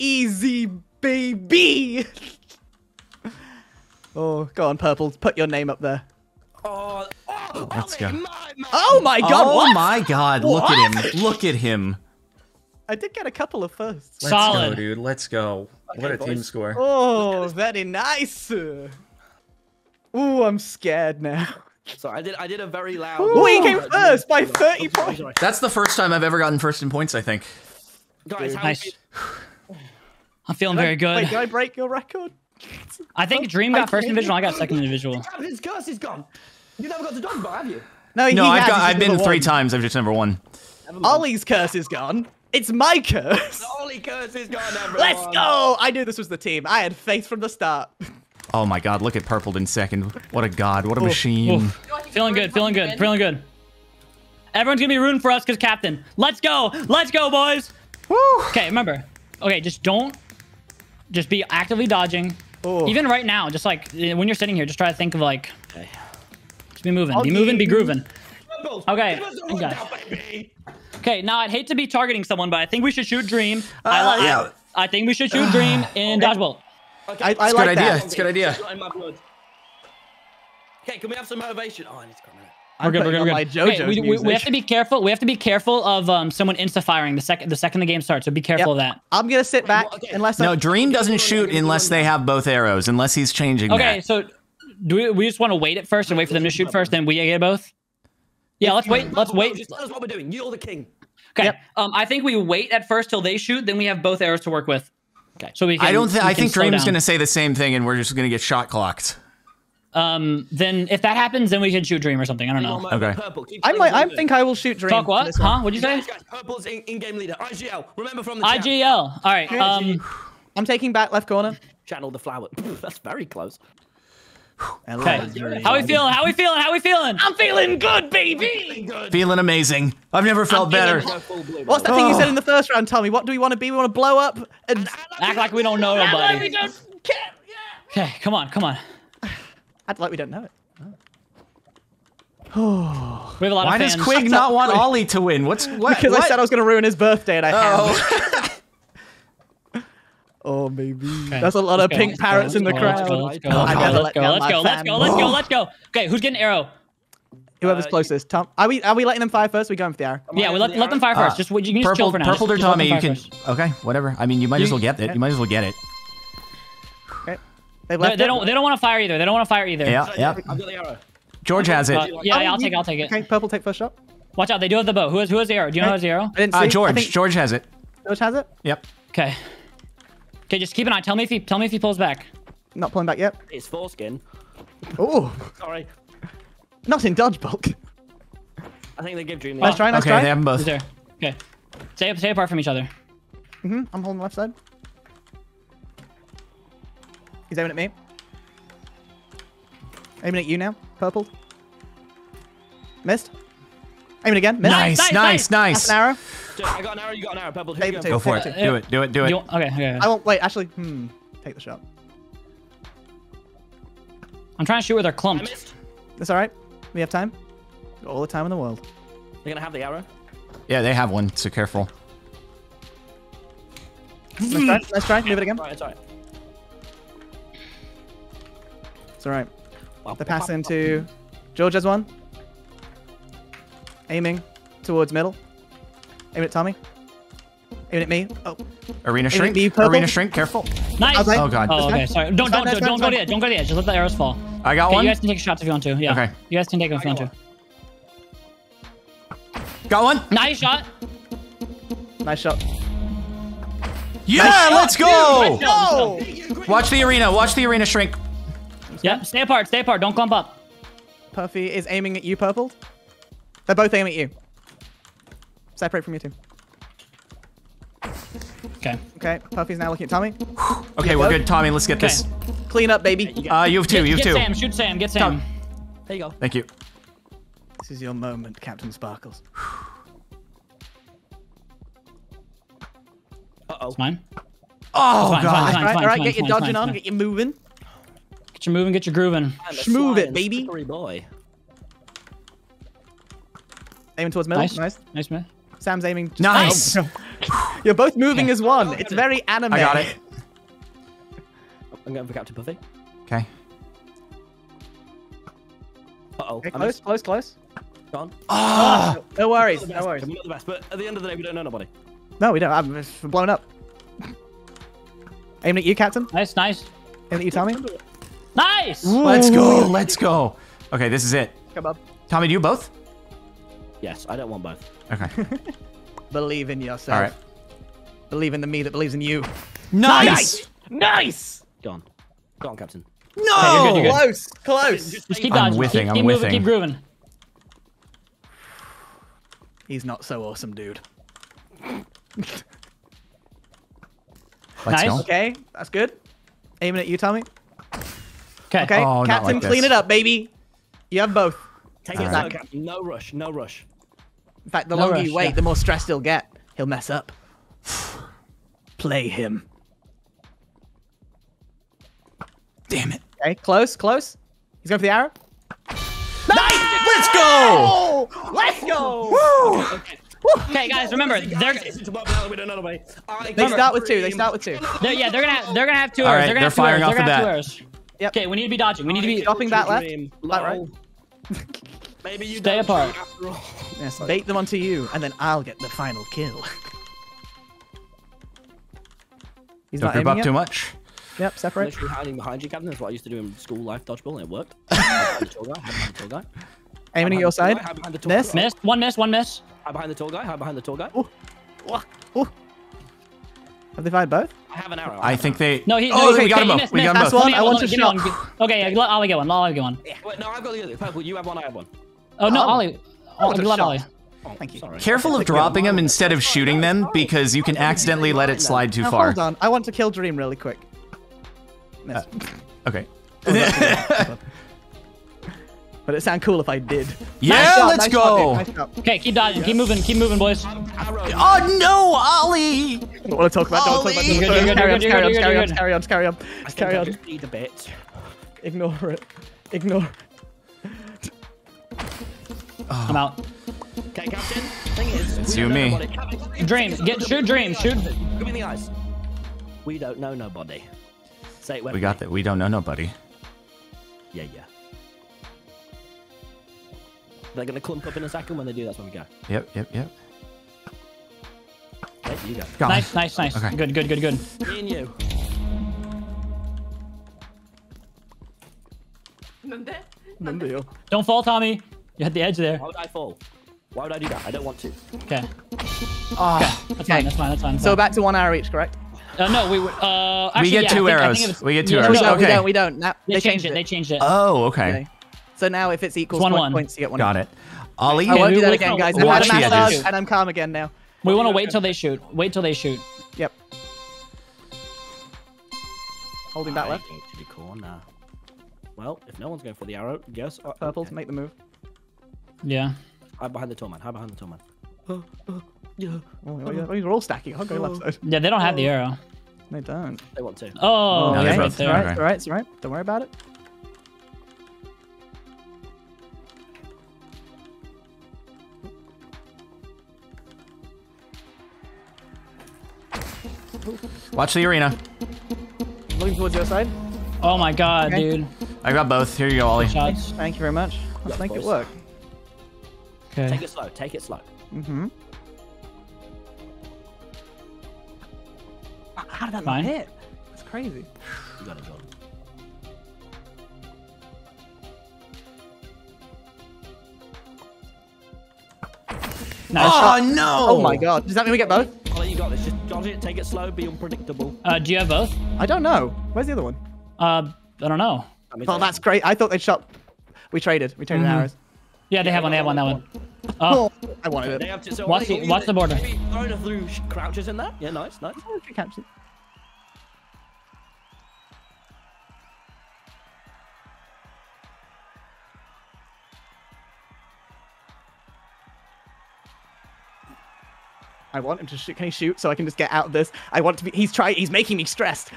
Easy, baby. Oh, go on, Purple. Put your name up there. Oh, let's go. Oh my god! Oh my god! Look at him! I did get a couple of firsts. Solid, go, dude. Let's go. Okay, what a team score! Oh, very nice. Ooh, I'm scared now. So I did a very loud. Ooh, he came first by 30 points. That's the first time I've ever gotten first in points, I think. Guys, nice. I'm feeling very good. Wait, did I break your record? I think Dream got first individual. I got second individual. His curse is gone. You never got the Dodgeball, have you? No, I've been three times. I've just never won. Ollie's curse is gone. It's my curse. The Ollie curse is gone, everyone. Let's go! I knew this was the team. I had faith from the start. Oh my god, look at Purpled in second. What a god, what a machine. Feeling good. Everyone's gonna be rooting for us because Captain. Let's go, boys! Woo! Okay, remember. Okay, just be actively dodging. Ooh. Even right now, just like when you're sitting here, just try to think of like be grooving. Okay, now I'd hate to be targeting someone, but I think we should shoot Dream. I think we should shoot Dream in Dodgeball. Okay. I like that. It's a good idea. Okay, can we have some motivation? Oh, I need to come in. We're good. Okay, we have to be careful. We have to be careful of someone insta-firing the second the game starts. So be careful of that. I'm gonna sit back Dream doesn't shoot unless they have both arrows. Unless he's changing. Okay, so. Do we just want to wait at first and wait for them to shoot first, then we get both? Yeah, let's wait. Just tell us what we're doing. You're the king. Okay. Yep. I think we wait at first till they shoot, then we have both arrows to work with. Okay. So we can, I think Dream's going to say the same thing, and we're just going to get shot clocked. Then if that happens, then we can shoot Dream or something. I don't know. Okay. I think I will shoot Dream. Talk what? Huh? What'd you say? Guys, Purple's in-game leader. IGL. Remember from the chat. IGL. All right. I'm taking back left corner. Channel the flower. That's very close. Okay. How we feeling? I'm feeling good, baby. Feeling amazing. I've never felt better. What's that thing you said in the first round, Tommy? What do we want to be? We want to blow up and act like we don't know nobody. Like we don't care. Yeah. Okay, come on. Act like we don't know it. We have a lot of fans. Why does Quig not want Ollie to win? Because I said I was going to ruin his birthday, and I have. Oh, baby. Okay. That's a lot of pink parrots in the crowd. Let's go. Okay, who's getting arrow? Whoever's closest. Tom, are we letting them fire first? Or are we going for the arrow? Yeah, we let them fire first. Just you can just chill for now. Purple or Tommy, you can. Okay, whatever. I mean, you might as well get it. You might as well get it. Okay. They don't want to fire either. Yeah. I've got the arrow. George has it. Yeah, I'll take it. Okay, purple take first shot. Watch out, they do have the bow. Who has the arrow? Do you know who has the arrow? George has it. George has it? Yep. Okay. Okay, just keep an eye. Tell me if he pulls back. Not pulling back yet. It's foreskin. Oh. Sorry. Not in Dodgeball. I think they give Dream. Nice try. Okay, they have them both. Okay. Stay apart from each other. Mm-hmm. I'm holding the left side. He's aiming at me. Aiming at you now. Purple. Missed. Aiming again. Missed. Nice. That's an arrow. I got an arrow. You got an arrow. Purple. Go for it. Do it. Okay. I won't wait. Actually, take the shot. I'm trying to shoot where they're clumped. I missed. That's all right. We have time. All the time in the world. They're gonna have the arrow. Yeah, they have one. So careful. Let's try. Move it again. It's all right. They pass into George has one. Aiming towards middle. Aiming at Tommy. Aiming at me. Oh. Arena shrink. Careful. Nice. Oh god. Oh, okay. Sorry. Don't go to the edge. Don't go to the edge. Just let the arrows fall. I got one. You guys can take shots if you want to. Yeah. Okay. You guys can take them if you want to. Got one. Nice shot. Nice shot. Yeah. Let's go. No. Watch the arena. Watch the arena shrink. Yep, stay apart, don't clump up. Puffy is aiming at you, Purpled. They're both aiming at you. Separate from you two. Okay. Okay, Puffy's now looking at Tommy. Okay, we're good, Tommy, let's get this. Clean up, baby. You have two. Get Sam. There you go. Thank you. This is your moment, CaptainSparklez. Uh-oh. It's mine. Oh, God. All right, get your dodging on, get your moving. Get your moving, get your grooving. Schmoove it, baby. Boy. Aiming towards middle. Nice man. Sam's aiming. Nice. You're both moving as one. It's very anime. I got it. I'm going for Captain Puffy. Okay. Uh-oh. Okay, close. Gone. Oh. No worries. No worries. I'm not the best, but at the end of the day, we don't know nobody. No, we don't. I'm blown up. Aiming at you, Captain. Nice. Aiming at you, Tommy. Nice! Ooh. Let's go. Okay, this is it. Come up. Tommy, do you both? Yes, I don't want both. Okay. Believe in yourself. All right. Believe in the me that believes in you. Nice! Gone, Captain. No! Okay, you're good. Close. Just keep dodging. I'm whiffing. Keep grooving. He's not so awesome, dude. Nice. Okay, that's good. Aiming at you, Tommy. Okay. Oh, Captain, like clean it up, baby. You have both. Take it slow, Captain. No rush. In fact, the longer you wait, the more stressed he'll get. He'll mess up. Play him. Damn it. Okay, close. He's going for the arrow. Nice! Let's go! Woo! Okay, guys, remember they start with two. They're gonna have two arrows. Right, they're firing off the bat. Yep. Okay, we need to be dodging. We need to be dropping that left. Right. Maybe you stay apart. Yes, bait them onto you, and then I'll get the final kill. He's not group up too much. Yep, separate. Literally hiding behind you, Captain. That's what I used to do in school life dodgeball, and it worked. I'm behind the tall guy. Aiming at your side. Miss. Hide behind the tall guy. Oh. Have they fired both? I have an arrow. I think they... No, he... Oh, no, we got them both. We got them both. I want to shot. Okay, Ollie get one. Yeah. Wait, no, I've got the other. Purple, you have one, I have one. Oh, no, Ollie. Ollie. Oh, thank you. Sorry. Careful of dropping them instead of shooting them, because you can accidentally let it slide too far. Hold on. I want to kill Dream really quick. Okay. But it sounded cool if I did. Yeah, let's go. Okay, keep dodging. Keep moving, boys. Oh, no, Ollie. Don't want to talk about it. Carry on. I just need a bit. Ignore it. Oh. I'm out. Okay, Captain. Thing is, it's you and me. Dream, shoot Dream, shoot. Look me in the eyes. We don't know nobody. Say it when we got that. We don't know nobody. Yeah, yeah. They're gonna clump up in a second. When they do, that's when we go. Yep, yep, yep. There you go. Got nice, me. Nice, nice. Okay. Good, good, good, good. Me and you. Don't fall, Tommy. You hit the edge there. Why would I fall? Why would I do that? I don't want to. Okay. Oh, okay. That's fine. That's fine. That's fine. So back to 1 hour each, correct? No, we were. Actually, we get two arrows. We get two arrows. No, okay. We don't. No, they changed it. They changed it. Oh, okay. So now, if it's equals one points, you get 1. Got it. Ollie, I won't do that again, guys. I had a massage, and I'm calm again now. We want to wait till they shoot. Wait till they shoot. Yep. Holding that left. To the corner. Well, if no one's going for the arrow, yes. Purple to make the move. Yeah. Hide behind the tall man. Hide behind the tall man. Yeah. Oh, you're all stacking. I'll go left side. Yeah, they don't have the arrow. They don't. They want to. Oh, no, okay. It's all right. It's all right. It's all right. Don't worry about it. Watch the arena. Looking towards your side. Oh my god, okay. Dude. I got both. Here you go, Ollie. Shots. Thank you very much. Let's make it work. Okay. Take it slow. Take it slow. Mm-hmm. How did that not hit? That's crazy. You got it, Joel. Nice shot. No! Oh my god. Does that mean we get both? Ollie, you got this. Just dodge it. Take it slow. Be unpredictable. Do you have both? I don't know. Where's the other one? I don't know. Oh, that's great. I thought they shot. We traded arrows. Yeah, they have one. They have one. That one. Oh, I wanted it. They have to, so watch the border. Throwing a blue crouches in there. Yeah, nice, nice. I want him to shoot. Can he shoot so I can just get out of this? I want to be. He's making me stressed.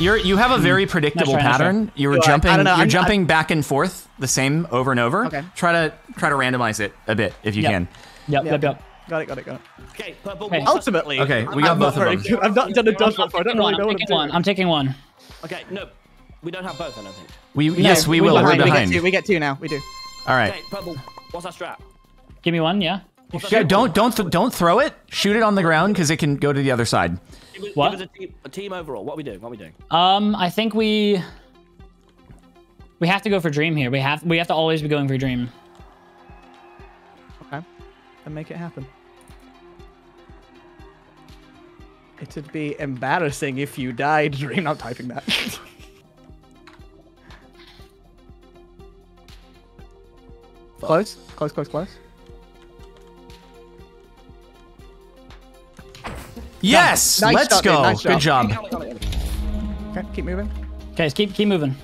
You have a very predictable pattern. You were jumping. I don't know. You're jumping back and forth the same over and over. Okay. Try to randomize it a bit if you can. Yep. Got it. Okay. Purple. Okay. Ultimately. Okay. We got both of them. I've not done a dodgeball before. I don't really know what I'm doing. I'm taking one. Okay. No, we don't have both. I don't think. Yes, we will. We're behind. We get two now. We do. All right. Okay. Purple. What's that strap? Give me one. Yeah. Yeah, don't throw it. Shoot it on the ground because it can go to the other side. What? Give us a team overall. What are we doing? I think we have to go for Dream here. We have to always be going for Dream. Okay, then make it happen. It would be embarrassing if you died, Dream. Not typing that. Close. Yes! Nice Let's shot, go! Nice Good job. Okay, keep moving. Okay, just keep moving.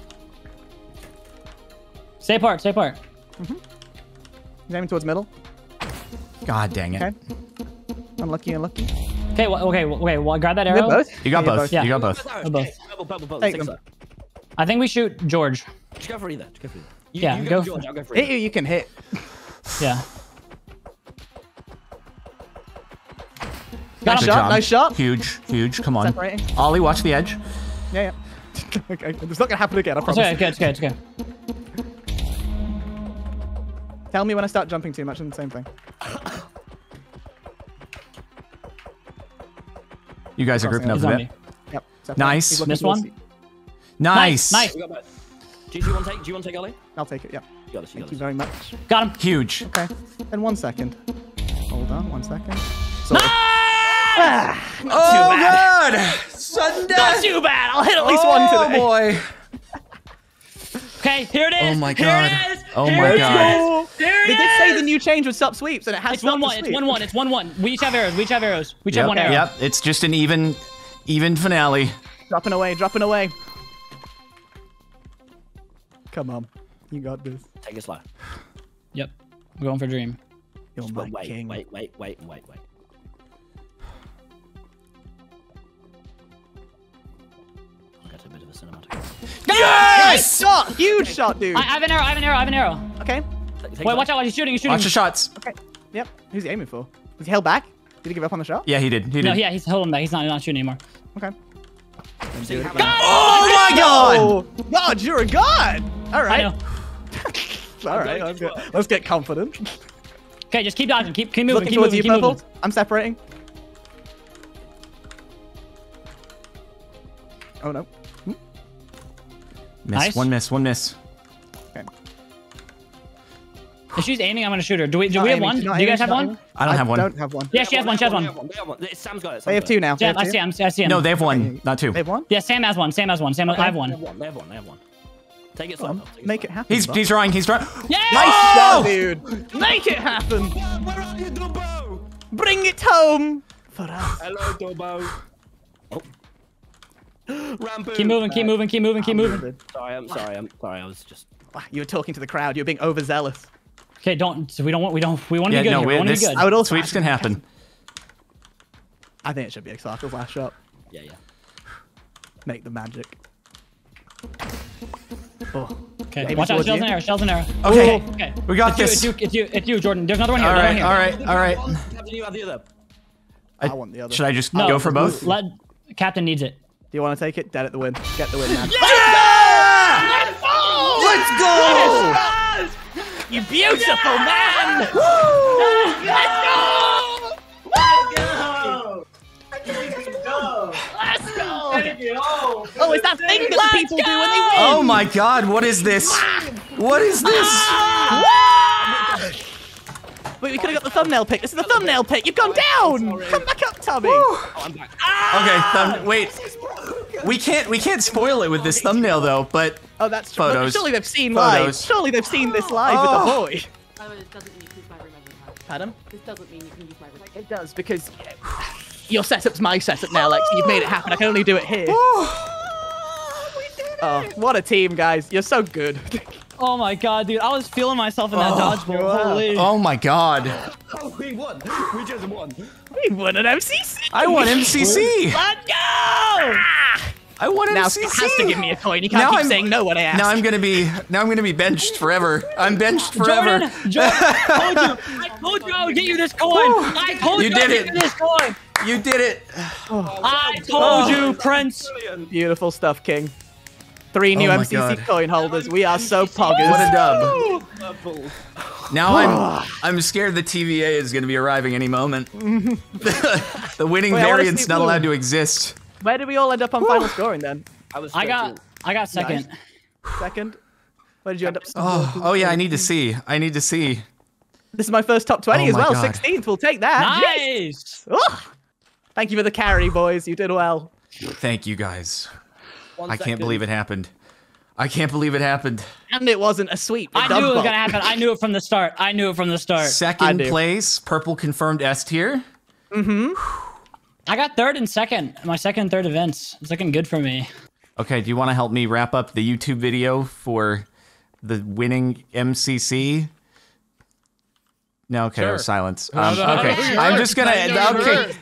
Stay apart, stay apart. Mm-hmm. He's aiming towards middle. God dang it. Okay. Unlucky. Okay, well, grab that arrow. Both? You got both. Yeah. You got both. Both. I think we shoot George. Just go for either. Yeah, go for George. I'll go for either. Hit you can hit. Yeah. Nice shot. Huge. Come on. Ollie, watch the edge. Yeah. Okay, it's not going to happen again, I promise. It's okay. Tell me when I start jumping too much and the same thing. You guys are grouping up a bit. Yep. Nice. This one? Nice. Do you want to take Ollie? I'll take it, yeah. Thank you very much. Got him. Huge. Okay. Then 1 second. Hold on, 1 second. Sorry. No! Not too bad. God! Sunday. Not too bad. I'll hit at least one today. Oh boy. Okay, here it is. Oh my god. Here it is. Oh my god. They did say the new change would stop sweeps, and it has. It's one one. We each have arrows. We each have one arrow. Yep. It's just an even finale. Dropping away. Come on, you got this. Take it slow. Yep. We're going for Dream. You're my king. Wait. A bit of a cinematic. Yes! Nice shot! Huge shot, dude. I have an arrow. Okay. Wait, watch out, he's shooting, Watch the shots. Okay. Yep. Who's he aiming for? Was he held back? Did he give up on the shot? Yeah, he did. He did. No, yeah, he's holding back. He's not shooting anymore. Okay. Oh my god! God, you're a god! All right. I know. All right, let's get confident. Okay, just keep dodging. Keep moving. Looking towards you, Purple. I'm separating. Oh no. Miss. Nice. One miss. One miss. Okay. If she's aiming, I'm gonna shoot her. Do we have one? Do you guys have one? I don't have one. I don't have one. Yeah, she has one. She has one. Sam's got it. They have two now. Sam, I see him. No, they have one, not two. They have one? Yeah, Sam has one. Sam has one. Sam, I have one. They have one. Take it slow. Make it happen. He's trying. He's trying. Yeah! Nice shot, dude. Make it happen. Where are you, Tubbo? Bring it home for us. Hello, Tubbo. Rambo. Keep moving. Sorry. I was just. You were talking to the crowd. You were being overzealous. Okay, don't. So we want to be good. No, we want to be good. I would also. Sweeps can happen. I think it should be a Sarko's last shot. Yeah. Make the magic. Oh. Okay, watch out, shells and arrow. Okay. We got this. It's you, Jordan. There's another one here. All right. Captain, you have the other. I want the other. Should I just go for both? Captain needs it. Do you want to take it? Dead at the win. Get the win, man. Yeah! Let's go! Let's go! You beautiful man! Woo! Let's go! Let's go! Let's go! Oh, it's that thing that people do when they win! Oh my god, what is this? What is this? Wait, we could have got the thumbnail pick. This is the thumbnail pick. You've gone down! Come back up, Tommy! Oh, I'm back. Okay, wait. We can't spoil it with this thumbnail though, but oh, that's true. Photos. Surely they've seen live. Surely they've seen this live with the boy. By the way, this doesn't mean you can use my room every time. Pardon? This doesn't mean you can use my room. It does, because your setup's my setup now, Lex. You've made it happen. I can only do it here. Oh, what a team, guys. You're so good. Oh my god, dude. I was feeling myself in that dodgeball. Wow. Holy. Oh my god. Oh, we won. We just won. We won an MCC. I won MCC. Let's go. I won MCC. Now Scott has to give me a coin. He can't keep saying no when I ask. Now I'm gonna be benched forever. I'm benched forever. Jordan, I told you I would get you this coin. I told you I would get you this coin. You did it! Oh, I told you, Prince! Beautiful stuff, King. 3 new MCC coin holders. We are so poggers. What a dub. Now I'm scared the TVA is going to be arriving any moment. The winning variant's not allowed to exist. Where did we all end up on final scoring then? I got second. Nice. Second? Where did you end up? Oh yeah, I need to see. This is my first top 20 as well. God. 16th, we'll take that. Nice! Thank you for the carry, boys. You did well. Thank you, guys. I can't believe it happened. I can't believe it happened. And it wasn't a sweep. I knew it was going to happen. I knew it from the start. Second place, Purple confirmed S tier. Mm-hmm. I got third and second. My second and third events. It's looking good for me. Okay, do you want to help me wrap up the YouTube video for the winning MCC? No, okay, sure. Silence. Okay, I'm just going to... Okay.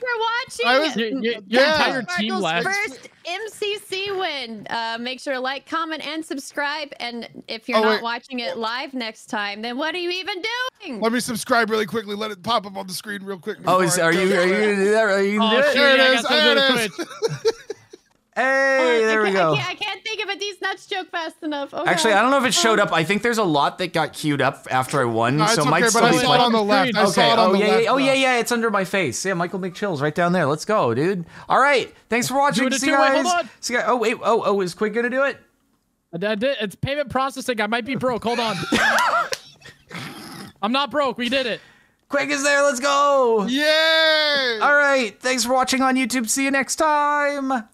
Your entire team last. First MCC win. Make sure to like, comment, and subscribe. And if you're not watching it live next time, then what are you even doing? Let me subscribe really quickly. Let it pop up on the screen real quick. Oh, are you there it is. Hey, there we go. I can't think of a These Nuts joke fast enough. Okay. Actually, I don't know if it showed up. I think there's a lot that got queued up after I won, so it might still be. But I saw it on the left. Oh yeah, it's under my face. Yeah, Michael McChill's right down there. Let's go, dude. All right, thanks for watching. See you guys. Oh wait, is Quig gonna do it? I did. It's payment processing. I might be broke. Hold on. I'm not broke. We did it. Quig is there. Let's go. Yay! All right, thanks for watching on YouTube. See you next time.